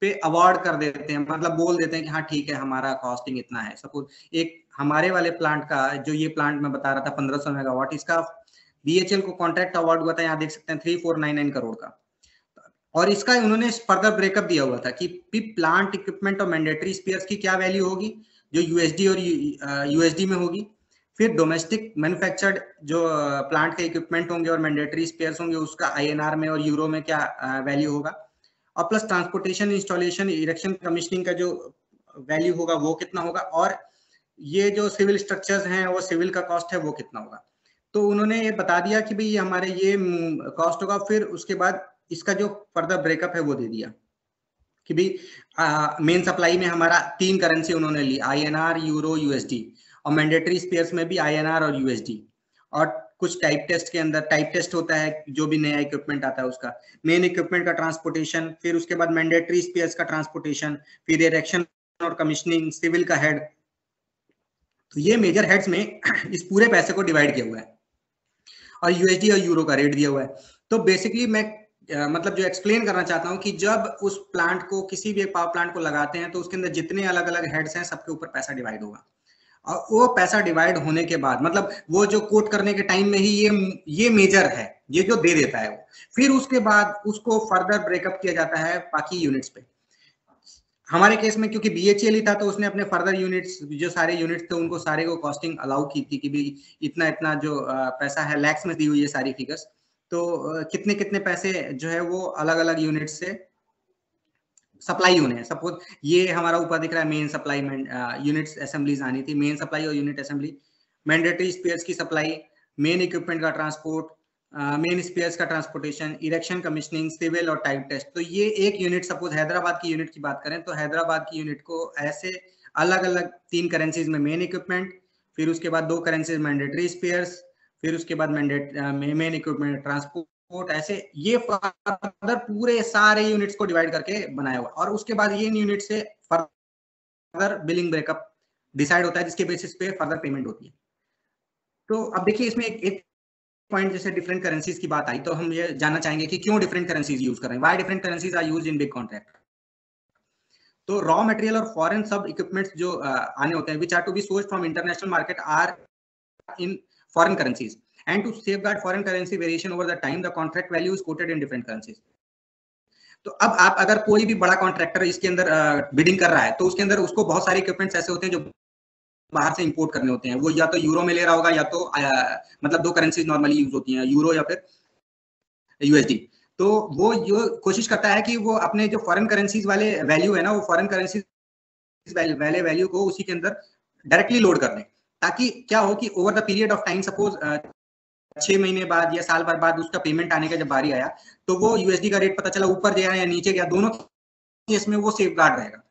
पे अवार्ड कर देते हैं, मतलब बोल देते हैं कि हाँ ठीक है हमारा कॉस्टिंग इतना है। सपोज एक हमारे वाले प्लांट का, जो ये प्लांट मैं बता रहा था पंद्रह सौ मेगावाट, इसका बी एच ई एल को कॉन्ट्रैक्ट अवार्ड हुआ था, यहाँ देख सकते हैं three four nine nine crore का, और इसका इन्होंने फर्दर ब्रेकअप दिया हुआ था कि प्लांट इक्विपमेंट और मैंडेटरी स्पेयर्स की क्या वैल्यू होगी जो यूएसडी और यूएसडी में होगी, फिर डोमेस्टिक मैन्युफैक्चर्ड जो प्लांट के इक्विपमेंट होंगे और मैंडेटरी स्पेयर्स होंगे उसका आई एन आर में और यूरो में क्या वैल्यू होगा, और plus transportation, installation, erection, commissioning का जो वैल्यू होगा वो कितना होगा, और ये जो सिविल स्ट्रक्चर्स हैं वो सिविल का कॉस्ट है वो कितना होगा। तो उन्होंने ये बता दिया कि भाई ये हमारे ये कॉस्ट होगा, फिर उसके बाद इसका जो फर्दर ब्रेकअप है वो दे दिया कि भाई मेन सप्लाई में हमारा तीन करेंसी उन्होंने ली, I N R, euro, USD, और मैंडेटरी स्पेयर्स में भी आई एन आर और यूएसडी, और कुछ टाइप टेस्ट के अंदर, टाइप टेस्ट होता है जो भी नया इक्विपमेंट आता है उसका, मेन इक्विपमेंट का ट्रांसपोर्टेशन, फिर उसके बाद मैंडेटरी स्पेयर्स का ट्रांसपोर्टेशन, फिर इरेक्शन और कमीशनिंग, सिविल का हेड। तो ये मेजर हेड्स में इस पूरे पैसे को डिवाइड किया हुआ है और यूएसडी और यूरो का रेट दिया हुआ है। तो बेसिकली मैं मतलब जो एक्सप्लेन करना चाहता हूँ कि जब उस प्लांट को, किसी भी एक पावर प्लांट को लगाते हैं तो उसके अंदर जितने अलग अलग हेड्स हैं सबके ऊपर पैसा डिवाइड होगा, और वो पैसा डिवाइड होने के बाद मतलब वो जो कोट करने के टाइम में ही ये ये मेजर है, ये जो दे देता है वो, फिर उसके बाद उसको फर्दर ब्रेकअप किया जाता है बाकी यूनिट्स पे। हमारे केस में क्योंकि बीएचईएल ही था तो उसने अपने फर्दर यूनिट्स जो सारे यूनिट्स थे उनको सारे को कॉस्टिंग अलाउ की थी कि भी इतना इतना जो पैसा है, लैक्स में दी हुई है सारी फिगर्स, तो कितने कितने पैसे जो है वो अलग अलग यूनिट से सप्लाई होने हैं। सपोज ये हमारा ऊपर दिख रहा है मेन सप्लाई यूनिट्स असेंबलीज आनी थी, मेन सप्लाई और यूनिट असेंबली, मैंडेटरी स्पेयर्स की सप्लाई, मेन इक्विपमेंट का ट्रांसपोर्ट, मेन स्पेयर्स का ट्रांसपोर्टेशन, इरेक्शन कमीशनिंग, सिविल और टाइप टेस्ट। तो ये एक यूनिट, सपोज हैदराबाद की यूनिट की बात करें तो हैदराबाद की यूनिट को ऐसे अलग अलग तीन करेंसीज में मेन इक्विपमेंट, फिर उसके बाद दो करेंसीज मैंडेटरी स्पेयर्स, फिर उसके बाद मैंडेट मेन इक्विपमेंट ट्रांसपोर्ट, ऐसे ये फर्दर पूरे सारे यूनिट्स को डिवाइड करके बनाया हुआ। और उसके बाद ये यूनिट से फर्दर बिलिंग ब्रेकअप डिसाइड होता है जिसके बेसिस पे फर्दर पेमेंट होती है। तो अब देखिए इसमें एक, एक पॉइंट जैसे डिफरेंट करेंसीज की बात आई तो हम ये जानना चाहेंगे कि क्यों डिफरेंट करेंसीज यूज कर रहे हैं, why different currencies are used in big contract. तो रॉ मटेरियल और फॉरेन सब इक्विपमेंट्स जो आने होते हैं which are to be sourced from international market are in foreign currencies. And to safeguard foreign currency variation over the time, the contract value is quoted in different currencies. तो अब आप अगर कोई भी बड़ा कॉन्ट्रैक्टर इसके अंदर बिडिंग कर रहा है तो उसके अंदर उसको बहुत सारे इक्विपमेंट्स ऐसे होते हैं जो बाहर से इंपोर्ट करने होते हैं, वो या तो यूरो में ले रहा होगा या तो मतलब दो करेंसीज नॉर्मली यूज होती हैं, यूरो या फिर यूएसडी। तो वो जो कोशिश करता है कि वो अपने जो फॉरेन करेंसीज वाले वैल्यू है ना, वो फॉरेन करेंसीज वाले वैल्यू को उसी के अंदर डायरेक्टली लोड कर दें, ताकि क्या हो कि over the period of time, suppose छह महीने बाद या साल भर बाद उसका पेमेंट आने का जब बारी आया तो वो यूएसडी का रेट पता चला ऊपर गया या नीचे गया, दोनों केस में वो सेफ गार्ड रहेगा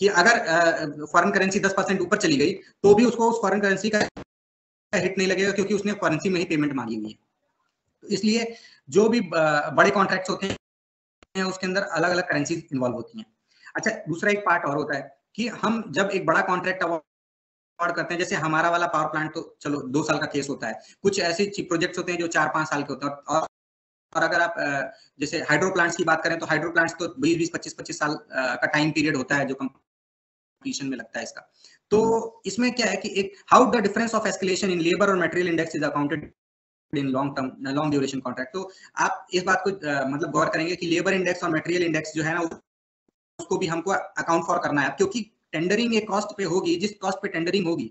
कि अगर फॉरेन करेंसी दस परसेंट ऊपर चली गई तो भी उसको उस फॉरेन करेंसी का हिट नहीं लगेगा क्योंकि उसने करेंसी में ही पेमेंट मांगी हुई है। इसलिए जो भी बड़े कॉन्ट्रैक्ट होते हैं उसके अंदर अलग अलग करेंसीज इन्वॉल्व होती हैं। अच्छा, दूसरा एक पार्ट और होता है कि हम जब एक बड़ा कॉन्ट्रैक्ट और करते हैं, जैसे हमारा वाला पावर प्लांट तो चलो दो साल का केस होता है, कुछ ऐसे प्रोजेक्ट्स होते हैं जो चार पांच साल के होते हैं, और, और अगर आप जैसे हाइड्रो प्लांट्स की बात करें तो हाइड्रो प्लांट्स तो बीस बीस पच्चीस पच्चीस साल का टाइम पीरियड होता है जो कंपटीशन में लगता है इसका। तो इसमें क्या है कि एक how the difference of escalation in labour और material index is accounted in long term long duration contract. तो आप इस बात को मतलब गौर करेंगे कि लेबर इंडेक्स और मटेरियल इंडेक्स जो है ना उसको भी हमको अकाउंट फॉर करना है, क्योंकि टेंडरिंग एक कॉस्ट पे होगी, जिस कॉस्ट पे टेंडरिंग होगी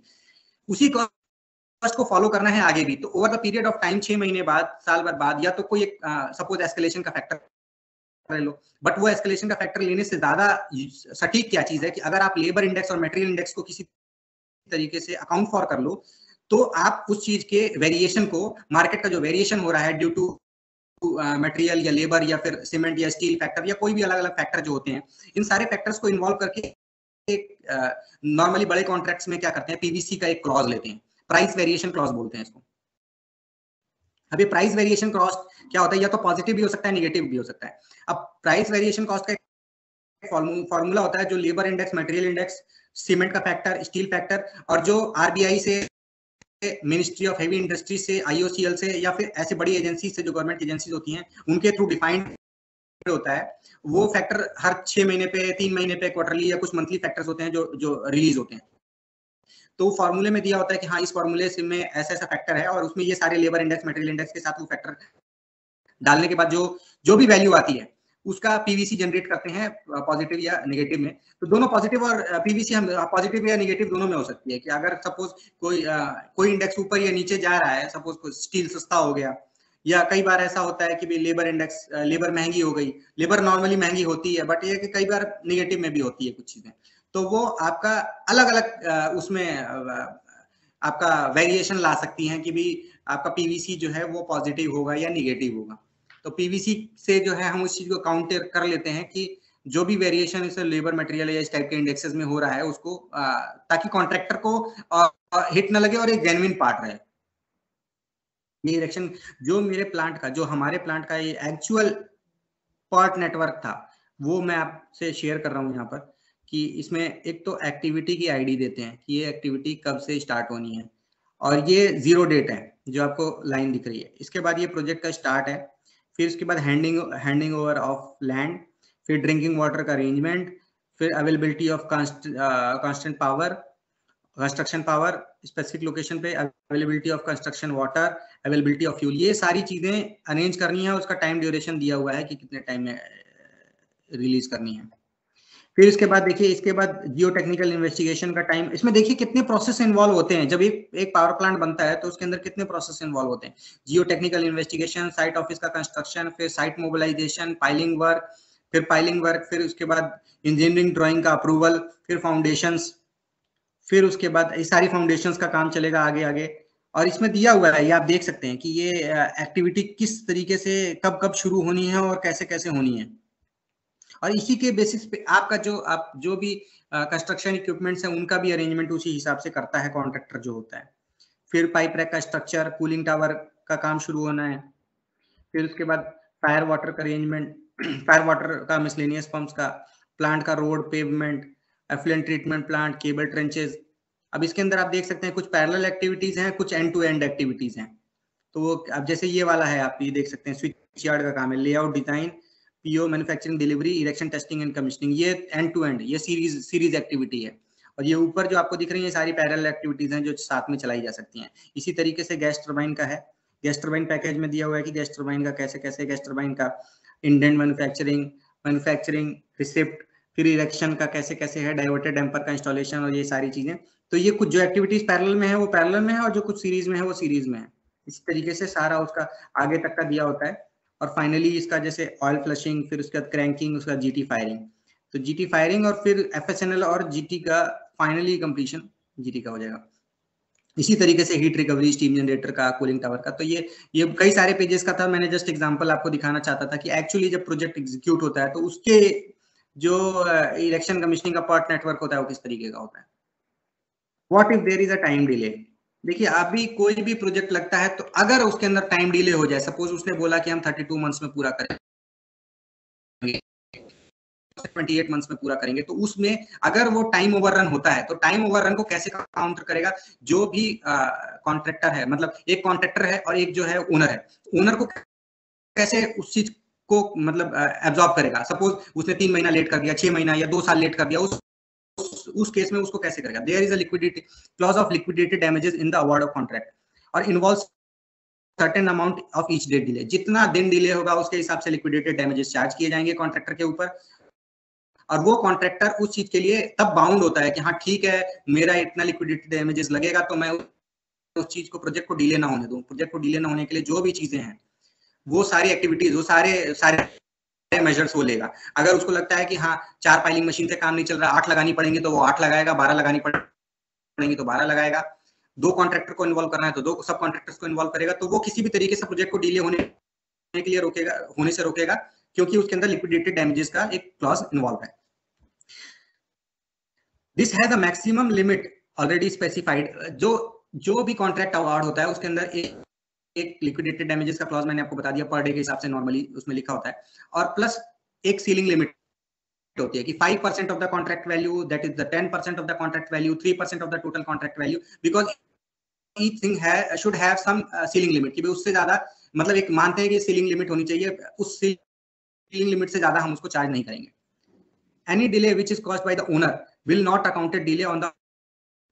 उसी कॉस्ट को फॉलो करना है आगे भी। तो over the period of time छह महीने बाद, साल भर बाद, या तो कोई एक सपोज एस्केलेशन का फैक्टर ले लो, बट वो एस्केलेशन का फैक्टर लेने से ज्यादा सटीक क्या चीज है कि अगर आप लेबर इंडेक्स और मटेरियल इंडेक्स को किसी तरीके से अकाउंट फॉर कर लो तो आप उस चीज के वेरिएशन को, मार्केट का जो वेरिएशन हो रहा है ड्यू टू मटेरियल या लेबर या फिर सीमेंट या स्टील फैक्टर या कोई भी अलग अलग फैक्टर जो होते हैं, इन सारे फैक्टर्स को इन्वॉल्व करके एक नॉर्मली बड़े कॉन्ट्रैक्ट्स में क्या करते हैं, पीवीसी का एक क्लॉज लेते हैं, प्राइस वेरिएशन क्लॉज बोलते हैं इसको। अब ये प्राइस वेरिएशन कॉस्ट क्या होता है, या तो पॉजिटिव भी हो सकता है, नेगेटिव भी हो सकता है। अब प्राइस वेरिएशन कॉस्ट का एक फॉर्मूला होता है जो labour index, material index, cement का फैक्टर, स्टील फैक्टर और जो आरबीआई से, मिनिस्ट्री ऑफ हेवी इंडस्ट्री से, आईओसीएल से या फिर ऐसी बड़ी एजेंसी से जो गवर्नमेंट एजेंसीज होती हैं उनके थ्रू डिफाइंड होता है, वो फैक्टर हर छह महीने पे, तीन महीने पे, क्वार्टरली या कुछ मंथली फैक्टर्स होते हैं जो जो रिलीज होते हैं। तो फॉर्मूले में दिया होता है कि हाँ इस फॉर्मूले से में ऐसा ऐसा फैक्टर है और उसमें ये सारे लेबर इंडेक्स, मटेरियल इंडेक्स के साथ वो फैक्टर डालने के बाद जो जो भी वैल्यू आती है उसका पीवीसी जनरेट करते हैं पॉजिटिव या निगेटिव में। तो दोनों पॉजिटिव और पीवीसी हम पॉजिटिव या निगेटिव दोनों में हो सकती है कि अगर सपोज कोई कोई इंडेक्स ऊपर या नीचे जा रहा है, सपोज स्टील सस्ता हो गया, या कई बार ऐसा होता है कि भाई लेबर इंडेक्स, लेबर महंगी हो गई, लेबर नॉर्मली महंगी होती है बट ये कि कई बार नेगेटिव में भी होती है कुछ चीजें, तो वो आपका अलग अलग उसमें आपका वेरिएशन ला सकती हैं कि भी आपका पीवीसी जो है वो पॉजिटिव होगा या नेगेटिव होगा। तो पीवीसी से जो है हम उस चीज को काउंटर कर लेते हैं कि जो भी वेरिएशन इस लेबर मटेरियल या इस टाइप के इंडेक्सेस में हो रहा है उसको, ताकि कॉन्ट्रैक्टर को हिट ना लगे और एक जेन्युइन पार्ट रहे। ये इरेक्शन जो मेरे प्लांट का, जो हमारे प्लांट का ये एक्चुअल पार्ट नेटवर्क था वो मैं आपसे शेयर कर रहा हूँ यहाँ पर, कि इसमें एक तो एक्टिविटी की आईडी देते हैं कि ये एक्टिविटी कब से स्टार्ट होनी है और ये जीरो डेट है जो आपको लाइन दिख रही है। इसके बाद ये प्रोजेक्ट का स्टार्ट है, फिर उसके बाद handing handing over of land, फिर ड्रिंकिंग वाटर का अरेंजमेंट, फिर availability of constant power construction power, specific location पे availability of construction water, availability of fuel, ये सारी चीजें अरेंज करनी है। उसका टाइम ड्यूरेशन दिया हुआ है कि कितने टाइम में रिलीज करनी है। फिर इसके बाद देखिए, इसके बाद जियो टेक्निकल इन्वेस्टिगेशन का टाइम। इसमें देखिए कितने प्रोसेस इन्वॉल्व होते हैं। जब एक एक पावर प्लांट बनता है तो उसके अंदर कितने प्रोसेस इन्वॉल्व होते हैं। Geo technical investigation, site office का कंस्ट्रक्शन, फिर साइट मोबिलाइजेशन, पाइलिंग वर्क, फिर पाइलिंग वर्क फिर उसके बाद इंजीनियरिंग ड्राइंग का अप्रूवल, फिर फाउंडेशंस, फिर उसके बाद ये सारी फाउंडेशंस का काम चलेगा आगे आगे। और इसमें दिया हुआ है, ये आप देख सकते हैं कि ये एक्टिविटी किस तरीके से कब कब शुरू होनी है और कैसे कैसे होनी है। और इसी के बेसिस पे आपका जो आप जो भी कंस्ट्रक्शन इक्विपमेंट्स हैं उनका भी अरेंजमेंट उसी हिसाब से करता है कॉन्ट्रैक्टर जो होता है। फिर पाइप रैक का स्ट्रक्चर, कूलिंग टावर का काम शुरू होना है। फिर उसके बाद फायर वाटर का अरेंजमेंट, फायर वाटर का, मिसलेनियस पंप्स का, प्लांट का road pavement, effluent treatment plant, cable trenches. अब इसके अंदर आप देख सकते हैं कुछ पैरेलल एक्टिविटीज हैं, कुछ एंड टू एंड एक्टिविटीज हैं। तो अब जैसे ये वाला है, आप ये देख सकते हैं स्विच यार्ड का काम है, layout design, PO, manufacturing, delivery, erection, testing and commissioning, ये एंड टू एंड, ये सीरीज सीरीज एक्टिविटी है। और ये ऊपर जो आपको दिख रही है सारी पैरेलल एक्टिविटीज हैं जो साथ में चलाई जा सकती हैं। इसी तरीके से गैस टर्बाइन का है, गैस टर्बाइन पैकेज में दिया हुआ है कि गैस टर्बाइन का कैसे कैसे, गैस टर्बाइन का इंडेंट मैन्युफैक्चरिंग, मैन्युफैक्चरिंग रिसिप्ट, फिर इरेक्शन का कैसे कैसे है, डाइवर्टर डैम्पर का इंस्टॉलेशन, और ये सारी चीजें। तो ये कुछ जो एक्टिविटीज पैरेलल में है वो पैरेलल में है, और जो कुछ सीरीज में है वो सीरीज में है। इसी तरीके से सारा उसका आगे तक का दिया होता है। और फाइनली इसका जैसे ऑयल फ्लशिंग, फिर उसके बाद क्रैंकिंग, उसका जीटी फायरिंग, तो जीटी फायरिंग और फिर एफएसएनएल और जीटी का फाइनली कंप्लीशन जीटी का हो जाएगा। इसी तरीके से हीट रिकवरी, स्टीम जनरेटर का, कूलिंग टावर का। तो ये ये कई सारे पेजेस का था। मैंने जस्ट एग्जांपल आपको दिखाना चाहता था कि एक्चुअली जब प्रोजेक्ट एग्जीक्यूट होता है तो उसके जो इलेक्शन कमीशनिंग का पार्ट नेटवर्क होता है वो किस तरीके का होता है। What if there is a time delay. देखिए अभी कोई भी प्रोजेक्ट लगता है तो अगर उसके अंदर टाइम डिले हो जाए, सपोज उसने बोला कि हम थर्टी टू मंथ्स में पूरा करेंगे, अट्ठाईस मंथ्स में पूरा करेंगे, तो उसमें अगर वो टाइम ओवररन होता है तो टाइम ओवररन को कैसे काउंटर करेगा जो भी कॉन्ट्रैक्टर है। मतलब एक कॉन्ट्रैक्टर है और एक जो है ओनर है, ओनर को कैसे उस चीज को मतलब एब्जॉर्ब करेगा। सपोज उसने तीन महीना लेट कर दिया, छह महीना या दो साल लेट कर दिया, उस उस केस में उसको कैसे करेगा। There is a liquidity clause of liquidated damages in the award of contract और involves certain amount of each day delay. जितना दिन डिले होगा उसके हिसाब से लिक्विडेटेड डैमेजेस चार्ज किए जाएंगे कॉन्ट्रैक्टर के ऊपर, और वो कॉन्ट्रैक्टर उस चीज के लिए तब बाउंड होता है कि हाँ ठीक है मेरा इतना लिक्विडेटेड डैमेजेस लगेगा तो मैं उस चीज को, प्रोजेक्ट को डिले ना होने दूं। प्रोजेक्ट को डिले ना होने के लिए जो भी चीजें हैं वो सारी एक्टिविटीज, वो सारे सारे मेजर्स वो लेगा। अगर उसको लगता है कि हाँ चार पाइलिंग मशीन से काम नहीं चल रहा, आठ लगानी पड़ेंगी तो वो आठ लगाएगा, बारह लगानी पड़ेंगी तो बारह लगाएगा, दो कॉन्ट्रैक्टर को इन्वॉल्व करना है तो दो सब कॉन्ट्रैक्टर्स को इन्वॉल्व करेगा। तो वो किसी भी तरीके से प्रोजेक्ट को डिले होने के लिए रोकेगा, होने से रोकेगा, क्योंकि उसके अंदर लिक्विडेटेड डैमेजेस का एक क्लॉज इन्वॉल्व है। This has a maximum limit already specified. जो जो भी कॉन्ट्रैक्ट अवार्ड होता है उसके अंदर एक एक लिक्विडेटेड डैमेजेस का क्लॉज मैंने आपको बता दिया, पर डे के हिसाब से नॉर्मली उसमें लिखा होता है, और प्लस एक सीलिंग लिमिट होती है कि five percent of the contract value, that is the ten percent of the contract value, three percent of the total contract value, because each thing है should have some ceiling limit, कि भाई उससे ज्यादा मतलब एक मानते हैं कि सीलिंग लिमिट होनी चाहिए, उस सीलिंग लिमिट से ज्यादा हम उसको चार्ज नहीं करेंगे। Any delay which is caused by the owner will not accounted delay on the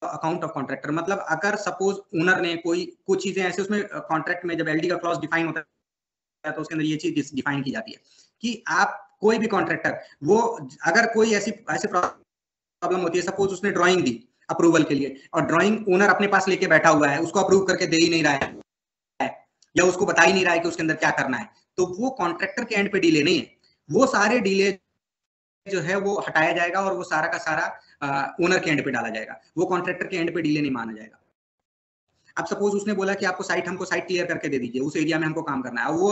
account of contractor. मतलब अगर सपोज ओनर ने कोई कुछ चीजें ऐसे उसमें कॉन्ट्रैक्ट में जब एलडी का क्लॉज डिफाइन होता है तो उसके अंदर ये चीज डिफाइन की जाती है कि आप कोई भी कॉन्ट्रैक्टर वो अगर कोई ऐसी ऐसी प्रॉब्लम होती है, सपोज उसने ड्राइंग दी अप्रूवल के लिए और ड्राइंग ओनर अपने पास लेके बैठा हुआ है, उसको अप्रूव करके दे ही नहीं रहा है या उसको बता ही नहीं रहा है कि उसके अंदर क्या करना है, तो वो कॉन्ट्रैक्टर के एंड पे डिले नहीं है, वो सारे डिले जो है वो हटाया जाएगा और वो सारा का सारा ओनर के एंड पे डाला जाएगा, वो कॉन्ट्रैक्टर के एंड पे डीले नहीं माना जाएगा। अब सपोज उसने बोला कि आपको साइट हमको साइट क्लियर करके दे दीजिए, उस एरिया में हमको काम करना है, वो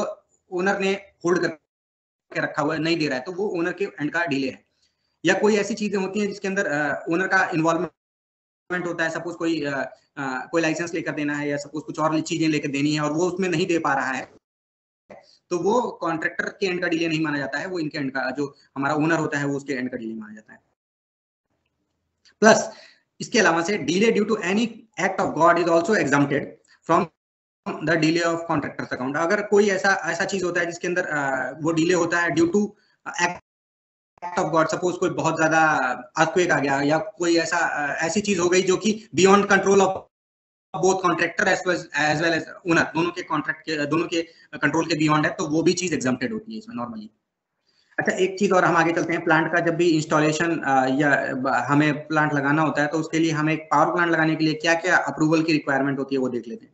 ओनर ने होल्ड करके रखा हुआ है नहीं दे रहा है, तो वो ओनर के एंड का डीले है। या कोई ऐसी चीजें होती हैं जिसके अंदर ओनर का इन्वॉल्वमेंट होता है, सपोज कोई आ, आ, कोई लाइसेंस लेकर देना है या सपोज कुछ और चीजें लेकर देनी है और वो उसमें नहीं दे पा रहा है, तो वो कॉन्ट्रैक्टर के एंड का डिले नहीं माना जाता है, वो इनके एंड का जो हमारा ओनर होता है वो उसके एंड का डिले माना जाता है। प्लस इसके अलावा से delay due to any act of God is also exempted from the delay of contractors account. अगर कोई ऐसा ऐसा चीज होता है जिसके अंदर आ, वो डिले होता है due to act act of God, suppose कोई बहुत ज्यादा अर्थक्वेक आ गया या कोई ऐसा ऐसी चीज हो गई जो कि beyond control of both contractor as well as owner, दोनों के कॉन्ट्रैक्ट के दोनों के कंट्रोल के बियॉन्ड है, तो वो भी चीज एग्जम्प्टेड होती है इसमें नॉर्मली। अच्छा, एक चीज और हम आगे चलते हैं। प्लांट का जब भी इंस्टॉलेशन या हमें प्लांट लगाना होता है तो उसके लिए हमें पावर प्लांट लगाने के लिए क्या क्या अप्रूवल की रिक्वायरमेंट होती है वो देख लेते हैं।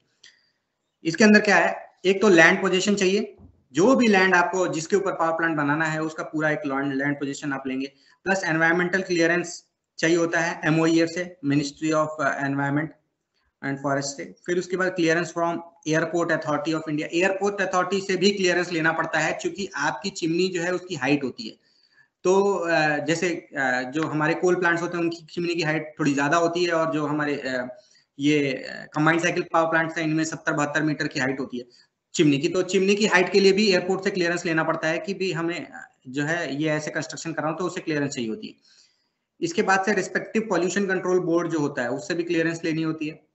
इसके अंदर क्या है, एक तो लैंड पोजीशन चाहिए, जो भी लैंड आपको जिसके ऊपर पावर प्लांट बनाना है उसका पूरा एक लैंड पोजीशन आप लेंगे, प्लस एनवायरमेंटल क्लियरेंस चाहिए होता है एमओईएफ से, ministry of environment and forest से। फिर उसके बाद clearance from airport authority of India, airport authority से भी क्लियरेंस लेना पड़ता है क्योंकि आपकी चिमनी जो है उसकी हाइट होती है। तो जैसे जो हमारे कोल प्लांट्स होते हैं उनकी चिमनी की हाइट थोड़ी ज्यादा होती है, और जो हमारे ये कंबाइंड साइकिल पावर प्लांट्स हैं इनमें सत्तर बहत्तर मीटर की हाइट होती है चिमनी की। तो चिमनी की हाइट के लिए भी एयरपोर्ट से क्लियरेंस लेना पड़ता है कि भी हमें जो है ये ऐसे कंस्ट्रक्शन कराऊं तो उसे क्लियरेंस चाहिए होती है। इसके बाद से रिस्पेक्टिव पॉल्यूशन कंट्रोल बोर्ड जो होता है उससे भी क्लियरेंस लेनी होती है।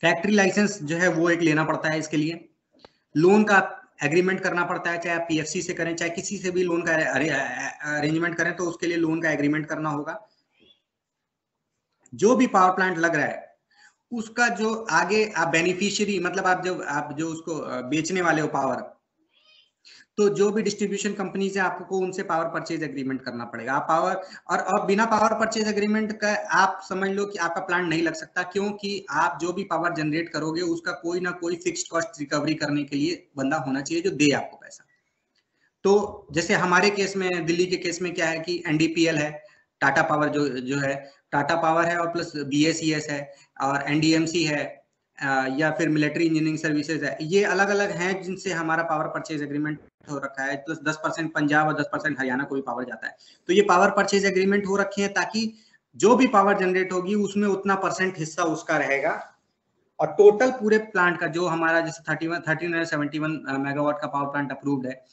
फैक्ट्री लाइसेंस जो है वो एक लेना पड़ता है, इसके लिए लोन का एग्रीमेंट करना पड़ता है, चाहे आप पीएफसी से करें चाहे किसी से भी लोन का अरेंजमेंट करें तो उसके लिए लोन का एग्रीमेंट करना होगा। जो भी पावर प्लांट लग रहा है उसका जो आगे आप बेनिफिशियरी मतलब आप जो आप जो उसको बेचने वाले हो पावर, तो जो भी डिस्ट्रीब्यूशन कंपनीज है आपको उनसे पावर परचेज एग्रीमेंट करना पड़ेगा। आप पावर और, और बिना पावर परचेज एग्रीमेंट का आप समझ लो कि आपका प्लांट नहीं लग सकता, क्योंकि आप जो भी पावर जनरेट करोगे उसका कोई ना कोई फिक्स्ड कॉस्ट रिकवरी करने के लिए बंदा होना चाहिए जो दे आपको पैसा। तो जैसे हमारे केस में दिल्ली के केस में क्या है कि एनडीपीएल है, टाटा पावर जो जो है टाटा पावर है, और प्लस बीएसीएस है और एनडीएमसी है या फिर मिलिट्री इंजीनियरिंग सर्विसेज है, ये अलग अलग हैं जिनसे हमारा पावर परचेज एग्रीमेंट हो रखा है। प्लस दस परसेंट पंजाब और दस परसेंट हरियाणा को भी पावर जाता है। तो ये पावर परचेज एग्रीमेंट हो रखे हैं ताकि जो भी पावर जनरेट होगी उसमें उतना परसेंट हिस्सा उसका रहेगा, और टोटल पूरे प्लांट का जो हमारा जैसे thirty one thirteen hundred seventy one megawatt का पावर प्लांट अप्रूव्ड है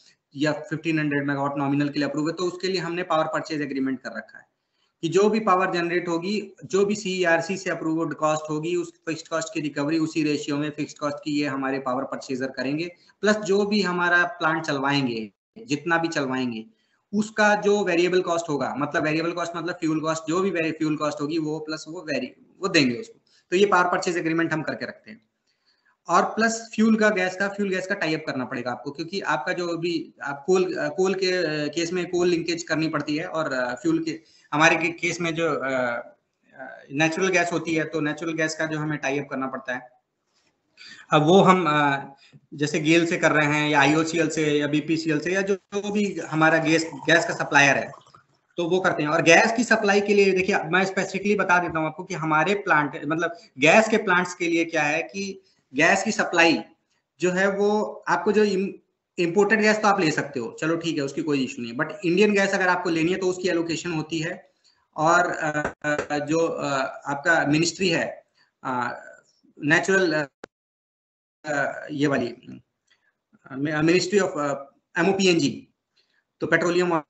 या फिफ्टीन हंड्रेड मेगावाट नॉमिनल के लिए अप्रूव है, तो उसके लिए हमने पावर परचेज एग्रीमेंट कर रखा है कि जो भी पावर जनरेट होगी, जो भी सीईआरसी से अप्रूव्ड कॉस्ट होगी उस फिक्स्ड कॉस्ट की रिकवरी उसी रेशियो में फिक्स्ड कॉस्ट की ये हमारे पावर परचेजर करेंगे, प्लस जो भी हमारा प्लांट चलवाएंगे जितना भी चलवाएंगे उसका जो वेरिएबल कॉस्ट होगा, मतलब वेरिएबल कॉस्ट मतलब फ्यूल कॉस्ट, जो भी फ्यूल कॉस्ट होगी वो प्लस वो वेरी वो देंगे उसको। तो ये पावर परचेज एग्रीमेंट हम करके रखते हैं। और प्लस फ्यूल का गैस का फ्यूल गैस का टाइप करना पड़ेगा आपको, क्योंकि आपका जो भी आप कोल कोल के केस में कोल लिंकेज करनी पड़ती है, और फ्यूल के हमारे के केस में जो नेचुरल गैस होती है, तो नेचुरल गैस का जो हमें टाइप करना पड़ता है अब वो हम जैसे गेल से कर रहे हैं या आईओसीएल से या बीपीसीएल से या जो जो भी हमारा गैस गैस का सप्लायर है तो वो करते हैं। और गैस की सप्लाई के लिए देखिए मैं स्पेसिफिकली बता देता हूँ आपको कि हमारे प्लांट मतलब गैस के प्लांट्स के लिए क्या है कि गैस की सप्लाई जो है वो आपको जो इम्पोर्टेड गैस तो आप ले सकते हो, चलो ठीक है उसकी कोई इशू नहीं है, बट इंडियन गैस अगर आपको लेनी है तो उसकी एलोकेशन होती है, और जो आपका मिनिस्ट्री है नेचुरल ये वाली मिनिस्ट्री ऑफ एमओपीएनजी तो पेट्रोलियम और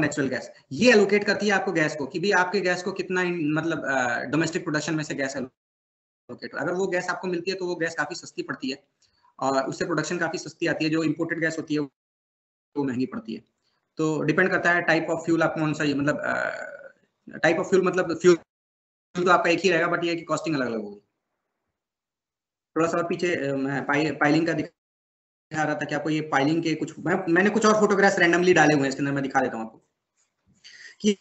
नेचुरल गैस, ये एलोकेट करती है आपको गैस को कि भी आपके गैस को कितना मतलब डोमेस्टिक प्रोडक्शन में से गैस एलोकेट। अगर वो गैस आपको मिलती है तो वो गैस काफी सस्ती पड़ती है और उससे प्रोडक्शन काफी सस्ती आती है, जो इंपोर्टेड गैस होती है वो महंगी पड़ती है। तो डिपेंड करता है टाइप ऑफ फ्यूल आप कौन सा मतलब टाइप ऑफ फ्यूल मतलब फ्यूल तो आपका एक ही रहेगा बट ये कि कॉस्टिंग अलग अलग होगी। थोड़ा सा पीछे मैं पाइ, पाइलिंग का दिखा रहा था कि आपको ये पाइलिंग के कुछ मैं, मैंने कुछ और फोटोग्राफ्स रैंडमली डाले हुए हैं इसके अंदर, मैं दिखा देता हूँ आपको कि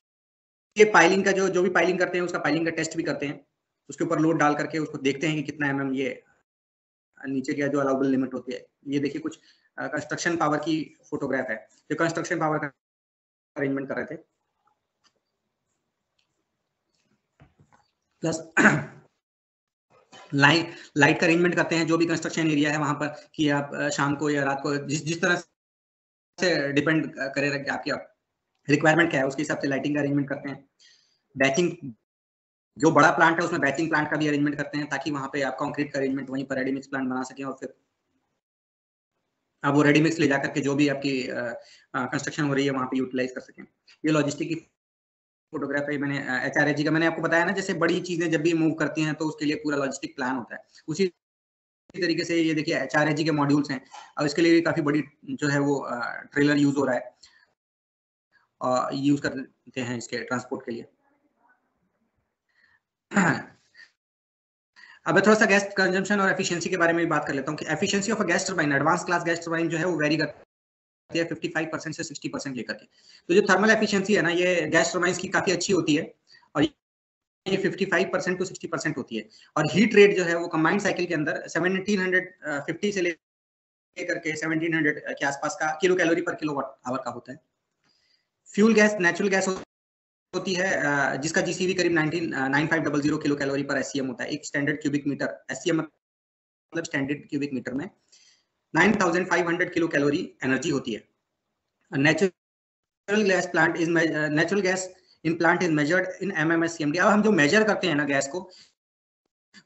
ये पाइलिंग का जो जो भी पाइलिंग करते हैं उसका पाइलिंग का टेस्ट भी करते हैं, उसके ऊपर लोड डाल करके उसको देखते हैं कि कितना एम एम ये नीचे क्या जो अलाउबल लिमिट होती है। ये देखिए कुछ कंस्ट्रक्शन पावर की फोटोग्राफ है जो कंस्ट्रक्शन पावर का अरेंजमेंट कर रहे थे। प्लस लाइट लाइट का अरेंजमेंट करते हैं जो भी कंस्ट्रक्शन एरिया है वहां पर कि आप शाम को या रात को जिस जिस तरह से डिपेंड करे आपकी आप, रिक्वायरमेंट क्या है उसके हिसाब से लाइटिंग का अरेंजमेंट करते हैं। बैथिंग जो बड़ा प्लांट है उसमें बैथिंग प्लांट का भी अरेंजमेंट करते हैं ताकि वहां पे आप कंक्रीट का अरेंजमेंट वहीं पर रेडीमिक्स प्लांट बना सकें और फिर आप वो रेडीमिक्स ले जा करके जो भी आपकी कंस्ट्रक्शन हो रही है वहां पे यूटिलाइज कर सकें। ये लॉजिस्टिक की फोटोग्राफी मैंने एचआरएसजी का मैंने आपको बताया ना, जैसे बड़ी चीजें जब भी मूव करती हैं तो उसके लिए पूरा लॉजिस्टिक प्लान होता है, उसी तरीके से ये देखिए एचआरएसजी के मॉड्यूल्स हैं और इसके लिए काफी बड़ी जो है वो ट्रेलर यूज हो रहा है। यूज करते हैं इसके ट्रांसपोर्ट के लिए। अब थोड़ा सा गैस कंजम्पशन और एफिशिएंसी के बारे में भी बात कर लेता हूं कि efficiency of a gas turbine, advance class gas turbine जो है वो वेरी करती है पचपन परसेंट से साठ परसेंट लेकर के। तो जो थर्मल एफिशिएंसी है ना, ये गैस टर्बाइंस की काफी अच्छी होती है और ये पचपन परसेंट टू साठ परसेंट होती है। और हीट रेट जो है वो कंबाइंड साइकिल के अंदर सत्रह सौ पचास से लेकर के सत्रह सौ के आसपास का किलो कैलोरी पर किलोवाट आवर का होता है। फ्यूल गैस नेचुरल गैस होती है जिसका जीसीवी करीब nineteen nine five zero zero kilo calorie पर एससीएम होता है, एक स्टैंडर्ड क्यूबिक मीटर। एससीएम मतलब स्टैंडर्ड क्यूबिक मीटर में nine thousand five hundred kilo calorie energy होती है। Natural gas plant is natural gas in plant is measured in MMSCMD. अब हम जो मेजर करते हैं ना गैस को,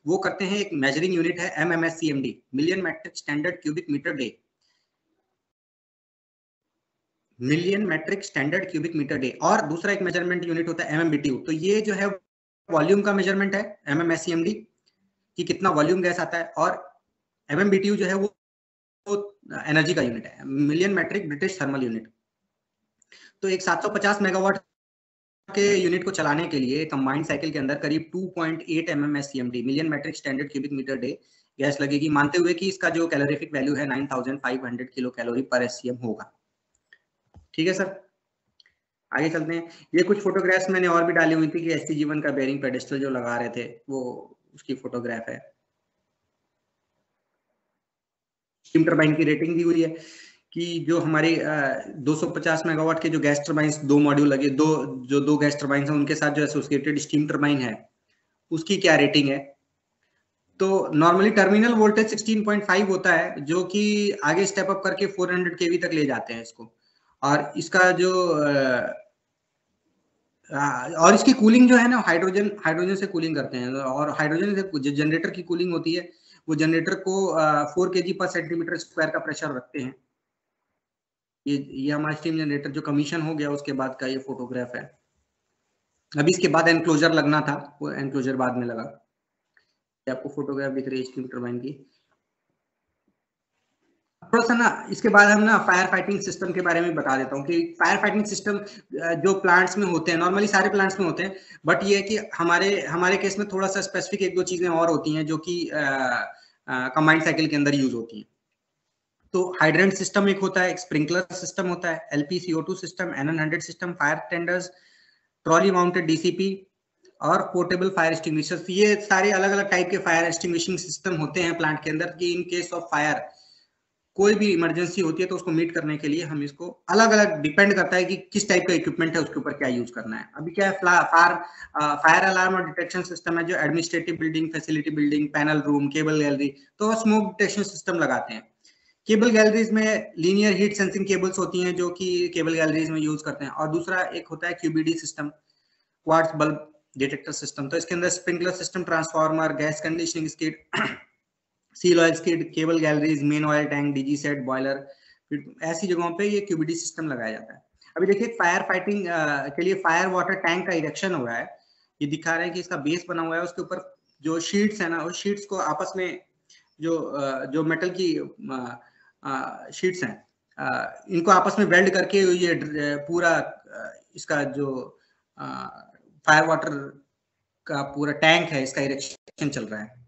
वो करते हैं, एक मेजरिंग यूनिट है MMSCMD, million metric standard cubic metre day, million metric standard cubic metre day. और दूसरा एक मेजरमेंट यूनिट होता है एमएमबीटीयू। तो ये जो है वॉल्यूम का मेजरमेंट है एमएमएससीएमडी कि कितना वॉल्यूम गैस आता है, और एमएमबीटीयू जो है वो, वो एनर्जी का यूनिट है, million metric British thermal unit. तो एक सात सौ पचास मेगावाट के यूनिट को चलाने के लिए कंबाइंड साइकिल के अंदर करीब two point eight MMSCMD, million metric standard cubic metre day gas लगेगी, मानते हुए कि इसका जो कैलोरीफिक वैल्यू है nine thousand five hundred kilo calorie पर एससीएम होगा। ठीक है सर, आगे चलते हैं। ये कुछ फोटोग्राफ्स मैंने और भी डाली हुई थी कि एससी जीवन का बेयरिंग पेडेस्टल जो लगा रहे थे वो उसकी फोटोग्राफ है। स्टीम टर्बाइन की रेटिंग दी हुई है कि जो हमारे दो सौ पचास मेगावाट के जो गैस टर्बाइंस दो मॉड्यूल लगे, दो जो दो गैस टर्बाइंस हैं उनके साथ जो एसोसिएटेड स्टीम टर्बाइन है उसकी क्या रेटिंग है। तो normally terminal voltage sixteen point five होता है जो कि आगे स्टेप अप करके फोर हंड्रेड केवी तक ले जाते हैं इसको। और इसका जो और इसकी कूलिंग जो है ना, हाइड्रोजन हाइड्रोजन से कूलिंग करते हैं और हाइड्रोजन से जो जनरेटर की कूलिंग होती है वो जनरेटर को फोर केजी पर सेंटीमीटर स्क्वायर का प्रेशर रखते हैं। ये ये हमारा स्टीम जनरेटर जो कमीशन हो गया उसके बाद का ये फोटोग्राफ है। अभी इसके बाद एनक्लोजर लगना था, वो एनक्लोजर बाद में लगा। आपको फोटोग्राफ दिख रही है स्टीम टर्बाइन की। थोड़ा सा ना इसके बाद हम ना फायर फाइटिंग सिस्टम के बारे में बता देता हूँ कि फायर फाइटिंग सिस्टम जो प्लांट्स में होते हैं, नॉर्मली सारे प्लांट्स में होते हैं, बट ये है कि हमारे हमारे केस में थोड़ा सा स्पेसिफिक एक दो चीजें और होती हैं जो कि कंबाइंड साइकिल के अंदर यूज होती हैं। तो हाइड्रेंट सिस्टम एक होता है, एक स्प्रिंकलर सिस्टम होता है, LP C O two system, N hundred system, fire tenders, trolley mounted DCP और पोर्टेबल फायर एक्सटिंग्विशर्स। ये सारे अलग अलग टाइप के फायर एक्सटिंग्विशिंग सिस्टम होते हैं प्लांट के अंदर कि इन केस ऑफ फायर कोई भी इमरजेंसी होती है तो उसको मीट करने के लिए हम इसको अलग अलग, डिपेंड करता है कि किस टाइप का इक्विपमेंट है उसके ऊपर क्या यूज करना है। अभी क्या है, फायर फायर अलार्म और डिटेक्शन सिस्टम है जो administrative building, facility building, panel room, cable gallery, तो स्मोक डिटेक्शन सिस्टम लगाते हैं। केबल गैलरीज में लीनियर हीट सेंसिंग केबल्स होती हैं जो कि केबल गैलरीज में यूज करते हैं। और दूसरा एक होता है QBD system, quartz bulb detector system. तो इसके अंदर sprinkler system, transformer, gas conditioning skid, seal oil skid, cable galleries, main oil tank, DG set, boiler, ऐसी जगहों पे ये क्यूबीडी सिस्टम लगाया जाता है। अभी देखिए फायर फाइटिंग के लिए फायर वाटर टैंक का इरेक्शन हो रहा है। ये दिखा रहे हैं कि इसका बेस बना हुआ है, उसके ऊपर जो शीट्स है ना, उस शीट्स को आपस में जो जो मेटल की शीट्स हैं इनको आपस में वेल्ड करके ये पूरा इसका जो फायर वाटर का पूरा टैंक है इसका इरेक्शन चल रहा है।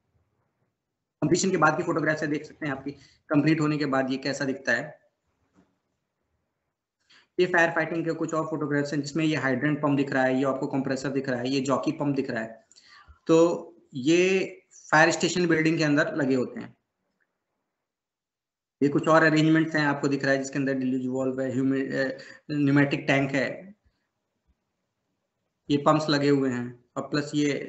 कंप्लीशन के बाद की फोटोग्राफ से देख सकते हैं आपकी कंप्लीट होने के बाद ये कैसा दिखता है। ये फायर फाइटिंग के कुछ और फोटोग्राफ्स हैं जिसमें ये हाइड्रेंट पंप दिख रहा है, ये आपको कंप्रेसर दिख रहा है, ये जॉकी पंप दिख रहा है। तो ये फायर स्टेशन बिल्डिंग के अंदर लगे होते हैं। ये कुछ और अरेंजमेंट्स हैं आपको दिख रहा है जिसके अंदर डिल्यूज वॉल्व है, न्यूमेटिक टैंक है, ये पंप्स लगे हुए हैं और प्लस ये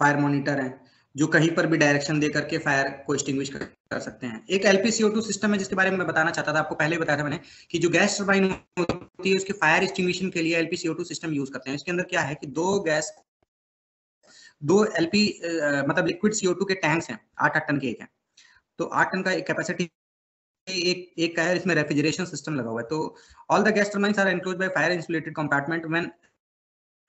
फायर मॉनिटर है जो कहीं पर भी डायरेक्शन दे करके फायर को एक्सटिंग्विश कर सकते हैं। एक LP C O two system है जिसके बारे में मैं बताना चाहता था, आपको पहले बताया था मैंने कि जो गैस टर्बाइन होती है उसके फायर एक्सटिंग्विशन के लिए LP C O two system use करते हैं। इसके अंदर क्या है कि दो गैस दो एलपी मतलब लिक्विड सी ओ टू के टैंक्स हैं, आठ आठ टन के एक हैं। तो आठ टन का एक कैपेसिटी एक एक का है, इसमें रेफ्रिजरेशन सिस्टम लगा हुआ है। तो all the gas turbines are enclosed by fire insulated compartment. When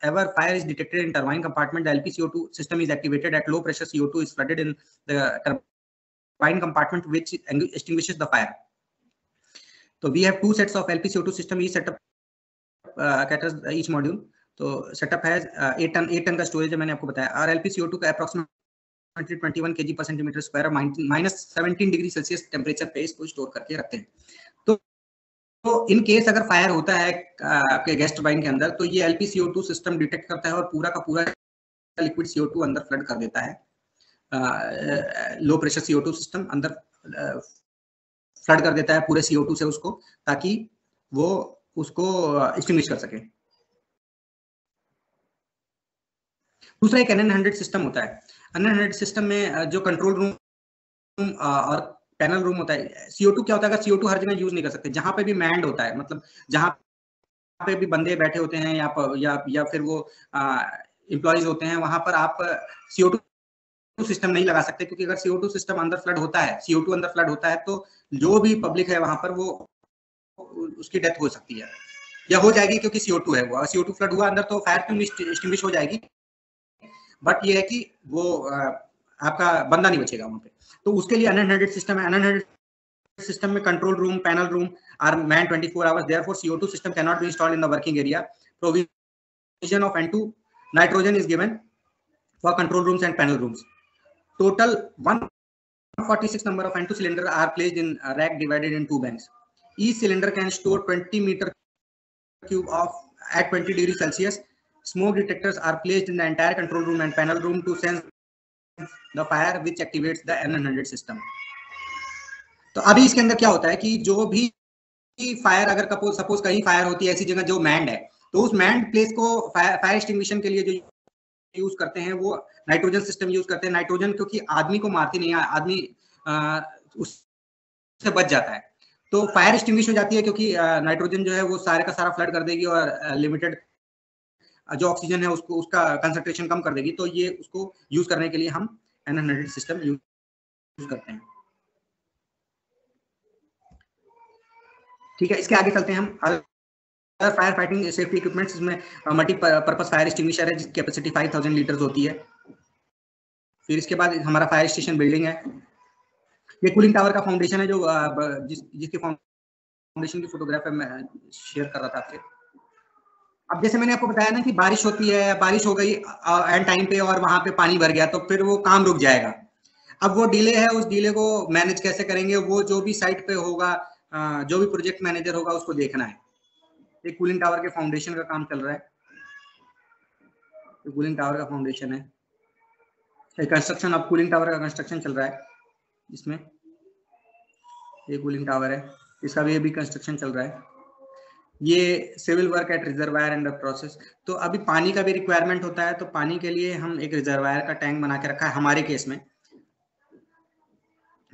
Ever fire is detected in turbine compartment, the L P C O two system is activated at low pressure. C O two is flooded in the turbine compartment, which extinguishes the fire. So we have two sets of L P C O two system. Each setup setup each module, तो सेटअप है एट टन एट टन का स्टोरेज है मैंने आपको बताया। Our L P C O two का approximately twenty one K G पर centimetre square minus seventeen degree Celsius temperature पे इसको स्टोर करके रखते हैं। तो तो इन केस अगर फायर होता है आपके गैस टर्बाइन के अंदर, तो ये L P C O two system detect करता है और पूरा का पूरा लिक्विड सी ओ टू अंदर फ्लड कर देता है। Low pressure C O two system अंदर फ्लड कर देता है पूरे सी ओ टू से उसको, ताकि वो उसको एक्सटिंग्विश कर सके। दूसरा एक एन हंड्रेड सिस्टम होता है। एन हंड्रेड सिस्टम में जो कंट्रोल रूम और पैनल रूम होता है, सी ओ टू क्या होता है, सी ओ टू हर जगह यूज नहीं कर सकते, जहां पे भी मैंड होता है, मतलब जहां पे भी बंदे बैठे होते हैं या या, या फिर वो एम्प्लॉइज होते हैं, वहां पर आप सी ओ टू सिस्टम नहीं लगा सकते, क्योंकि अगर सी ओ टू सिस्टम अंदर फ्लड होता है, सी ओ टू अंदर फ्लड होता है, तो जो भी पब्लिक है वहां पर वो उसकी डेथ हो सकती है या हो जाएगी, क्योंकि सी ओ टू है वो। सी ओ टू फ्लड हुआ अंदर तो फायर तो एक्सटिंग्विश हो जाएगी, बट ये है कि वो आपका बंदा नहीं बचेगा वहां पे। तो उसके लिए अन हंड्रेड सिस्टम है। अन हंड्रेड सिस्टम में control room, panel room are manned twenty four hours, therefore C O two system can not be installed in the working area. Provision of N two nitrogen is given for control rooms and panel rooms. Total one hundred forty-six number of N two cylinder are placed in a rack divided in two banks. Each cylinder can store twenty meter cube of at twenty degrees Celsius. Smoke detectors are placed in the entire control room and panel room to sense the fire, which activates the N one hundred system. तो अभी इसके अंदर क्या होता है कि जो भी फायर, अगर सपोज सपोज कहीं फायर होती है ऐसी जगह जो मैंड है, तो उस मैंड प्लेस को फायर एक्सटिंग्विशन के लिए जो यूज करते हैं वो नाइट्रोजन सिस्टम यूज करते हैं। नाइट्रोजन क्योंकि आदमी को मारती नहीं है, आदमी उससे बच जाता है, तो फायर एक्सटिंग्विश हो जाती है, क्योंकि नाइट्रोजन जो है वो सारे का सारा फ्लड कर देगी और लिमिटेड जो ऑक्सीजन है उसको उसका कंसंट्रेशन कम कर देगी। तो ये उसको यूज करने के लिए हम एन हंड्रेड सिस्टम यूज करते हैं। ठीक है, इसके आगे चलते हैं हम। फायर फाइटिंग सेफ्टी इक्विपमेंट्स में मल्टी पर्पस फायर एक्सटिंग्विशर है जिसकी कैपेसिटी फाइव थाउजेंड लीटर्स होती है। फिर इसके बाद हमारा फायर स्टेशन बिल्डिंग है। ये कूलिंग टावर का फाउंडेशन है जो जिस जिसके फाउंडेशन की फोटोग्राफ मैं शेयर कर रहा था आपसे। अब जैसे मैंने आपको बताया ना कि बारिश होती है, बारिश हो गई एन टाइम पे और वहाँ पे पानी भर गया, तो फिर वो काम रुक जाएगा। अब वो डिले है, उस डिले को मैनेज कैसे करेंगे, वो जो भी साइट पे होगा, जो भी प्रोजेक्ट मैनेजर होगा उसको देखना है। एक कूलिंग टावर के फाउंडेशन का काम चल रहा है। कूलिंग टावर का फाउंडेशन है, एक कंस्ट्रक्शन, अब कूलिंग टावर का कंस्ट्रक्शन चल रहा है। इसमें ये कूलिंग टावर है, इसका भी अभी कंस्ट्रक्शन चल रहा है। ये civil work at reservoir under process. तो अभी पानी का भी रिक्वायरमेंट होता है, तो पानी के लिए हम एक रिजर्वायर का टैंक बना के रखा है हमारे केस में,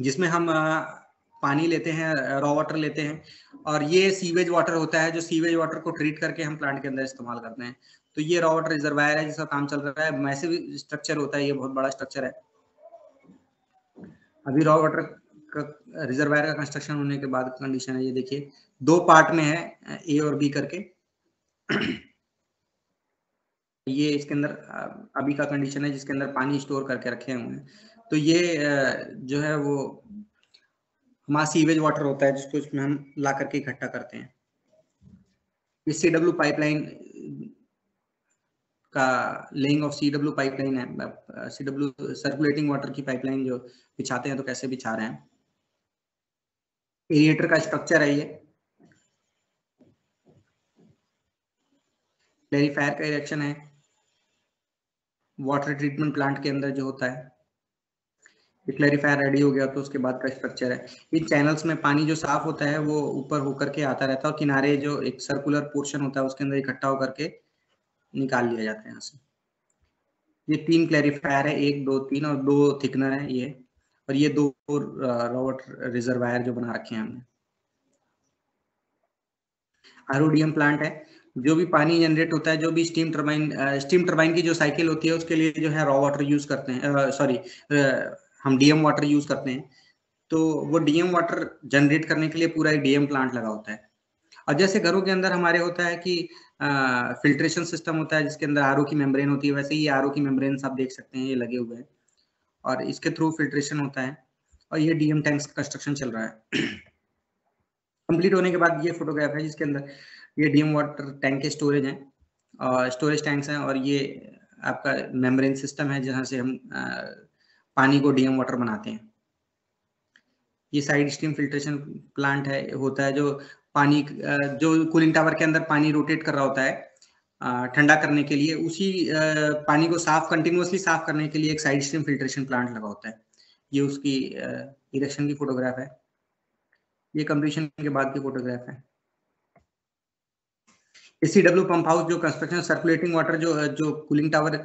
जिसमें हम पानी लेते हैं, रॉ वाटर लेते हैं, और ये सीवेज वाटर होता है जो सीवेज वाटर को ट्रीट करके हम प्लांट के अंदर इस्तेमाल करते हैं। तो ये रॉ वाटर रिजर्वायर है जिसका काम चल रहा है। मैसिव स्ट्रक्चर होता है, ये बहुत बड़ा स्ट्रक्चर है। अभी रॉ वाटर का रिजर्वायर का कंस्ट्रक्शन होने के बाद कंडीशन है, ये देखिए दो पार्ट में है, ए और बी करके। ये इसके अंदर अभी का कंडीशन है जिसके अंदर पानी स्टोर करके रखे हुए हैं। तो ये जो है वो मां सीवेज वाटर होता है जिसको इसमें हम ला करके इकट्ठा करते हैं। इस सीडब्ल्यू पाइपलाइन का लेइंग ऑफ सीडब्ल्यू पाइपलाइन है, सीडब्ल्यू सर्कुलेटिंग वाटर की पाइपलाइन जो बिछाते हैं, तो कैसे बिछा रहे हैं। एरिएटर का स्ट्रक्चर है ये, क्लैरिफायर का रिएक्शन है, वाटर ट्रीटमेंट प्लांट के अंदर जो होता है। क्लैरिफायर रेडी हो गया तो उसके बाद का स्ट्रक्चर है। इन चैनल्स में पानी जो साफ होता है वो ऊपर होकर के आता रहता है और किनारे जो एक सर्कुलर पोर्शन होता है उसके अंदर इकट्ठा होकर के निकाल लिया जाता है यहाँ से। ये तीन क्लैरिफायर है, एक दो तीन, और दो थिकनर है ये, और ये दो रॉ वाटर रिजर्वायर जो बना रखे हैं हमने। आर ओ डीएम प्लांट है, जो भी पानी जनरेट होता है, जो भी स्टीम टर्बाइन स्टीम टर्बाइन की जो साइकिल होती है उसके लिए जो है रॉ वाटर यूज करते हैं, सॉरी हम डीएम वाटर यूज करते हैं। तो वो डीएम वाटर जनरेट करने के लिए पूरा एक डीएम प्लांट लगा होता है। और जैसे घरों के अंदर हमारे होता है कि आ, फिल्ट्रेशन सिस्टम होता है जिसके अंदर आरओ की मेम्ब्रेन होती है, वैसे ही आरओ की मेम्ब्रेन आप देख सकते हैं ये लगे हुए हैं, और इसके थ्रू फिल्ट्रेशन होता है। और ये डीएम टैंक्स का कंस्ट्रक्शन चल रहा है। कंप्लीट होने के बाद ये फोटोग्राफ है जिसके अंदर ये डीएम वाटर टैंक के स्टोरेज हैं और स्टोरेज टैंक्स हैं, और ये आपका मेम्ब्रेन सिस्टम है जहाँ से हम आ, पानी को डीएम वाटर बनाते हैं। ये साइड स्ट्रीम फिल्ट्रेशन प्लांट है होता है जो पानी जो कूलिंग टावर के अंदर पानी रोटेट कर रहा होता है ठंडा करने के लिए, उसी पानी को साफ कंटिन्यूसली साफ करने के लिए एक साइड स्ट्रीम फिल्ट्रेशन प्लांट लगा होता है। ये उसकी इरेक्शन की फोटोग्राफ है, ये कंप्लीशन के बाद की फोटोग्राफ है। सीडब्ल्यू पंप हाउस जो कंस्ट्रक्शन सर्कुलेटिंग वाटर जो जो कूलिंग टावर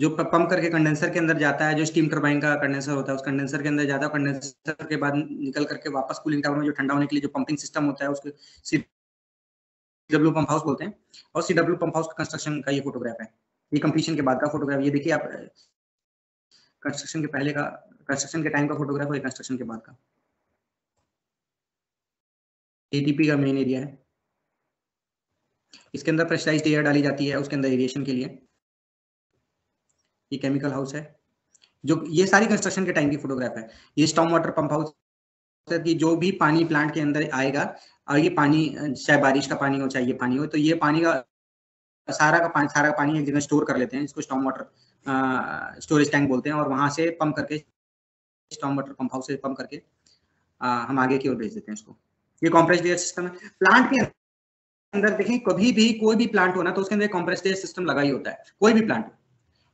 जो पंप करके कंडेंसर के अंदर जाता है, जो स्टीम टर्बाइन का कंडेंसर होता है उस कंडेंसर के अंदर जाता है, कंडेंसर के बाद निकल करके वापस कूलिंग टावर में जो ठंडा होने के लिए जो पंपिंग सिस्टम होता है उसको सीडब्ल्यू पंप हाउस बोलते हैं। और सीडब्ल्यू पंप हाउस कंस्ट्रक्शन का ये फोटोग्राफ है, ये कंप्लीशन के बाद का फोटोग्राफ। ये देखिए आप कंस्ट्रक्शन के पहले का कंस्ट्रक्शन के टाइम का फोटोग्राफ और कंस्ट्रक्शन के बाद का। एटीपी का मेन एरिया है, इसके अंदर प्रेशराइज्ड एयर डाली जाती है उसके अंदर एरिएशन के लिए। ये केमिकल हाउस है, जो ये सारी कंस्ट्रक्शन के टाइम की फोटोग्राफ है। ये स्टॉर्म वाटर पंप हाउस की जो भी पानी प्लांट के अंदर आएगा, और ये पानी चाहे बारिश का पानी हो चाहे ये पानी हो, तो ये पानी का सारा का पानी सारा का पानी एक जगह स्टोर कर लेते हैं, इसको स्टॉर्म वाटर स्टोरेज टैंक बोलते हैं, और वहां से पंप करके स्टॉर्म वाटर पंप हाउस से पंप करके आ, हम आगे की ओर भेज देते हैं इसको। ये कॉम्प्रेस्ड एयर सिस्टम है। प्लांट के अंदर देखें कभी भी कोई भी प्लांट होना तो उसके अंदर कंप्रेस्ड एयर सिस्टम लगा ही होता है, कोई भी प्लांट हो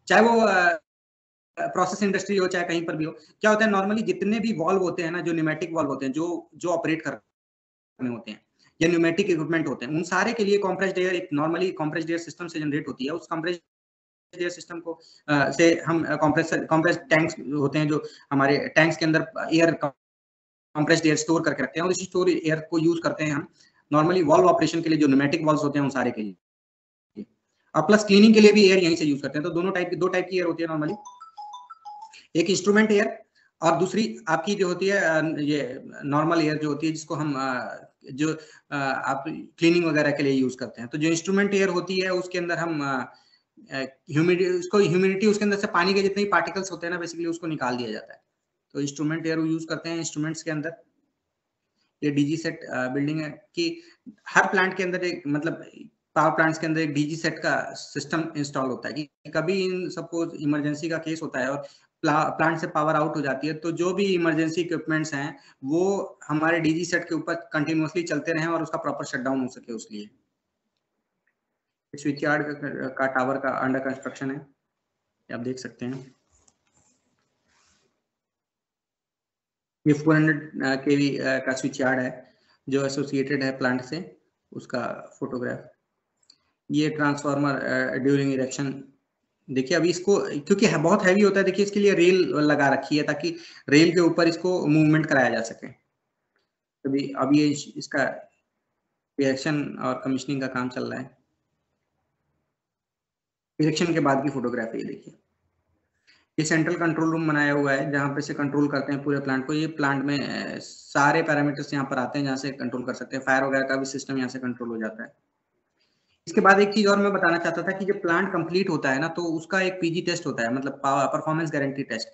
चाहे वो प्रोसेस इंडस्ट्री हो चाहे कहीं पर भी हो। क्या होता है नॉर्मली जितने भी वाल्व होते हैं ना, जो न्यूमेटिक वाल्व होते हैं जो जो ऑपरेट करने होते हैं या न्यूमेटिक इक्विपमेंट होते हैं, उन सारे के लिए कंप्रेस्ड एयर एक नॉर्मली कंप्रेस्ड एयर सिस्टम से जनरेट होती है। उस कंप्रेस्ड एयर सिस्टम को आ, से हम कंप्रेसर कंप्रेस्ड टैंक्स होते हैं जो हमारे टैंक्स के अंदर एयर कंप्रेस्ड एयर स्टोर करके रखते हैं, और इसी स्टोर एयर को यूज करते हैं हम नॉर्मली वाल्व ऑपरेशन के लिए जो न्यूमेटिक वाल्व्स होते हैं उन सारे के लिए, और प्लस क्लीनिंग के लिए भी एयर यहीं से यूज करते हैं। तो दोनों टाइप की दो टाइप की एयर होती है नॉर्मली, एक इंस्ट्रूमेंट एयर और दूसरी आपकी जो होती है ये नॉर्मल एयर जो होती है, जिसको हम जो आप क्लीनिंग वगैरह के लिए यूज करते हैं। तो जो इंस्ट्रूमेंट एयर होती है उसके अंदर हम ह्यूमिडिटी उसको ह्यूमिडिटी उसके अंदर से पानी के जितने पार्टिकल्स होते हैं ना बेसिकली उसको निकाल दिया जाता है, तो इंस्ट्रूमेंट एयर यूज करते हैं इंस्ट्रूमेंट्स के अंदर। ये डीजी सेट बिल्डिंग है कि हर प्लांट के अंदर एक मतलब पावर प्लांट्स के अंदर एक डीजी सेट का सिस्टम इंस्टॉल होता है कि कभी इन सबको इमरजेंसी का केस होता है और प्ला, प्लांट से पावर आउट हो जाती है, तो जो भी इमरजेंसी इक्विपमेंट्स हैं वो हमारे डीजी सेट के ऊपर कंटिन्यूसली चलते रहें और उसका प्रॉपर शटडाउन हो सके, उस लिए स्विच यार्ड का, का टावर का अंडर कंस्ट्रक्शन है, आप देख सकते हैं। ये फोर हंड्रेड केवी का स्विच यार्ड है जो एसोसिएटेड है प्लांट से, उसका फोटोग्राफ। ये ट्रांसफार्मर ड्यूरिंग इरेक्शन देखिए, अभी इसको क्योंकि है, बहुत हैवी होता है, देखिए इसके लिए रेल लगा रखी है ताकि रेल के ऊपर इसको मूवमेंट कराया जा सके। अभी अब ये इसका इरेक्शन और कमीशनिंग का काम चल रहा है। इरेक्शन के बाद की फोटोग्राफ है, ये देखिए ये सेंट्रल कंट्रोल रूम बनाया हुआ है जहां पे से कंट्रोल करते हैं पूरे प्लांट को। ये प्लांट में सारे पैरामीटर्स यहां पर आते हैं जहां से कंट्रोल कर सकते हैं, फायर वगैरह का भी सिस्टम यहां से कंट्रोल हो जाता है। इसके बाद एक चीज और मैं बताना चाहता था कि जब प्लांट कंप्लीट होता है ना तो उसका एक पीजी टेस्ट होता है, मतलब performance guarantee test.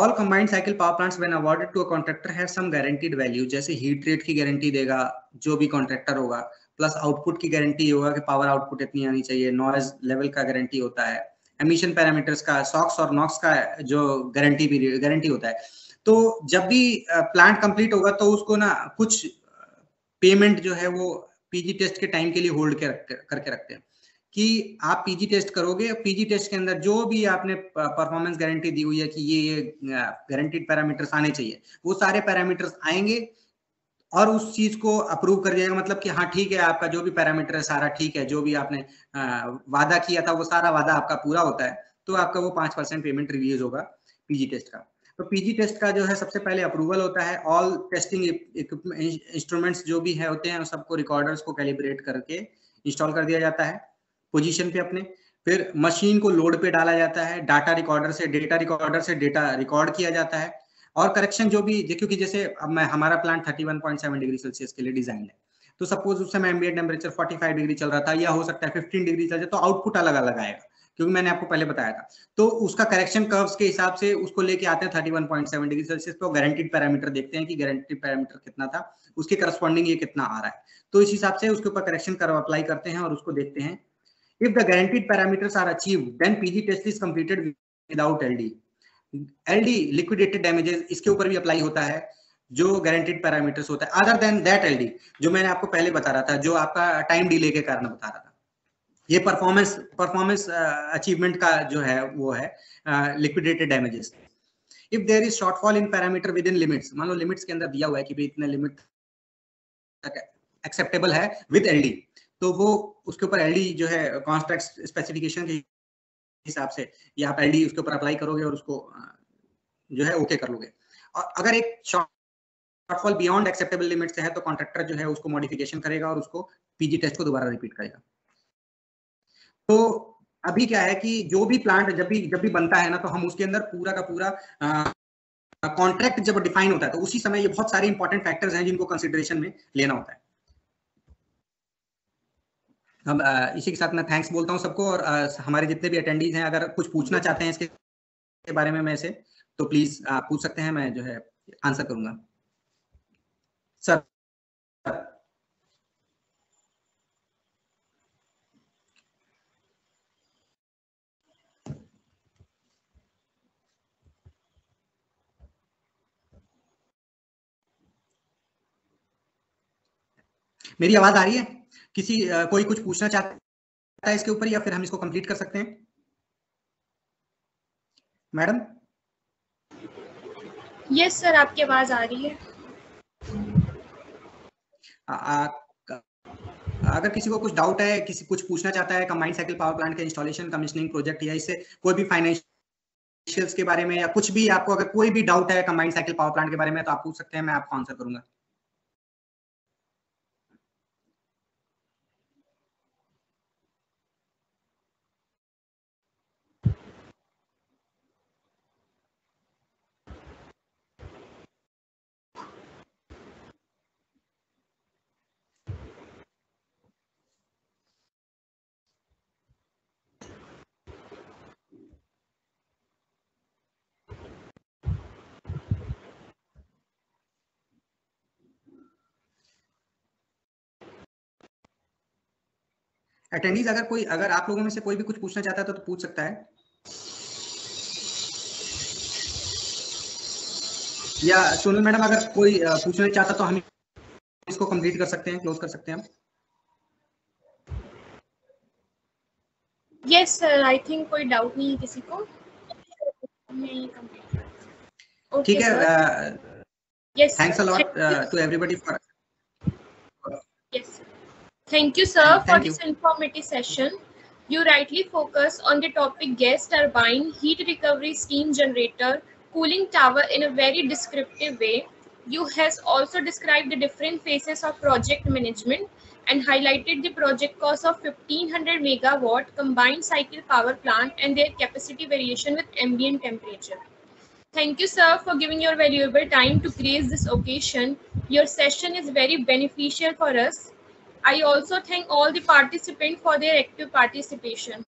All combined cycle power plants when awarded to a contractor have some guaranteed value, जैसे हीट रेट की गारंटी देगा जो भी कॉन्ट्रैक्टर होगा, प्लस आउटपुट की गारंटी होगा कि पावर आउटपुट इतनी आनी चाहिए, नॉइज लेवल का गारंटी होता है, एमिशन पैरामीटर्स का, सॉक्स और नॉक्स का जो गारंटी भी गारंटी होता है। तो जब भी प्लांट कंप्लीट होगा तो उसको ना कुछ पेमेंट जो है वो पीजी टेस्ट के टाइम के लिए होल्ड करके रखते हैं कि आप पीजी टेस्ट करोगे, पीजी टेस्ट के अंदर जो भी आपने परफॉर्मेंस गारंटी दी हुई है कि ये ये गारंटीड पैरामीटर्स आने चाहिए, वो सारे पैरामीटर्स आएंगे और उस चीज को अप्रूव कर दिया जाएगा, मतलब कि हाँ ठीक है आपका जो भी पैरामीटर है सारा ठीक है, जो भी आपने वादा किया था वो सारा वादा आपका पूरा होता है, तो आपका वो पांच परसेंट पेमेंट रिलीज होगा पीजी टेस्ट का। तो पीजी टेस्ट का जो है सबसे पहले अप्रूवल होता है, ऑल टेस्टिंग इंस्ट्रूमेंट्स जो भी है होते हैं सबको रिकॉर्डर्स को कैलिब्रेट करके इंस्टॉल कर दिया जाता है पोजीशन पे अपने, फिर मशीन को लोड पे डाला जाता है, डाटा रिकॉर्डर से डेटा रिकॉर्डर से डेटा रिकॉर्ड किया जाता है, और करेक्शन जो भी, क्योंकि जैसे अब मैं हमारा plant thirty one point seven degree Celsius के लिए डिजाइन है, तो सपोज उस समय एम्बिएंट टेम्परेचर पैंतालीस डिग्री चल रहा था या हो सकता है पंद्रह डिग्री चल जाए, तो आउटपुट अलग अलग आएगा क्योंकि मैंने आपको पहले बताया था। तो उसका करेक्शन कर्व्स के हिसाब से उसको लेके आते हैं thirty one point seven degree Celsius पे, गारंटीड पैरामीटर देखते हैं कि गारंटीड पैरामीटर कितना था, उसके करस्पॉन्डिंग ये कितना आ रहा है। तो इस हिसाब से उसके ऊपर करेक्शन कर्व अप्लाई करते हैं और उसको देखते हैं। If the guaranteed parameters are achieved then PG test is completed without LD. LD liquidated damages, इसके ऊपर भी अप्लाई होता है जो गारंटीड पैरामीटर्स होता है अदर देन दैट एलडी, जो मैंने आपको पहले बता रहा था, जो आपका टाइम डिले के कारण बता रहा था। ये परफॉर्मेंस परफॉर्मेंस अचीवमेंट का जो है वो है liquidated damages. If there is shortfall in parameter within limits, मान लो लिमिट्स के अंदर दिया हुआ है कि भाई इतने लिमिट एक्सेप्टेबल है विद एलडी, तो वो उसके ऊपर एलडी जो है कॉन्ट्रैक्ट स्पेसिफिकेशन के हिसाब से या आप एलडी उसके ऊपर अप्लाई करोगे और उसको जो है ओके कर लोगे। और अगर एक शॉर्टफॉल बियॉन्ड एक्सेप्टेबल लिमिट्स है तो कॉन्ट्रैक्टर जो है उसको मॉडिफिकेशन करेगा और उसको पीजी टेस्ट को दोबारा रिपीट करेगा। तो अभी क्या है कि जो भी प्लांट जब भी जब भी बनता है ना, तो हम उसके अंदर पूरा का पूरा कॉन्ट्रैक्ट जब डिफाइन होता है तो उसी समय ये बहुत सारे इंपॉर्टेंट फैक्टर्स हैं जिनको कंसिडरेशन में लेना होता है। हम इसी के साथ मैं थैंक्स बोलता हूं सबको, और आ, हमारे जितने भी अटेंडीज हैं अगर कुछ पूछना चाहते हैं इसके बारे में मैं से तो प्लीज आप पूछ सकते हैं, मैं जो है आंसर करूंगा। सर मेरी आवाज आ रही है? किसी uh, कोई कुछ पूछना चाहता है इसके ऊपर या फिर हम इसको कंप्लीट कर सकते हैं? मैडम? यस सर, आपकी आवाज आ रही है। आ, आ, अगर किसी को कुछ डाउट है, किसी कुछ पूछना चाहता है कंबाइंड साइकिल पावर प्लांट के इंस्टॉलेशन कमीशनिंग प्रोजेक्ट या इससे कोई भी फाइनेंशियल्स के बारे में या कुछ भी, आपको अगर कोई भी डाउट है कंबाइंड साइकिल पावर प्लांट के बारे में तो आप पूछ सकते हैं, मैं आपको आंसर करूंगा। अटेंडीज अगर कोई अगर आप लोगों में से कोई भी कुछ पूछना चाहता है तो, तो पूछ सकता है, या सोनल मैडम अगर कोई पूछना चाहता तो हम इसको कंप्लीट कर सकते हैं, क्लोज कर सकते हैं हम। यस सर, आई थिंक कोई डाउट नहीं है किसी को, मैं कंप्लीट कर। ठीक है, yes, thanks a lot to everybody for. Yes, thank you sir thank for you. This informative session you rightly focus on the topic gas turbine, heat recovery, steam generator, cooling tower in a very descriptive way. You has also described the different phases of project management and highlighted the project cost of fifteen hundred megawatt combined cycle power plant and their capacity variation with ambient temperature. Thank you sir for giving your valuable time to grace this occasion. Your session is very beneficial for us. I also thank all the participants for their active participation.